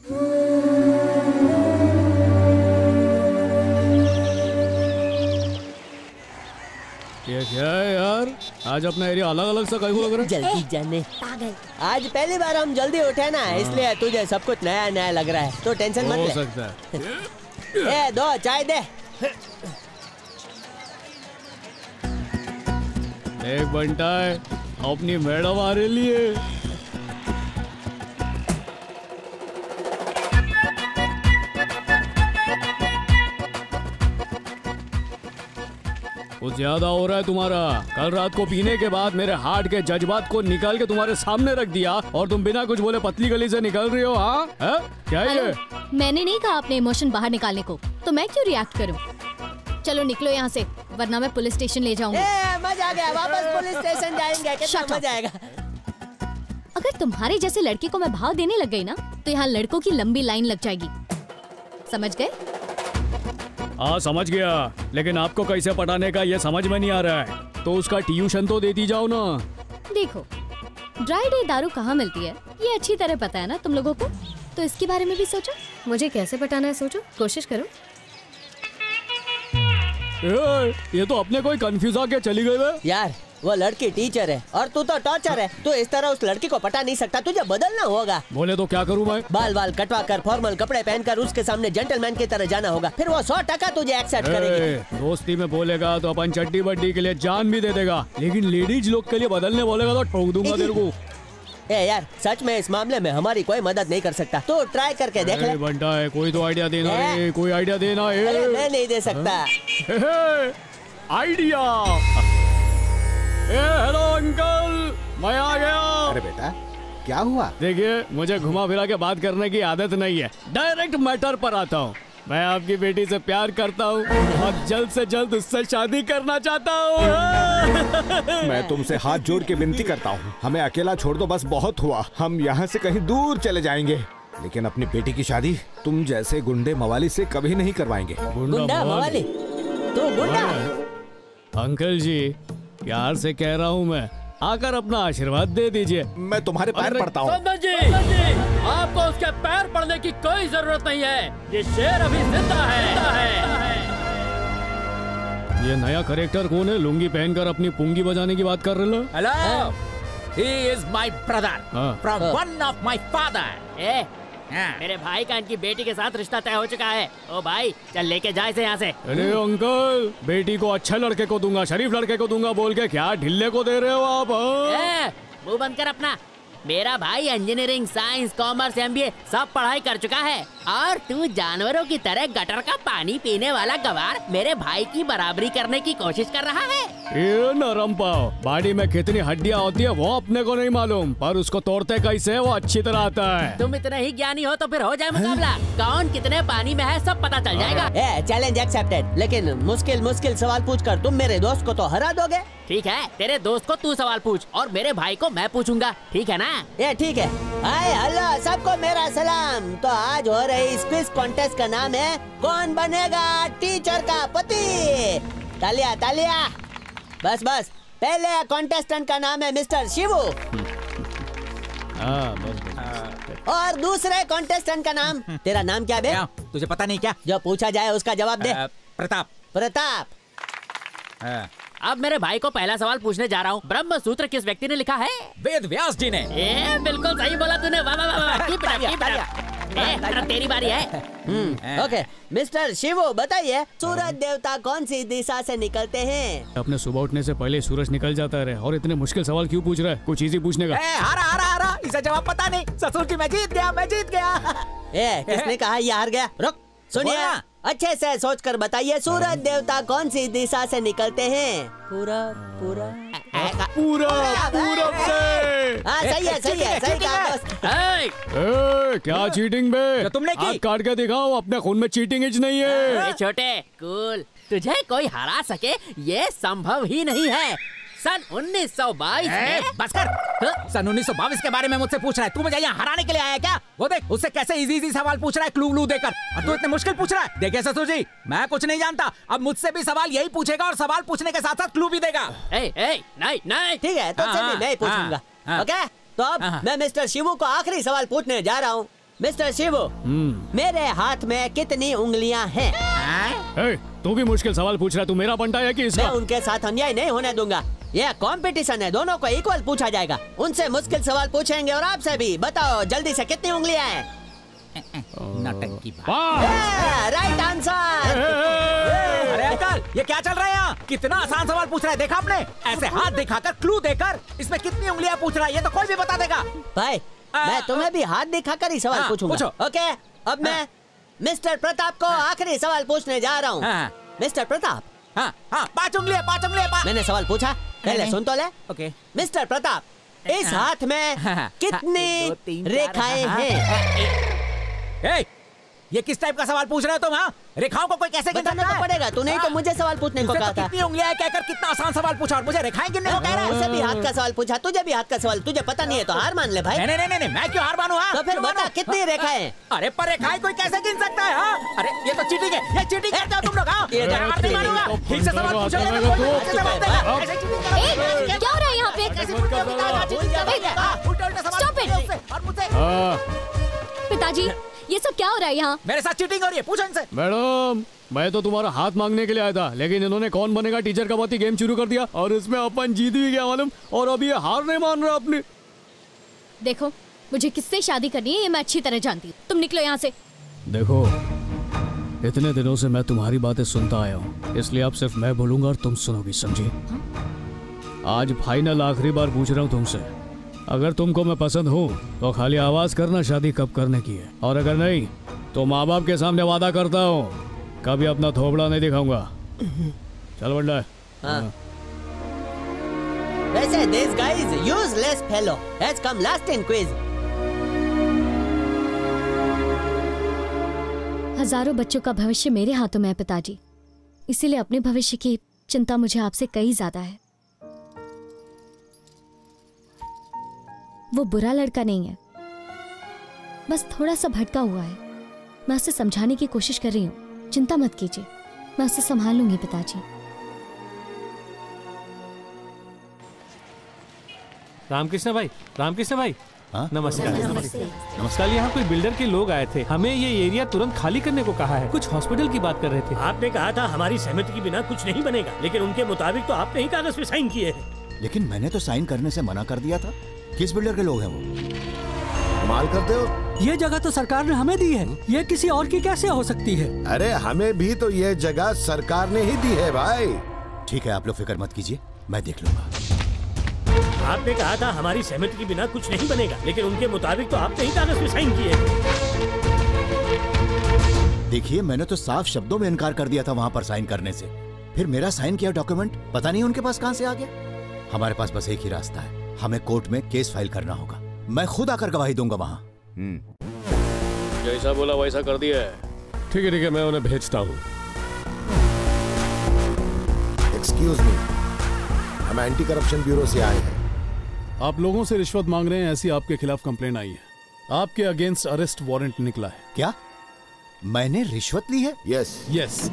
ये क्या है यार, आज अपना एरिया अलग अलग सा कहीं लग रहा है। जल्दी जाने पागल, आज पहली बार हम जल्दी उठे ना इसलिए तुझे सब कुछ नया नया लग रहा है, तो टेंशन मत ले। हो सकता है। ए, दो चाय दे। एक बंटा है अपनी मैडम आ रही लिए। कुछ ज्यादा हो रहा है तुम्हारा। कल रात को पीने के बाद मेरे हार्ट के जज्बात को निकाल के तुम्हारे सामने रख दिया और तुम बिना कुछ बोले पतली गली से निकल रही हो। हाँ क्या ये? मैंने नहीं कहा आपने इमोशन बाहर निकालने को, तो मैं क्यों रिएक्ट करूं? चलो निकलो यहाँ से, वरना मैं पुलिस स्टेशन ले जाऊंगी। मजा आ गया, वापस पुलिस स्टेशन जाएंगे, कितना मजा आएगा। अगर तुम्हारे जैसे लड़के को मैं भाव देने लग गई ना तो यहाँ लड़कों की लंबी लाइन लग जाएगी, समझ गए? हाँ समझ गया, लेकिन आपको कैसे पढ़ाने का ये समझ में नहीं आ रहा है, तो उसका ट्यूशन तो देती जाओ ना। देखो ड्राई डे दारू कहाँ मिलती है ये अच्छी तरह पता है ना तुम लोगों को, तो इसके बारे में भी सोचो। मुझे कैसे पटाना है सोचो, कोशिश करो। ए, ये तो अपने कोई कंफ्यूज आके चली गई यार। वो लड़की टीचर है और तू तो टॉर्चर है, तू इस तरह उस लड़की को पटा नहीं सकता, तुझे बदलना होगा। बोले तो क्या करूँ मैं? बाल बाल कटवा कर फॉर्मल कपड़े पहनकर उसके सामने जेंटलमैन की तरह जाना होगा, फिर वो सौ टका तुझे एक्सेप्ट करेगी। दोस्ती में बोलेगा तो अपन चड्डी बड्डी के लिए जान भी दे देगा, लेकिन लेडीज लोग के लिए बदलने बोलेगा तो ठोक दूंगा तेरे को। ए यार सच में इस मामले में हमारी कोई मदद नहीं कर सकता, तो ट्राई करके देख ले। बंटा है कोई तो आइडिया देना, कोई आइडिया देना। मैं नहीं दे सकता आइडिया। ए हेलो अंकल, मैं आ गया। अरे बेटा क्या हुआ? देखिए मुझे घुमा फिरा के बात करने की आदत नहीं है, डायरेक्ट मैटर पर आता हूँ। मैं आपकी बेटी से प्यार करता हूँ और जल्द से जल्द उससे शादी करना चाहता हूँ। मैं तुमसे हाथ जोड़ के विनती करता हूँ, हमें अकेला छोड़ दो, बस बहुत हुआ। हम यहाँ से कहीं दूर चले जाएंगे, लेकिन अपनी बेटी की शादी तुम जैसे गुंडे मवाली से कभी नहीं करवाएंगे। गुंडा मवाली तू गुंडा है? अंकल जी प्यार से कह रहा हूँ मैं, आकर अपना आशीर्वाद दे दीजिए। मैं तुम्हारे पैर पड़ता हूँ। संदन जी, संदन जी, आपको उसके पैर पड़ने की कोई जरूरत नहीं है, ये शेर अभी जिंदा है। ये नया करेक्टर कौन है? लुंगी पहनकर अपनी पुंगी बजाने की बात कर रहे हो? Hello, he is my brother from one of my father. ए, मेरे भाई का इनकी बेटी के साथ रिश्ता तय हो चुका है। ओ भाई चल लेके जाए से यहाँ से। अरे अंकल, बेटी को अच्छे लड़के को दूंगा, शरीफ लड़के को दूंगा बोल के क्या ढिल्ले को दे रहे हो आप? मुंह बंद कर अपना। मेरा भाई इंजीनियरिंग, साइंस, कॉमर्स, एमबीए सब पढ़ाई कर चुका है और तू जानवरों की तरह गटर का पानी पीने वाला गवार मेरे भाई की बराबरी करने की कोशिश कर रहा है। ये नरम पाव, बॉडी में कितनी हड्डियाँ होती है वो अपने को नहीं मालूम, पर उसको तोड़ते कैसे वो अच्छी तरह आता है। तुम इतने ही ज्ञानी हो तो फिर हो जाए मुकाबला, कौन कितने पानी में है सब पता चल जाएगा। चैलेंज एक्सेप्टेड, लेकिन मुश्किल मुश्किल सवाल पूछ कर तुम मेरे दोस्त को तो हरा दोगे। ठीक है, तेरे दोस्त को तू सवाल पूछ और मेरे भाई को मैं पूछूंगा, ठीक है ना? ये ठीक है। हाय हेलो सबको मेरा सलाम। तो आज हो रही इस क्विज कॉन्टेस्ट का नाम है कौन बनेगा टीचर का पति। तालिया तालिया। बस बस, पहले कॉन्टेस्टेंट का नाम है मिस्टर शिवू और दूसरे कॉन्टेस्टेंट का नाम, तेरा नाम क्या बे? तुझे पता नहीं क्या? जो पूछा जाए उसका जवाब दे। प्रताप। प्रताप। अब मेरे भाई को पहला सवाल पूछने जा रहा हूँ। ब्रह्म सूत्र किस व्यक्ति ने लिखा है? वेद व्यास जी ने। ए, बिल्कुल सही बोला तूने, वाह वाह वाह। अब तेरी बारी है। ओके मिस्टर शिवू, बताइए सूरज देवता कौन सी दिशा से निकलते हैं? अपने सुबह उठने से पहले सूरज निकल जाता है और इतने मुश्किल सवाल क्यों पूछ रहा है? कुछ इजी पूछने का। हारा हारा हारा, इसका जवाब पता नहीं। ससुर की मैं जीत गया, मैं जीत गया। ए, किसने कहा ये हार गया? रुक, सुनिए अच्छे से सोचकर बताइए सूरज देवता कौन सी दिशा से निकलते हैं? पूरा पूरा पूरा पूरब से। हाँ सही है, सही है, सही कहा। क्या चीटिंग बे तुमने की? काट के दिखाओ, अपने खून में चीटिंग इज नहीं है। छोटे कूल, तुझे कोई हरा सके ये संभव ही नहीं है। सन उन्नीस सौ बाईस में। बस कर, सन उन्नीस सौ बाईस के बारे में मुझसे पूछ रहा है? तू मुझे यहाँ हराने के लिए आया क्या? वो देख उससे कैसे इजी इजी सवाल पूछ रहा है क्लू व्लू देकर, और तू इतने मुश्किल पूछ रहा है। देखिए ससुर जी, मैं कुछ नहीं जानता, अब मुझसे भी सवाल यही पूछेगा और सवाल पूछने के साथ साथ क्लू भी देगा। ए, ए, नहीं नहीं ठीक है, तो चलिए मैं पूछूंगा। ओके, तो अब मैं मिस्टर शिवू को आखिरी सवाल पूछने जा रहा हूँ। मिस्टर शिवू, मेरे हाथ में कितनी उंगलियाँ हैं? तू भी मुश्किल सवाल पूछ रहा है, तू मेरा बंटा है कि इसका? मैं उनके साथ अन्याय नहीं होने दूंगा, यह कंपटीशन है, दोनों को इक्वल पूछा जाएगा। उनसे मुश्किल सवाल पूछेंगे और आपसे भी। बताओ जल्दी से कितनी उंगलियां हैं? नाटक की बात। Right answer. अरे अंकल ये क्या चल रहा है यहाँ? कितना आसान सवाल पूछ रहा है, देखा आपने? ऐसे हाथ दिखाकर क्लू देकर इसमें कितनी उंगलियां पूछ रहा है ये तो कोई भी बता देगा भाई। मैं तुम्हें भी हाथ दिखाकर ही सवाल पूछूंगा। ओके, अब मैं मिस्टर प्रताप को आखिरी सवाल पूछने जा रहा हूँ। मिस्टर प्रताप। हाँ हाँ, पाँच उंगलियां, पाँच उंगलियां। मैंने सवाल पूछा, पहले सुन तो ले। ओके मिस्टर प्रताप, इस हाथ में कितनी रेखाएं हैं? ये किस टाइप का सवाल पूछ रहे हो तुम? हाँ, रेखाओं को कोई कैसे गिनता है? पड़ेगा, तूने ही तो मुझे सवाल पूछने को कहा था। कितनी उंगलियां कहकर कितना आसान सवाल पूछा और मुझे रेखाएं गिनने को कह रहा है। उसे भी हाथ का सवाल पूछा, तुझे भी हाथ का सवाल, तुझे पता नहीं है तो हार मान ले भाई। नहीं नहीं नहीं, मैं क्यों हार मानूं? तो फिर बता कितनी रेखाएं हैं? अरे पर रेखाएं कोई कैसे गिन सकता है? अरे ये तो चीटिंग है, ये चीटिंग करते हो तुम लोग। हां ये हार नहीं मानूंगा, ठीक से सवाल पूछोगे तो कैसे जवाब देगा? ऐसे चीटिंग करोगे क्या हो रहा है यहां पे? कैसे प्रतियोगिता चीटिंग करोगे? हां उल्टा-उल्टा सवाल पूछोगे और मुझे। पिताजी ये सब क्या हो रहा है यहाँ? मेरे साथ चीटिंग हो रही है, पूछो इनसे। मैडम मैं तो तुम्हारा हाथ मांगने के लिए आया था, लेकिन इन्होंने कौन बनेगा टीचर का पति गेम शुरू कर दिया और इसमें अपन जीत भी गया मालूम, और अब ये हार नहीं मान रहा अपनी। देखो मुझे किससे शादी करनी है ये मैं अच्छी तरह जानती हूँ, तुम निकलो यहाँ से। देखो इतने दिनों से मैं तुम्हारी बातें सुनता आया हूँ, इसलिए अब सिर्फ मैं बोलूंगा और तुम सुनोगी, समझी? आज फाइनल आखिरी बार पूछ रहा हूँ तुमसे, अगर तुमको मैं पसंद हूँ तो खाली आवाज करना शादी कब करने की है, और अगर नहीं तो माँ बाप के सामने वादा करता हूँ कभी अपना थोबड़ा नहीं दिखाऊंगा। चल बंडा। हाँ। वैसे this guy is useless fellow has come last in quiz. हजारों बच्चों का भविष्य मेरे हाथों में है पिताजी, इसीलिए अपने भविष्य की चिंता मुझे आपसे कहीं ज्यादा है। वो बुरा लड़का नहीं है, बस थोड़ा सा भटका हुआ है, मैं उसे समझाने की कोशिश कर रही हूँ, चिंता मत कीजिए, मैं उसे संभाल लूंगी पिताजी। रामकृष्ण भाई, रामकृष्ण भाई, हाँ? नमस्कार। नमस्कार। यहाँ कोई बिल्डर के लोग आए थे, हमें ये एरिया तुरंत खाली करने को कहा है। कुछ हॉस्पिटल की बात कर रहे थे। आपने कहा था हमारी सहमति के बिना कुछ नहीं बनेगा, लेकिन उनके मुताबिक तो आपने ही कागज पे साइन किए हैं। लेकिन मैंने तो साइन करने से मना कर दिया था। किस बिल्डर के लोग हैं वो? माल करते हो। ये जगह तो सरकार ने हमें दी है, ये किसी और की कैसे हो सकती है? अरे हमें भी तो ये जगह सरकार ने ही दी है भाई। ठीक है, आप लोग फिक्र मत कीजिए, मैं देख लूंगा। आपने कहा था हमारी सहमति के बिना कुछ नहीं बनेगा, लेकिन उनके मुताबिक तो आपने ही कागज पे साइन किए। देखिए, मैंने तो साफ शब्दों में इनकार कर दिया था वहाँ पर साइन करने से, फिर मेरा साइन किया डॉक्यूमेंट पता नहीं उनके पास कहाँ से आ गया। हमारे पास बस एक ही रास्ता है, हमें कोर्ट में केस फाइल करना होगा। मैं खुद आकर गवाही दूंगा वहाँ। जैसा बोला वैसा कर दिया है। ठीक है ठीक है, मैं उन्हें भेजता हूँ। एक्सक्यूज मी, हम एंटी करप्शन ब्यूरो से आए हैं। आप लोगों से रिश्वत मांग रहे हैं, ऐसी आपके खिलाफ कंप्लेन आई है। आपके अगेंस्ट अरेस्ट वारंट निकला है। क्या मैंने रिश्वत ली है? Yes yes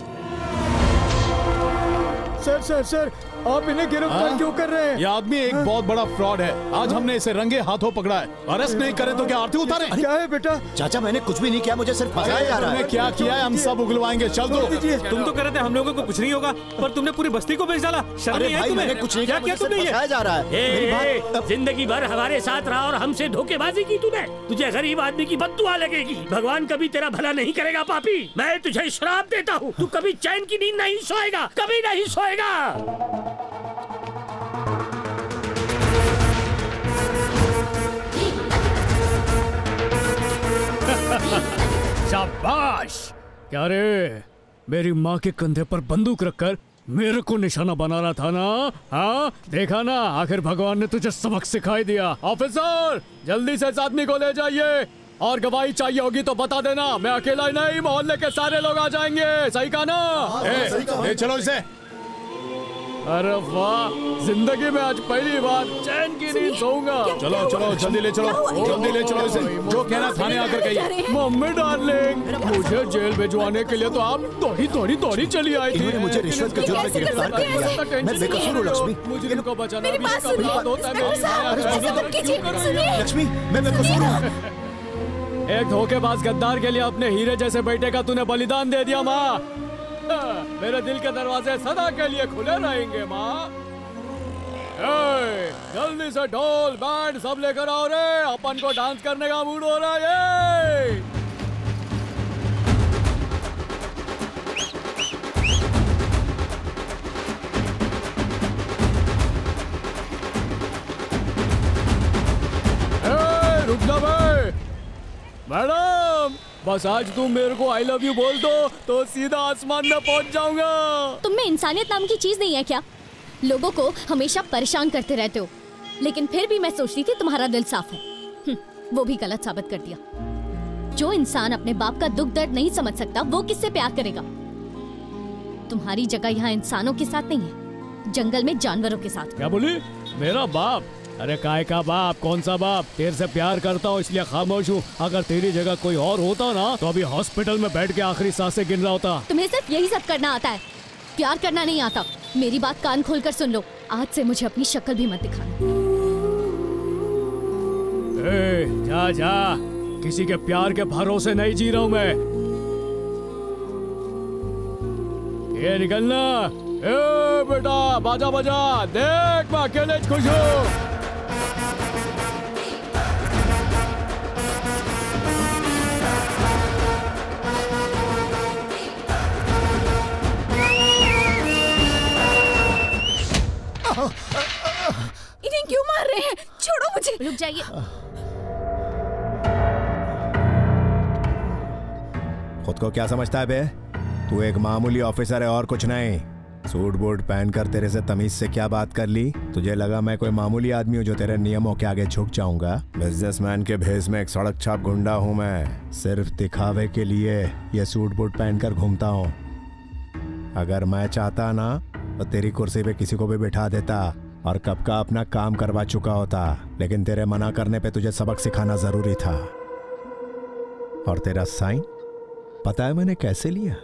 sir sir sir, आप इन्हें गिरफ्तार क्यों कर रहे हैं? यह आदमी एक बहुत बड़ा फ्रॉड है। आज हमने इसे रंगे हाथों पकड़ा है। अरेस्ट नहीं करें तो क्या आरती उतारें? क्या है बेटा? चाचा मैंने कुछ भी नहीं किया, मुझे सिर्फ फंसाया। तुमने क्या किया है हम सब उगलवाएंगे। चल दो। तुम तो कह रहे थे हम लोगों को कुछ नहीं होगा, पर तुमने पूरी बस्ती को भेज डाला। शर्म नहीं आई तुम्हें? कुछ नहीं किया तुमने, ये जा रहा है। जिंदगी भर हमारे साथ रहा और हमसे धोखेबाजी की तूने। तुझे गरीब आदमी की बद्दुआ लगेगी। भगवान कभी तेरा भला नहीं करेगा पापी। मैं तुझे श्राप देता हूँ, तू कभी चैन की नींद नहीं सोएगा, कभी नहीं सोएगा। शाबाश। क्या रे, मेरी माँ के कंधे पर बंदूक रखकर मेरे को निशाना बना रहा था ना? हाँ देखा ना, आखिर भगवान ने तुझे सबक सिखाई दिया। ऑफिसर जल्दी से इस आदमी को ले जाइए, और गवाही चाहिए होगी तो बता देना, मैं अकेला ही नहीं, मोहल्ले के सारे लोग आ जाएंगे। सही कहा ना? ए, ए, चलो इसे। अरे वाह, जिंदगी में आज पहली बार चैन की नींद सोऊंगा। चलो चलो जल्दी ले चलो, जल्दी ले चलो इसे। जो कहना थाने आकर कहिए। मम्मी डार्लिंग, मुझे जेल भिजवाने के लिए तो आप दौड़ी दौड़ी दौड़ी चली आई थी। मुझे रिश्वत के जुर्म में गिरफ्तार कर लिया। मैं बेकसूर हूं लक्ष्मी, मुझे इनको बचाना भी अपराध होता है। लक्ष्मी मैं बेकसूर हूं। एक धोखेबाज गद्दार के लिए अपने हीरे जैसे बेटे का तूने बलिदान दे दिया माँ। मेरे दिल के दरवाजे सदा के लिए खुले रहेंगे माँ। जल्दी से ढोल बैंड सब लेकर आओ रे, अपन को डांस करने का मूड हो रहा है। रुक जा भाई। मैडम बस आज तुम मेरे को आई लव यू बोल दो तो सीधा आसमान में पहुंच जाऊंगा। तुम में इंसानियत नाम की चीज नहीं है क्या? लोगों को हमेशा परेशान करते रहते हो, लेकिन फिर भी मैं सोचती थी तुम्हारा दिल साफ है। वो भी गलत साबित कर दिया। जो इंसान अपने बाप का दुख दर्द नहीं समझ सकता वो किससे प्यार करेगा? तुम्हारी जगह यहाँ इंसानों के साथ नहीं है, जंगल में जानवरों के साथ। क्या बोली? मेरा बाप? अरे काय का बाप, कौन सा बाप? तेरे से प्यार करता हूँ इसलिए खामोश हूँ। अगर तेरी जगह कोई और होता ना तो अभी हॉस्पिटल में बैठ के आखिरी सांसें गिन रहा होता। तुम्हें सिर्फ यही सब करना आता है, प्यार करना नहीं आता। मेरी बात कान खोलकर सुन लो, आज से मुझे अपनी शक्ल भी मत दिखाना। ए, जा जा, किसी के प्यार के भरोसे नहीं जी रहा हूँ मैं। ये निकलना। ए बेटा बाजा बजा, देख मैं अकेले खुश हूँ। इन्हें क्यों मार रहे हैं? छोड़ो मुझे। रुक जाइए। खुद को क्या समझता है बे? तू एक मामूली ऑफिसर है और कुछ नहीं। सूट बूट पहन कर तेरे से तमीज से क्या बात कर ली? तुझे लगा मैं कोई मामूली आदमी हूँ जो तेरे नियमों के आगे झुक जाऊंगा? बिजनेसमैन के भेस में एक सड़क छाप गुंडा हूँ मैं। सिर्फ दिखावे के लिए ये सूट बूट पहन कर घूमता हूँ। अगर मैं चाहता ना तो तेरी कुर्सी पे किसी को भी बिठा देता और कब का अपना काम करवा चुका होता, लेकिन तेरे मना करने पे तुझे सबक सिखाना जरूरी था। और तेरा साइन पता है मैंने कैसे लिया?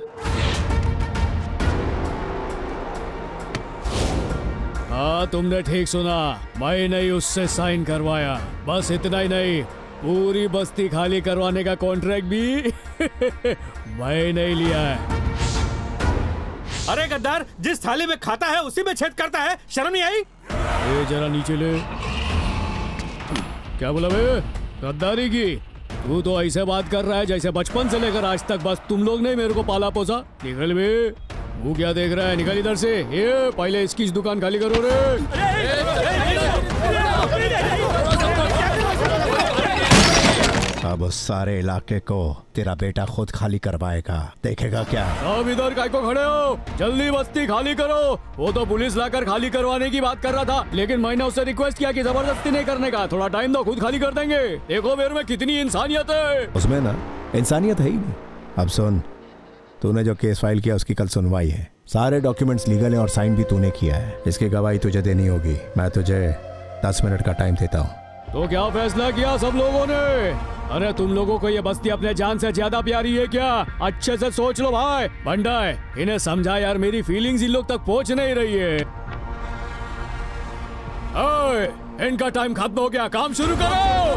हाँ तुमने ठीक सुना, मैं नहीं उससे साइन करवाया। बस इतना ही नहीं, पूरी बस्ती खाली करवाने का कॉन्ट्रैक्ट भी मैं नहीं लिया है। अरे गद्दार, जिस थाली में खाता है उसी में छेद करता है, शर्म नहीं आई? ये जरा नीचे ले। क्या बोला बे? गद्दारी की? तू तो ऐसे बात कर रहा है जैसे बचपन से लेकर आज तक बस तुम लोग ने मेरे को पाला पोसा। निकल बे, वो क्या देख रहा है, निकल इधर से। ये पहले इसकी इस दुकान खाली करो रे। अब उस सारे इलाके को तेरा बेटा खुद खाली करवाएगा, देखेगा क्या। अब इधर काहे को खड़े हो, जल्दी बस्ती खाली करो। वो तो पुलिस लाकर खाली करवाने की बात कर रहा था, लेकिन मैंने उससे रिक्वेस्ट किया कि जबरदस्ती नहीं करने का, थोड़ा टाइम दो, खुद खाली कर देंगे। देखो मेरे में कितनी इंसानियत है। उसमें ना इंसानियत है ही नहीं। अब सुन, तूने जो केस फाइल किया उसकी कल सुनवाई है। सारे डॉक्यूमेंट्स लीगल हैं और साइन भी तूने किया है। इसकी गवाही तुझे देनी होगी। मैं तुझे दस मिनट का टाइम देता हूँ। तो क्या फैसला किया सब लोगों ने? अरे तुम लोगों को ये बस्ती अपने जान से ज्यादा प्यारी है क्या? अच्छे से सोच लो भाई। बंडा है, इन्हें समझा यार, मेरी फीलिंग्स इन लोग तक पहुँच नहीं रही है। ओए, इनका टाइम खत्म हो गया, काम शुरू करो।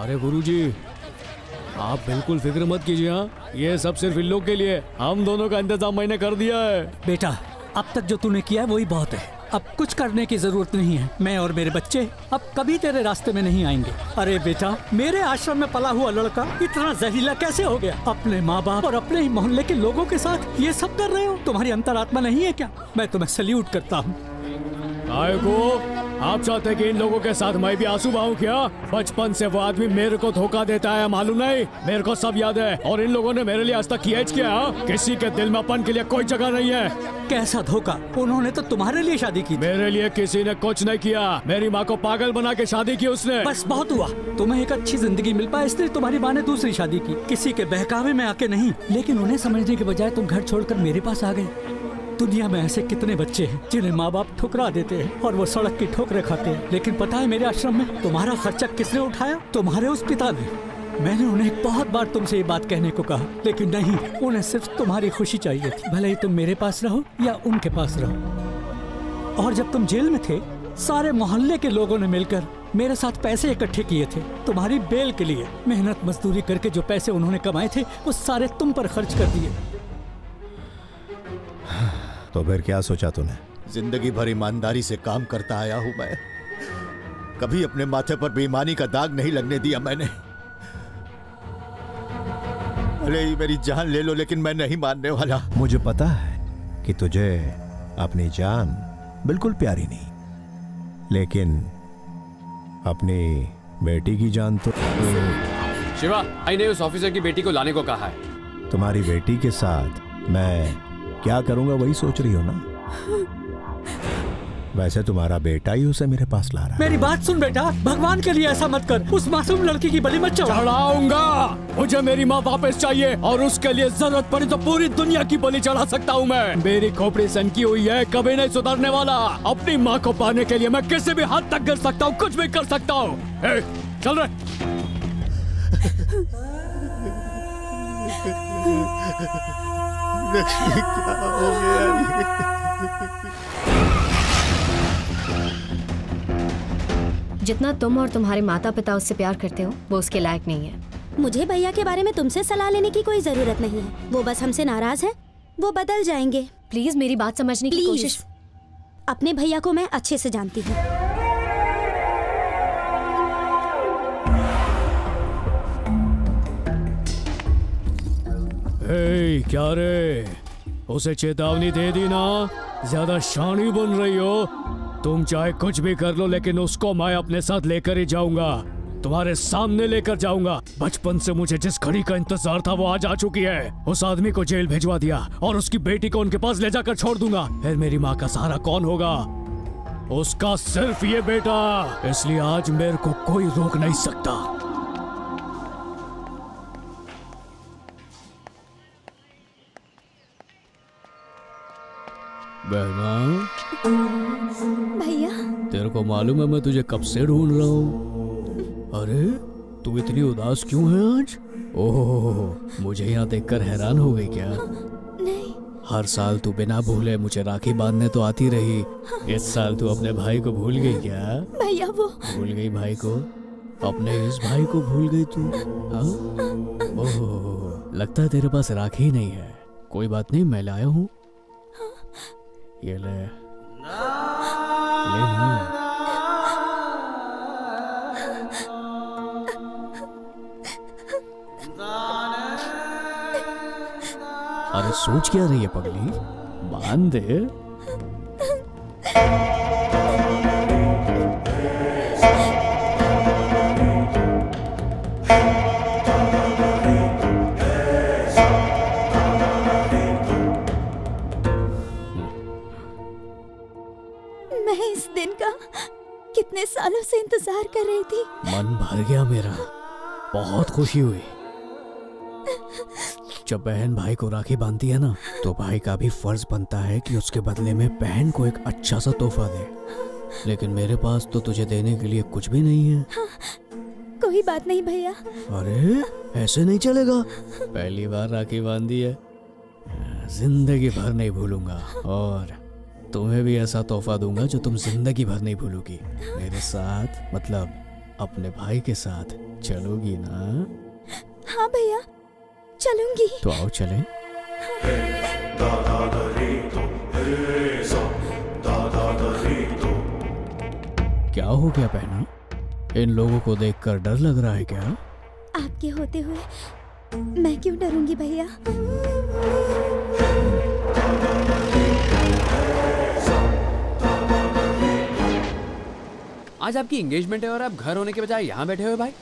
अरे गुरुजी, आप बिल्कुल फिक्र मत कीजिए। हाँ, ये सब सिर्फ इन लोग के लिए, हम दोनों का इंतजाम मैंने कर दिया है। बेटा, अब तक जो तूने किया है वही बहुत है। अब कुछ करने की जरूरत नहीं है। मैं और मेरे बच्चे अब कभी तेरे रास्ते में नहीं आएंगे। अरे बेटा, मेरे आश्रम में पला हुआ लड़का इतना जहरीला कैसे हो गया? अपने माँ बाप और अपने ही मोहल्ले के लोगों के साथ ये सब कर रहे हो, तुम्हारी अंतरात्मा नहीं है क्या? मैं तुम्हें सैल्यूट करता हूँ। आप चाहते कि इन लोगों के साथ मैं भी आंसू बहाऊं क्या? बचपन से वो आदमी मेरे को धोखा देता है, मालूम नहीं? मेरे को सब याद है, और इन लोगों ने मेरे लिए आज तक किया क्या? हाँ? किसी के दिल में अपन के लिए कोई जगह नहीं है। कैसा धोखा? उन्होंने तो तुम्हारे लिए शादी की। मेरे लिए किसी ने कुछ नहीं किया। मेरी माँ को पागल बना के शादी की उसने। बस बहुत हुआ, तुम्हें एक अच्छी जिंदगी मिल पाए इसलिए तुम्हारी माँ ने दूसरी शादी की, किसी के बहकावे में आके नहीं। लेकिन उन्हें समझने के बजाय तुम घर छोड़कर मेरे पास आ गए। दुनिया में ऐसे कितने बच्चे हैं जिन्हें माँ बाप ठुकरा देते हैं और वो सड़क की ठोकरें खाते हैं। लेकिन पता है मेरे आश्रम में तुम्हारा खर्चा किसने उठाया? तुम्हारे उस पिता ने। मैंने उन्हें बहुत बार तुमसे ये बात कहने को कहा, लेकिन नहीं, उन्हें सिर्फ तुम्हारी खुशी चाहिए थी, भले ही तुम मेरे पास रहो या उनके पास रहो। और जब तुम जेल में थे, सारे मोहल्ले के लोगों ने मिलकर मेरे साथ पैसे इकट्ठे किए थे तुम्हारी बेल के लिए। मेहनत मजदूरी करके जो पैसे उन्होंने कमाए थे वो सारे तुम पर खर्च कर दिए। तो फिर क्या सोचा तूने? जिंदगी भर ईमानदारी से काम करता आया हूं मैं, कभी अपने माथे पर बेईमानी का दाग नहीं लगने दिया मैंने। अरे मेरी जान ले लो, लेकिन मैं नहीं मानने वाला। मुझे पता है कि तुझे अपनी जान बिल्कुल प्यारी नहीं, लेकिन अपनी बेटी की जान तो। शिवा, मैंने उस ऑफिसर की बेटी को लाने को कहा है। तुम्हारी बेटी के साथ मैं क्या करूंगा वही सोच रही हो ना? वैसे तुम्हारा बेटा ही उसे मेरे पास ला रहा है। मेरी बात सुन बेटा, भगवान के लिए ऐसा मत कर, उस मासूम लड़की की बलि मत चढ़ाऊंगा। मुझे मेरी माँ वापस चाहिए, और उसके लिए जरूरत पड़ी तो पूरी दुनिया की बलि चढ़ा सकता हूँ मैं। मेरी खोपड़ी सनकी हुई है, कभी नहीं सुधरने वाला। अपनी माँ को पाने के लिए मैं किसी भी हद तक गिर सकता हूँ, कुछ भी कर सकता हूँ। चल रहे। लक्ष्मी, क्या हो गया? जितना तुम और तुम्हारे माता पिता उससे प्यार करते हो वो उसके लायक नहीं है। मुझे भैया के बारे में तुमसे सलाह लेने की कोई जरूरत नहीं है। वो बस हमसे नाराज है, वो बदल जाएंगे। प्लीज मेरी बात समझने की कोशिश। अपने भैया को मैं अच्छे से जानती हूँ। हे, क्या रे, उसे चेतावनी दे दी ना? ज्यादा शानी बन रही हो तुम। चाहे कुछ भी कर लो, लेकिन उसको मैं अपने साथ लेकर ही जाऊंगा, तुम्हारे सामने लेकर जाऊंगा। बचपन से मुझे जिस घड़ी का इंतजार था वो आज आ चुकी है। उस आदमी को जेल भेजवा दिया और उसकी बेटी को उनके पास ले जाकर छोड़ दूंगा। फिर मेरी माँ का सहारा कौन होगा? उसका सिर्फ ये बेटा। इसलिए आज मेरे को कोई रोक नहीं सकता। बहना, भैया, तेरे को मालूम है मैं तुझे कब से ढूंढ रहा हूँ। अरे तू इतनी उदास क्यों है आज? ओह, मुझे यहाँ देखकर हैरान हो गई क्या? नहीं। हर साल तू बिना भूले मुझे राखी बांधने तो आती रही, इस साल तू अपने भाई को भूल गई क्या? भैया वो भूल गई भाई को, अपने इस भाई को भूल गई तू? हाँ, ओह लगता है तेरे पास राखी ही नहीं है। कोई बात नहीं, मैं लाया हूँ, ये ले, ले ना। अरे सोच क्या रही है पगली, बांध दे। कितने सालों से इंतजार कर रही थी। मन भर गया मेरा, बहुत खुशी हुई। जब बहन भाई को राखी बांधती है ना, तो भाई का भी फर्ज बनता है कि उसके बदले में बहन को एक अच्छा सा तोहफा दे। लेकिन मेरे पास तो तुझे देने के लिए कुछ भी नहीं है। हाँ, कोई बात नहीं भैया। अरे ऐसे नहीं चलेगा, पहली बार राखी बांधी है, जिंदगी भर नहीं भूलूंगा। और तुम्हें भी ऐसा तोहफा दूंगा जो तुम जिंदगी भर नहीं भूलोगी। मेरे साथ, मतलब अपने भाई के साथ चलोगी ना? हाँ भैया चलूंगी। तो आओ चलें। क्या हो गया बहना, इन लोगों को देखकर डर लग रहा है क्या? आपके होते हुए मैं क्यों डरूंगी भैया। आज आपकी एंगेजमेंट है और आप घर होने के बजाय यहाँ बैठे हुए भाई।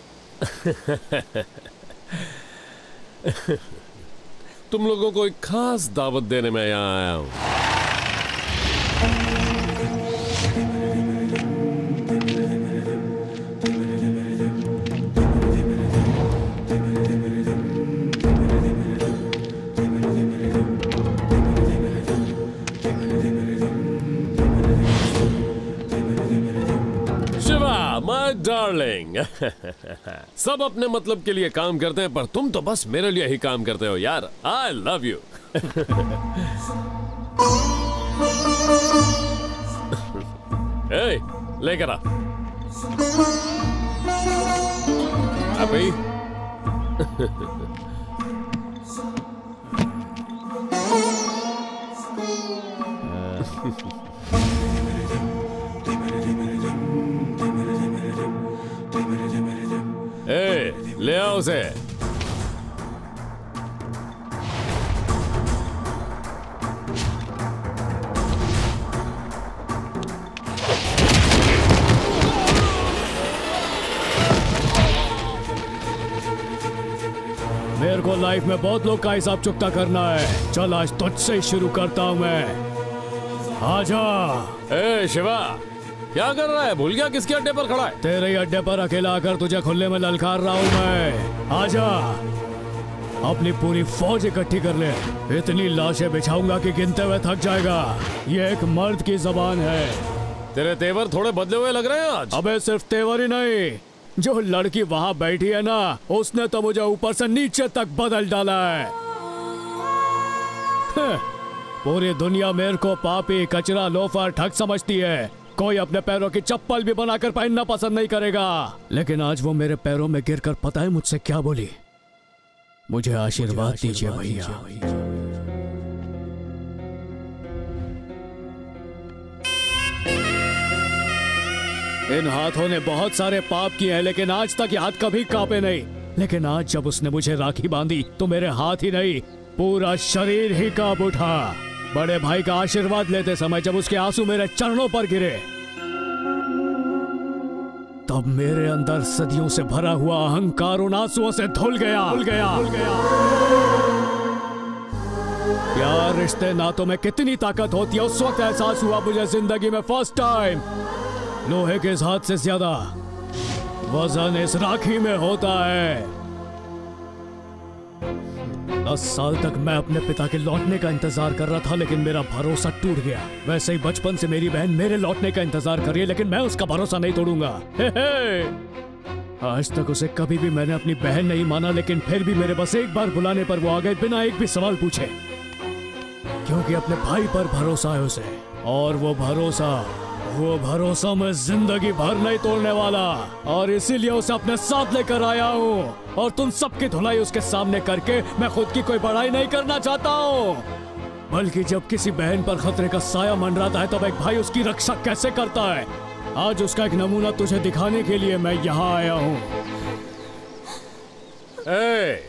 तुम लोगों को एक खास दावत देने में यहाँ आया हूँ। शिवा माय डार्लिंग, सब अपने मतलब के लिए काम करते हैं, पर तुम तो बस मेरे लिए ही काम करते हो यार। I love you. लेकर आ अभी। ए, ले आओ उसे। मेरे को लाइफ में बहुत लोग का हिसाब चुकता करना है। चल आज तुझसे ही शुरू करता हूं मैं। आजा। ए शिवा, क्या कर रहा है? भूल गया किसके अड्डे पर खड़ा है? तेरे ही अड्डे पर अकेला आकर तुझे खुले में ललकार रहा हूँ मैं। आजा, अपनी पूरी फौज इकट्ठी कर ले। इतनी लाशें बिछाऊंगा कि गिनते हुए थक जाएगा। ये एक मर्द की जबान है। तेरे तेवर थोड़े बदले हुए लग रहे हैं आज। अबे सिर्फ तेवर ही नहीं, जो लड़की वहाँ बैठी है ना, उसने तो मुझे ऊपर से नीचे तक बदल डाला है। पूरी दुनिया मेरे को पापी, कचरा, लोफर, ठग समझती है। कोई अपने पैरों की चप्पल भी बनाकर पहनना पसंद नहीं करेगा। लेकिन आज वो मेरे पैरों में गिरकर पता है मुझसे क्या बोली? मुझे आशीर्वाद दीजिए भैया। इन हाथों ने बहुत सारे पाप किए हैं, लेकिन आज तक ये हाथ कभी कांपे नहीं। लेकिन आज जब उसने मुझे राखी बांधी, तो मेरे हाथ ही नहीं, पूरा शरीर ही कांप उठा। बड़े भाई का आशीर्वाद लेते समय जब उसके आंसू मेरे चरणों पर गिरे, तब मेरे अंदर सदियों से भरा हुआ अहंकार उन आंसुओं से धुल गया, धुल गया, धुल गया। प्यार, रिश्ते, नातों में कितनी ताकत होती है, उस वक्त एहसास हुआ मुझे जिंदगी में फर्स्ट टाइम। लोहे के इस हाथ से ज्यादा वजन इस राखी में होता है। दस साल तक मैं अपने पिता के लौटने का इंतजार कर रहा था, लेकिन मेरा भरोसा टूट गया। वैसे ही बचपन से मेरी बहन मेरे लौटने का इंतजार कर रही है, लेकिन मैं उसका भरोसा नहीं तोड़ूंगा। हे हे। आज तक उसे कभी भी मैंने अपनी बहन नहीं माना, लेकिन फिर भी मेरे बस एक बार बुलाने पर वो आ गए बिना एक भी सवाल पूछे, क्योंकि अपने भाई पर भरोसा है उसे, और वो भरोसा वो भरोसा मैं जिंदगी भर नहीं तोड़ने वाला, और इसीलिए उसे अपने साथ लेकर आया हूँ। और तुम सबकी धुलाई उसके सामने करके मैं खुद की कोई बड़ाई नहीं करना चाहता हूँ, बल्कि जब किसी बहन पर खतरे का साया मंडराता है तब एक भाई उसकी रक्षा कैसे करता है, आज उसका एक नमूना तुझे दिखाने के लिए मैं यहाँ आया हूँ। ए,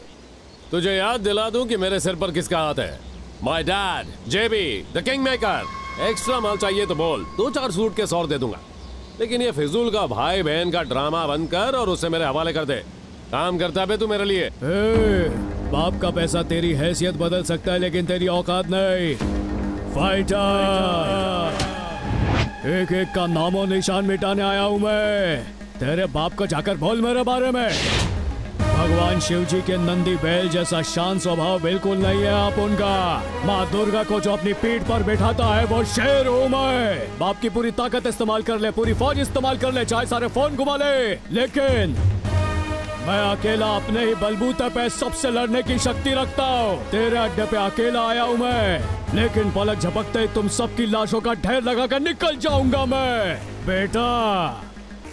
तुझे याद दिला दूं कि मेरे सिर पर किसका हाथ है? My dad, JB, the king maker. Extra माल चाहिए तो बोल, दो चार सूट के सौर दे दूंगा, लेकिन ये फिजूल का भाई बहन का ड्रामा बंद कर और उसे मेरे हवाले कर दे। काम करता है तू मेरे लिए। ए, बाप का पैसा तेरी हैसियत बदल सकता है, लेकिन तेरी औकात नहीं। फाइटर, एक एक का नामो निशान मिटाने आया हूँ मैं। तेरे बाप को जाकर बोल मेरे बारे में, भगवान शिव जी के नंदी बैल जैसा शांत स्वभाव बिल्कुल नहीं है आप उनका। माँ दुर्गा को जो अपनी पीठ पर बैठाता है वो शेर हूँ मैं। बाप की पूरी ताकत इस्तेमाल कर ले, पूरी फौज इस्तेमाल कर ले, चाहे सारे फोन घुमा ले, लेकिन मैं अकेला अपने ही बलबूते पे सबसे लड़ने की शक्ति रखता हूँ। तेरे अड्डे पे अकेला आया हूँ मैं, लेकिन पलक झपकते तुम सबकी लाशों का ढेर लगा कर निकल जाऊंगा मैं। बेटा,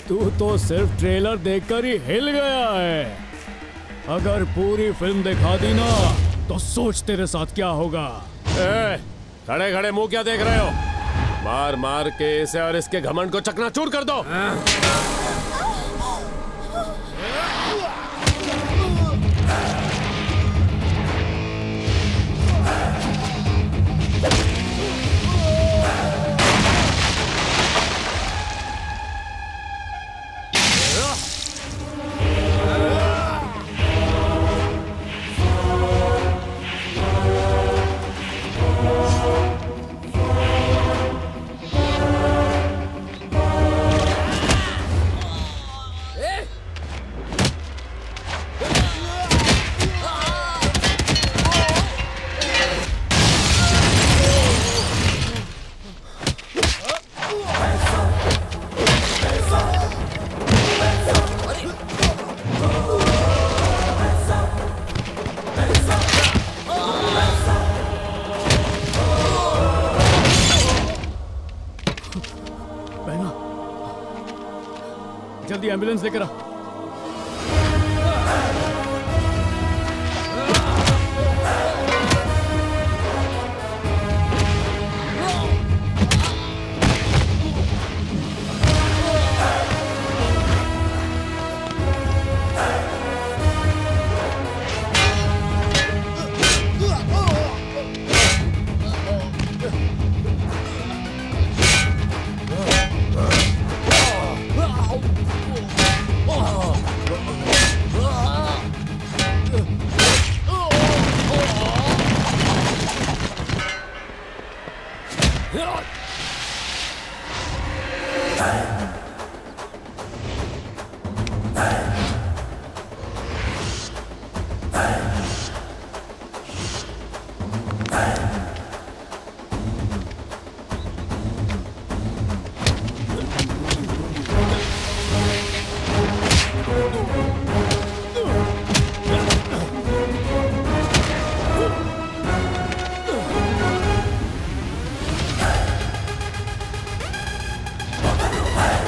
तू तो सिर्फ ट्रेलर देख कर ही हिल गया है, अगर पूरी फिल्म दिखा दी ना तो सोच तेरे साथ क्या होगा। ए, खड़े खड़े मुंह क्या देख रहे हो? मार मार के इसे और इसके घमंड को चकनाचूर कर दो। एम्बुलेंस लेकर आ। Hey!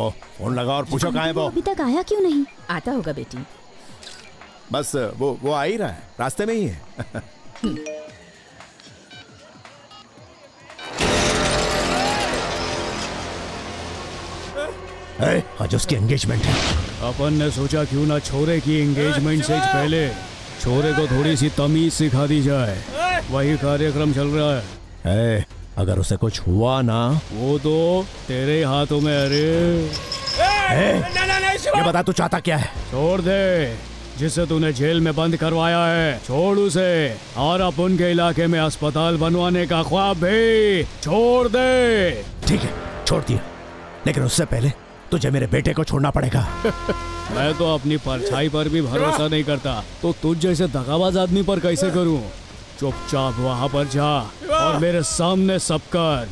फोन लगा और पूछो कहाँ है वो। अभी तक आया क्यों नहीं? आता होगा बेटी, बस वो वो आ ही रहा है, रास्ते में ही है। आज उसकी एंगेजमेंट है। अपन ने सोचा क्यों ना छोरे की एंगेजमेंट से पहले छोरे को थोड़ी सी तमीज सिखा दी जाए, वही कार्यक्रम चल रहा है। ए, अगर उसे कुछ हुआ ना, वो तो तेरे हाथों में। अरे ए, ना, ना, ना, ये बता तू चाहता क्या है? छोड़ दे जिसे तूने जेल में बंद करवाया है, छोड़ उसे, और अपन के इलाके में अस्पताल बनवाने का ख्वाब भी छोड़ दे। ठीक है, छोड़ दिया, लेकिन उससे पहले तुझे मेरे बेटे को छोड़ना पड़ेगा। मैं तो अपनी परछाई पर भी भरोसा नहीं करता, तो तुझ जैसे दगाबाज आदमी पर कैसे करूं? चुपचाप वहां पर जा और मेरे सामने सब कर।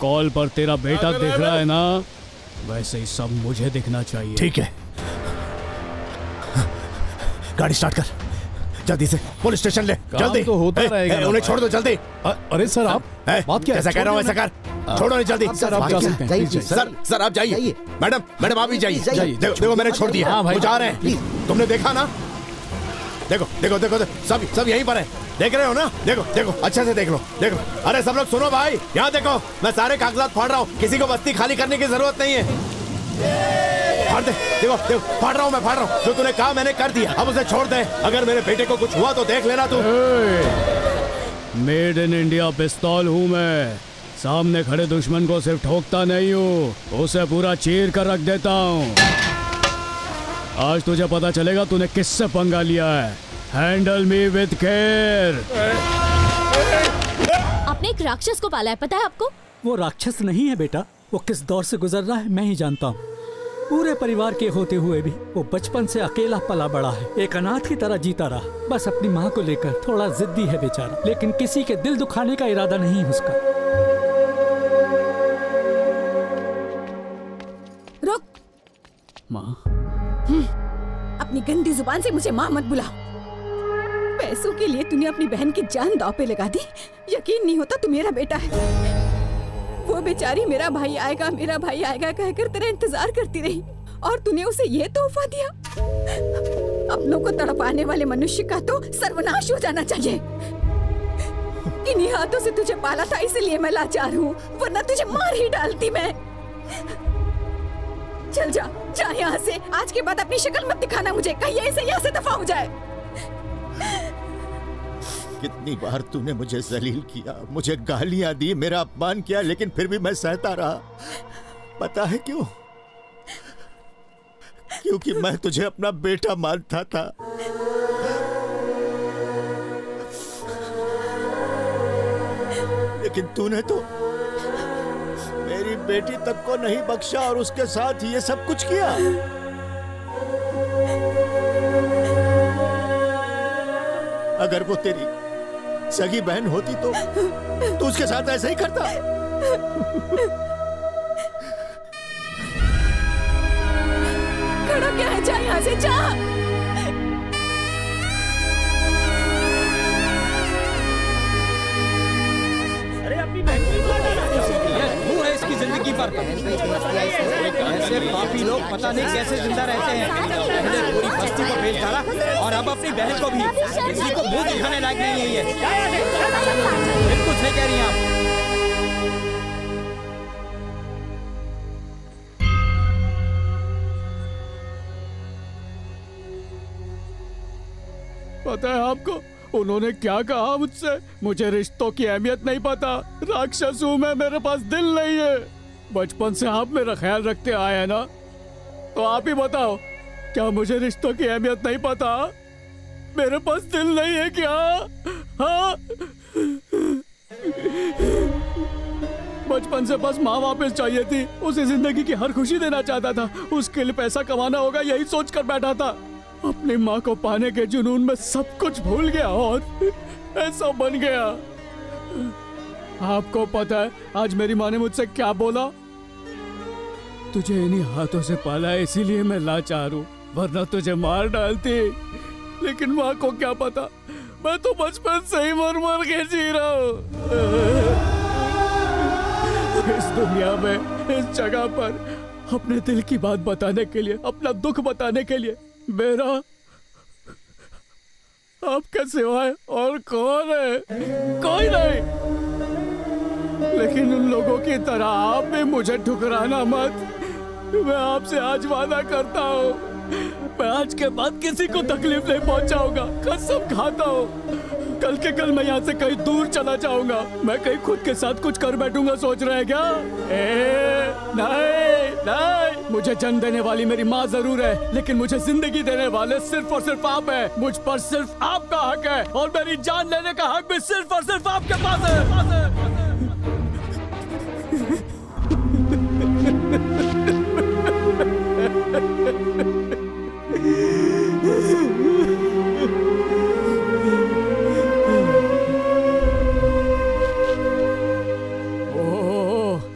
कॉल पर तेरा बेटा दिख रहा है ना, वैसे ही सब मुझे दिखना चाहिए। ठीक है, गाड़ी स्टार्ट कर, जल्दी से पुलिस स्टेशन ले, जल्दी। तो होता ए, रहेगा ए, उन्हें छोड़ दो जल्दी। अ, अरे सर आप ए, बात क्या है? कह रहा हूँ ऐसा कर, छोड़ो नहीं जल्दी। सर आप जा सकते हैं। सर सर आप जाइए। मैडम मैडम आप भी जाइए। देखो मैंने छोड़ दिया, वो जा रहे हैं, तुमने देखा ना? देखो देखो देखो सब सब यहीं पर है, देख रहे हो ना? देखो देखो अच्छे से देख लो, देखो। अरे सब लोग सुनो भाई, यहाँ देखो, मैं सारे कागजात फाड़ रहा हूँ, किसी को बस्ती खाली करने की जरूरत नहीं है। फाड़ दे, देखो देखो फाड़ रहा हूँ मैं, फाड़ रहा हूँ। जो तूने कहा मैंने कर दिया, अब उसे छोड़ दे। अगर मेरे बेटे को कुछ हुआ तो देख लेना तू। मेड इन इंडिया पिस्तौल हूँ मैं, सामने खड़े दुश्मन को सिर्फ ठोकता नहीं हूँ, उसे पूरा चीर कर रख देता हूँ। आज तुझे पता चलेगा तूने किससे पंगा लिया है। Handle me with care. आपने एक राक्षस को पाला है, पता है आपको? वो राक्षस नहीं है बेटा, वो किस दौर से गुजर रहा है मैं ही जानता हूँ। पूरे परिवार के होते हुए भी वो बचपन से अकेला पला बड़ा है, एक अनाथ की तरह जीता रहा। बस अपनी माँ को लेकर थोड़ा जिद्दी है बेचारा, लेकिन किसी के दिल दुखाने का इरादा नहीं है उसका। रुक माँ, अपनी गंदी जुबान से मुझे माँ मत बुलाओ। पैसों के लिए तूने अपनी बहन की जान दांव पे लगा दी, यकीन नहीं होता तू मेरा बेटा है। वो बेचारी मेरा भाई आएगा मेरा भाई आएगा कहकर तेरा इंतजार करती रही, और तूने उसे ये तोहफा दिया। अपनों को तड़पाने वाले मनुष्य का तो सर्वनाश हो जाना चाहिए। इन्हीं हाथों से तुझे पाला था, इसलिए मैं लाचार हूँ, वरना तुझे मार ही डालती मैं। चल जा, जा यहाँ से। आज के बाद अपनी शक्ल मत दिखाना मुझे, कहीं यहीं से यहाँ से दफा हो जाए। कितनी बार तूने मुझे जलील किया, मुझे गालियां दी, मेरा अपमान किया, लेकिन फिर भी मैं सहता रहा। पता है क्यों? क्योंकि मैं तुझे अपना बेटा मानता था। लेकिन तूने तो मेरी बेटी तक को नहीं बख्शा और उसके साथ ये सब कुछ किया। अगर वो तेरी सगी बहन होती तो तू उसके साथ ऐसा ही करता। खड़ा क्या है, जा यहाँ से, जा। अरे अपनी बहन को है इसकी जिंदगी पर। ऐसे पापी लोग पता नहीं कैसे जिंदा रहते हैं। पूरी बस्ती को भेज डाला और अब अपनी बहन को भी, किसी को मुंह दिखाने लायक नहीं है ये। कुछ नहीं कह रही आप। पता है आपको उन्होंने क्या कहा मुझसे? मुझे रिश्तों की अहमियत नहीं पता, राक्षस हूं मैं, मेरे पास दिल नहीं है। बचपन से आप मेरा ख्याल रखते आए हैं ना, तो आप ही बताओ क्या मुझे रिश्तों की अहमियत नहीं पता? मेरे पास दिल नहीं है क्या? हाँ, बचपन से बस माँ वापस चाहिए थी, उसे जिंदगी की हर खुशी देना चाहता था, उसके लिए पैसा कमाना होगा यही सोचकर बैठा था। अपनी माँ को पाने के जुनून में सब कुछ भूल गया और ऐसा बन गया। आपको पता है आज मेरी माँ ने मुझसे क्या बोला? तुझे इन्हीं हाथों से पाला है, इसीलिए मैं लाचार हूँ, वरना तुझे मार डालती। लेकिन माँ को क्या पता, मैं तो बचपन से ही मर मर के जी रहा हूँ। इस दुनिया में, इस जगह पर अपने दिल की बात बताने के लिए, अपना दुख बताने के लिए मेरा आपके सिवाय और कौन है? कोई नहीं। लेकिन उन लोगों की तरह आप भी मुझे ठुकराना मत। मैं आपसे आज वादा करता हूँ, मैं आज के बाद किसी को तकलीफ नहीं पहुँचाऊंगा। कसम खाता हूँ, कल के कल मैं यहाँ से कहीं दूर चला जाऊंगा। मैं कहीं खुद के साथ कुछ कर बैठूंगा सोच रहे हैं क्या? ए, नहीं, नहीं। मुझे जन्म देने वाली मेरी माँ जरूर है, लेकिन मुझे जिंदगी देने वाले सिर्फ और सिर्फ आप है। मुझ पर सिर्फ आपका हक है और मेरी जान लेने का हक भी सिर्फ और सिर्फ आपके पास है, पास है, पास है।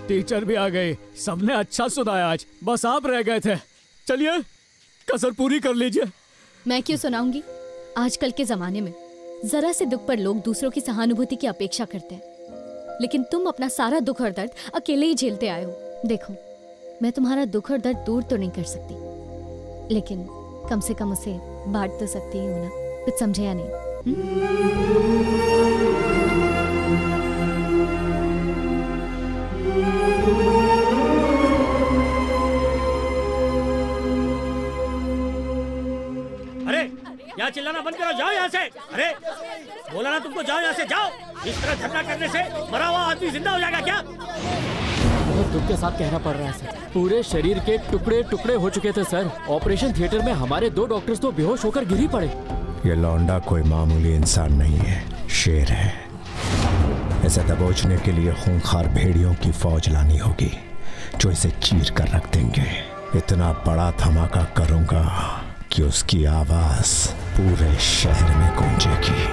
टीचर भी आ गई, सबने अच्छा सुनाया आज, बस आप रह गए थे। चलिए कसर पूरी कर लीजिए। मैं क्यों सुनाऊंगी? आजकल के जमाने में जरा से दुख पर लोग दूसरों की सहानुभूति की अपेक्षा करते हैं, लेकिन तुम अपना सारा दुख और दर्द अकेले ही झेलते आए हो। देखो, मैं तुम्हारा दुख और दर्द दूर तो नहीं कर सकती, लेकिन कम से कम उसे बांट तो सकती हूँ ना। कुछ समझे या नहीं? अरे यहाँ चिल्लाना बंद करो, जाओ यहाँ से। अरे बोला ना तुमको, जाओ यहाँ से, जाओ। इस तरह झगड़ा करने से मरा हुआ आदमी जिंदा हो जाएगा क्या? बहुत दुख के साथ कहना पड़ रहा है सर, पूरे शरीर के टुकड़े टुकड़े हो चुके थे सर। ऑपरेशन थिएटर में हमारे दो डॉक्टर्स तो बेहोश होकर गिरी पड़े। ये लौंडा कोई मामूली इंसान नहीं है, शेर है। इसे दबोचने के लिए खूंखार भेड़ियों की फौज लानी होगी, जो इसे चीर कर रख देंगे। इतना बड़ा धमाका करूंगा कि उसकी आवाज पूरे शहर में गूंजेगी।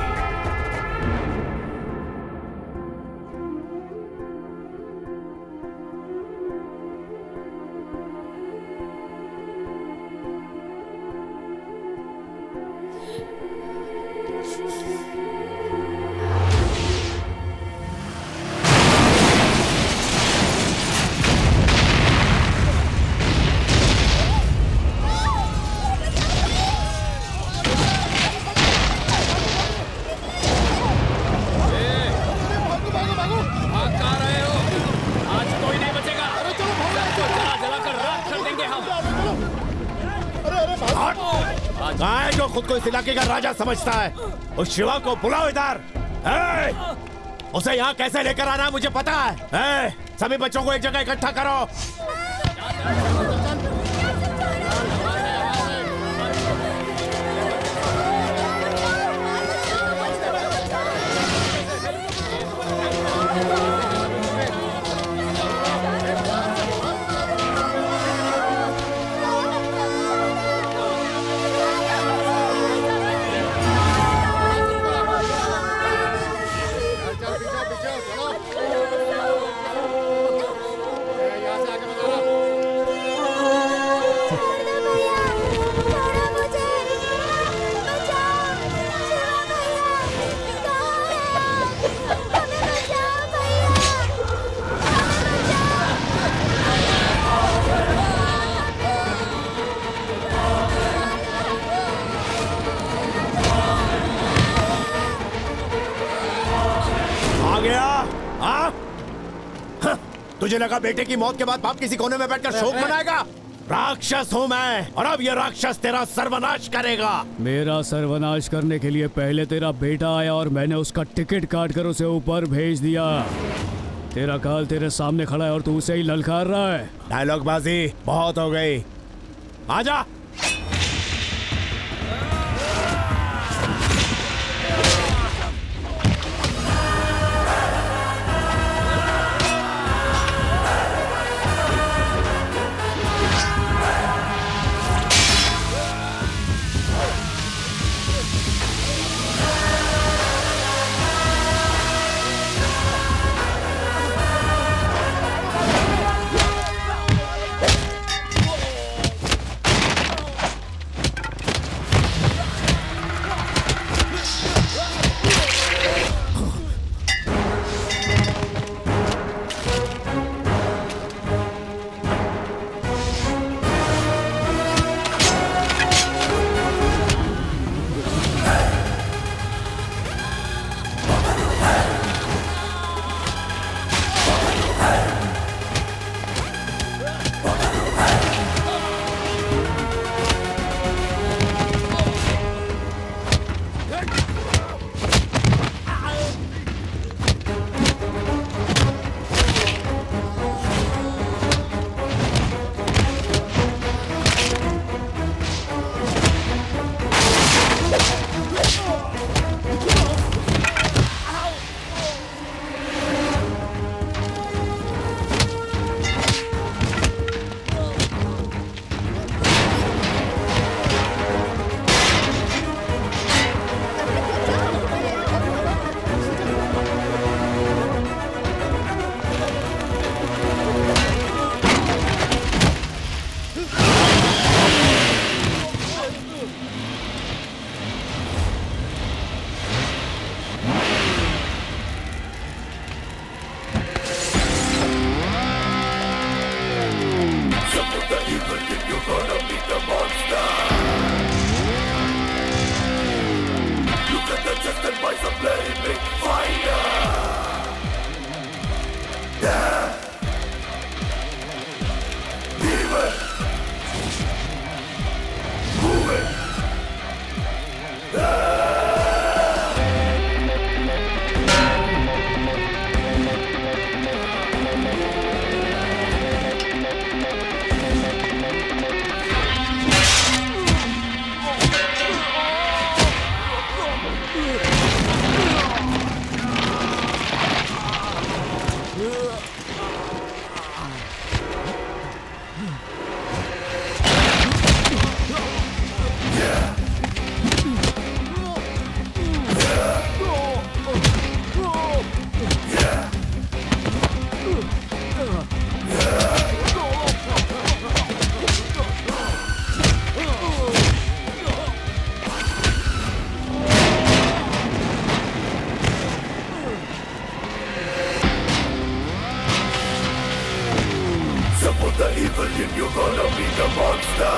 इलाके का राजा समझता है उस शिवा को बुलाओ इधर। उसे यहाँ कैसे लेकर आना मुझे पता है। सभी बच्चों को एक जगह इकट्ठा करो। मुझे लगा बेटे की मौत के बाद बाप किसी कोने में बैठकर शोक मनाएगा। राक्षस हूँ मैं, और अब ये राक्षस तेरा सर्वनाश करेगा। मेरा सर्वनाश करने के लिए पहले तेरा बेटा आया और मैंने उसका टिकट काटकर उसे ऊपर भेज दिया। तेरा काल तेरे सामने खड़ा है और तू उसे ही ललकार रहा है। डायलॉगबाजी बहुत हो गई, आजा। but then you're gonna be the monster.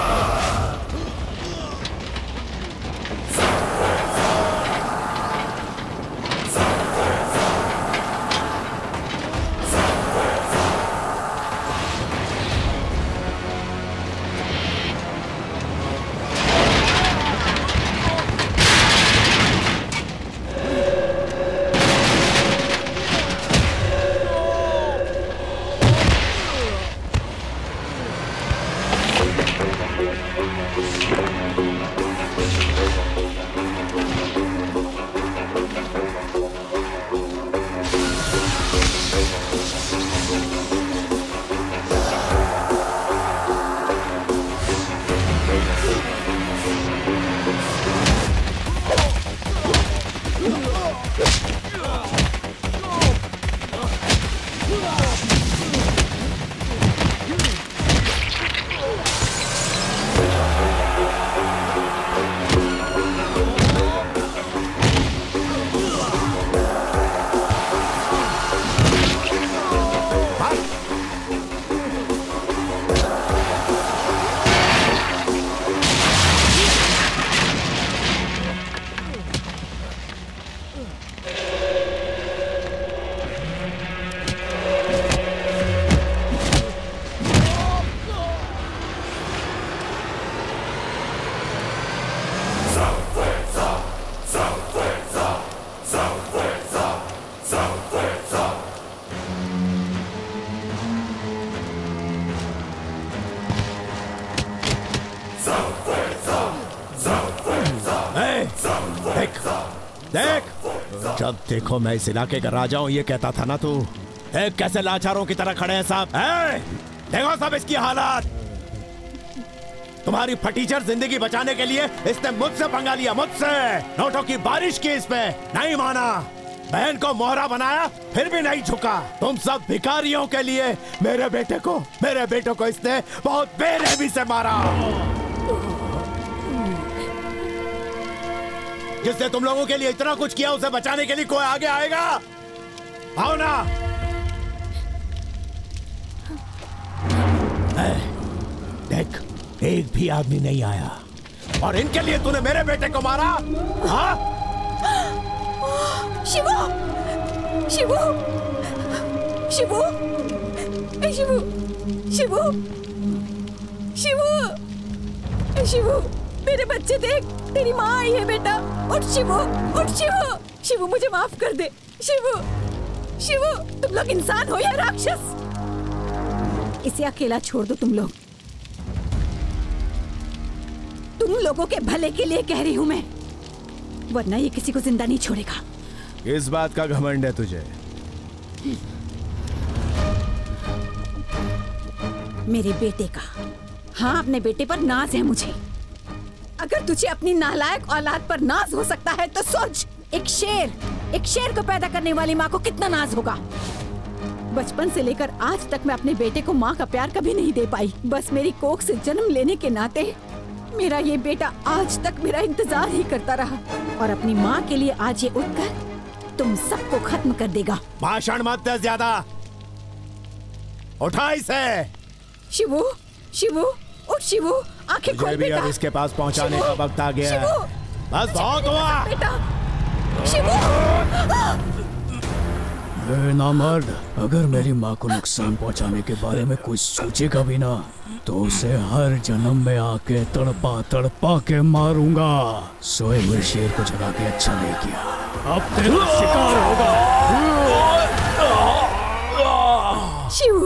जब देखो मैं इस इलाके का राजा हूँ ये कहता था ना तू। देख कैसे लाचारों की तरह खड़े हैं साहब। देखो साहब इसकी हालात। तुम्हारी फटीचर जिंदगी बचाने के लिए इसने मुझसे पंगा लिया, मुझसे नोटों की बारिश की, इसमें नहीं माना, बहन को मोहरा बनाया, फिर भी नहीं झुका। तुम सब भिखारियों के लिए मेरे बेटे को मेरे बेटों को इसने बहुत बेरहमी से मारा। जिसने तुम लोगों के लिए इतना कुछ किया उसे बचाने के लिए कोई आगे आएगा? आओ ना। देख एक भी आदमी नहीं आया और इनके लिए तूने मेरे बेटे को मारा। हाँ शिवू शिवू शिवू शिवू शिवू शिवू शिवू मेरे बच्चे देख तेरी माँ आई है बेटा। उठ शिवू उठ शिवू शिवू मुझे माफ कर दे शिवू। शिवू तुम लोग इंसान हो या राक्षस, इसे अकेला छोड़ दो। तुम लोग तुम लोगों के भले के लिए कह रही हूँ मैं, वरना ये किसी को जिंदा नहीं छोड़ेगा। इस बात का घमंड है तुझे। मेरे बेटे का, हाँ अपने बेटे पर नाज है मुझे। अगर तुझे अपनी नालायक औलाद पर नाज हो सकता है तो सोच एक शेर एक शेर को पैदा करने वाली माँ को कितना नाज होगा। बचपन से लेकर आज तक मैं अपने बेटे को माँ का प्यार कभी नहीं दे पाई। बस मेरी कोख से जन्म लेने के नाते मेरा ये बेटा आज तक मेरा इंतजार ही करता रहा और अपनी माँ के लिए आज ये उठकर तुम सबको खत्म कर देगा। भाषण मत दे ज्यादा, उठा इसे। शिवू शिवू उठ शिवू आंखें खोल बेटा। अब इसके पास पहुंचाने का वक्त आ गया है। बस बहुत हुआ बेटा। शिवू ना मर्द, अगर मेरी माँ को नुकसान पहुंचाने के बारे में कुछ सोचेगा भी ना तो उसे हर जन्म में आके तड़पा तड़पा के मारूंगा। सोए हुए शेर को जगा के अच्छा नहीं किया, अब तेरा शिकार होगा। शिवू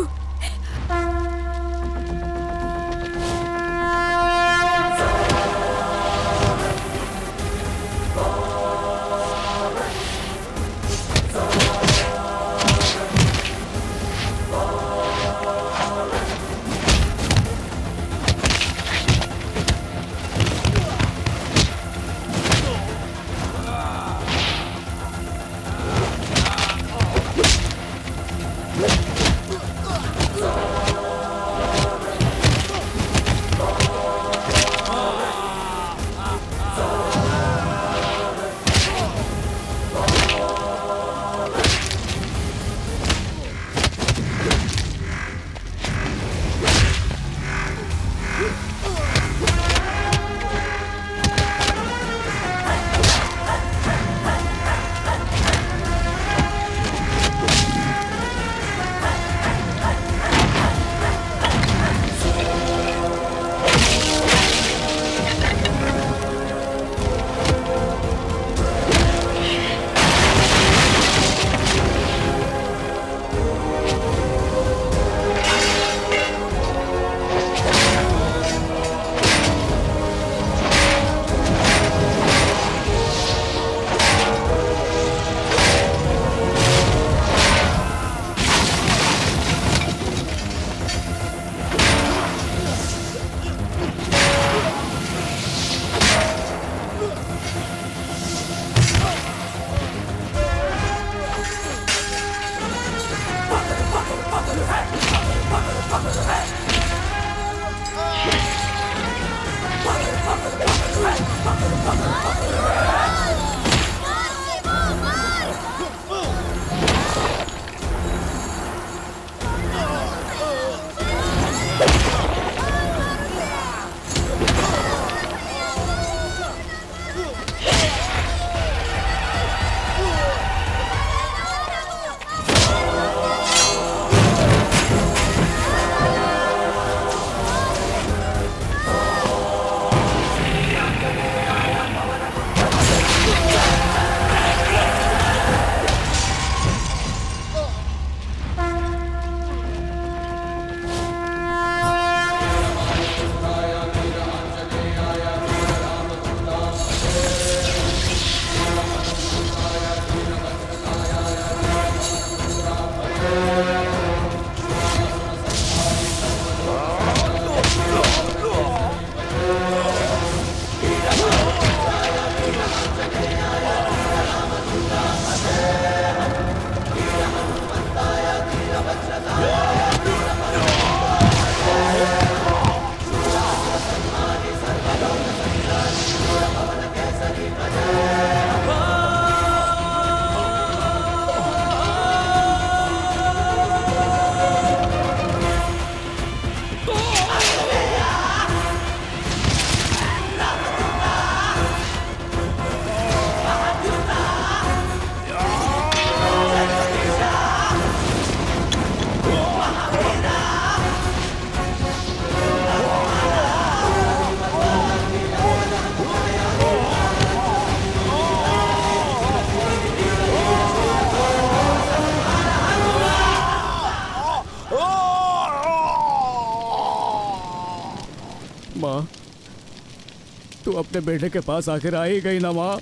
अपने बेटे के पास आखिर आ ही गई ना माँ।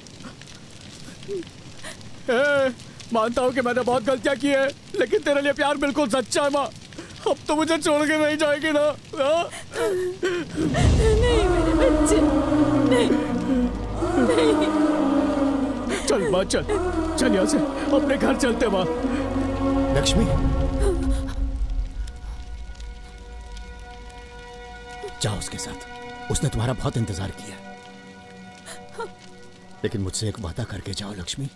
मानता हूँ कि मैंने बहुत गलतियाँ की है, लेकिन तेरे लिए प्यार बिल्कुल सच्चा है माँ। अब तो मुझे छोड़ के नहीं जाएगी ना। नहीं मेरे बच्चे, नहीं, नहीं। चल माँ चल, चल यहाँ से अपने घर चलते माँ। लक्ष्मी जाओ उसके साथ, उसने तुम्हारा बहुत इंतजार किया, लेकिन मुझसे एक वादा करके जाओ लक्ष्मी,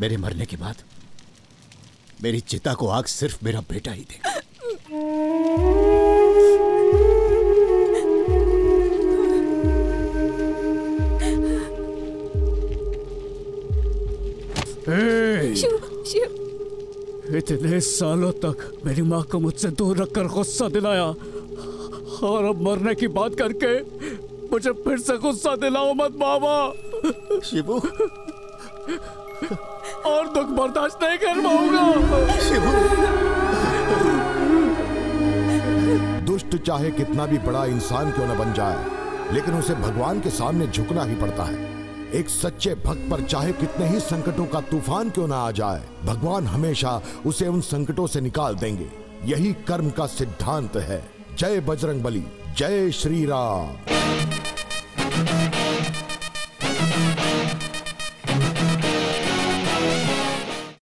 मेरे मरने के बाद मेरी चिता को आग सिर्फ मेरा बेटा ही देगा। इतने सालों तक मेरी माँ को मुझसे दूर रखकर गुस्सा दिलाया, और अब मरने की बात करके मुझे फिर से गुस्सा दिलाओ मत बाबा। शिवू और दुख बर्दाश्त नहीं कर पाऊंगा। शिवू दुष्ट चाहे कितना भी बड़ा इंसान क्यों न बन जाए, लेकिन उसे भगवान के सामने झुकना ही पड़ता है। एक सच्चे भक्त पर चाहे कितने ही संकटों का तूफान क्यों ना आ जाए, भगवान हमेशा उसे उन संकटों से निकाल देंगे। यही कर्म का सिद्धांत है। जय बजरंगबली, जय श्री राम।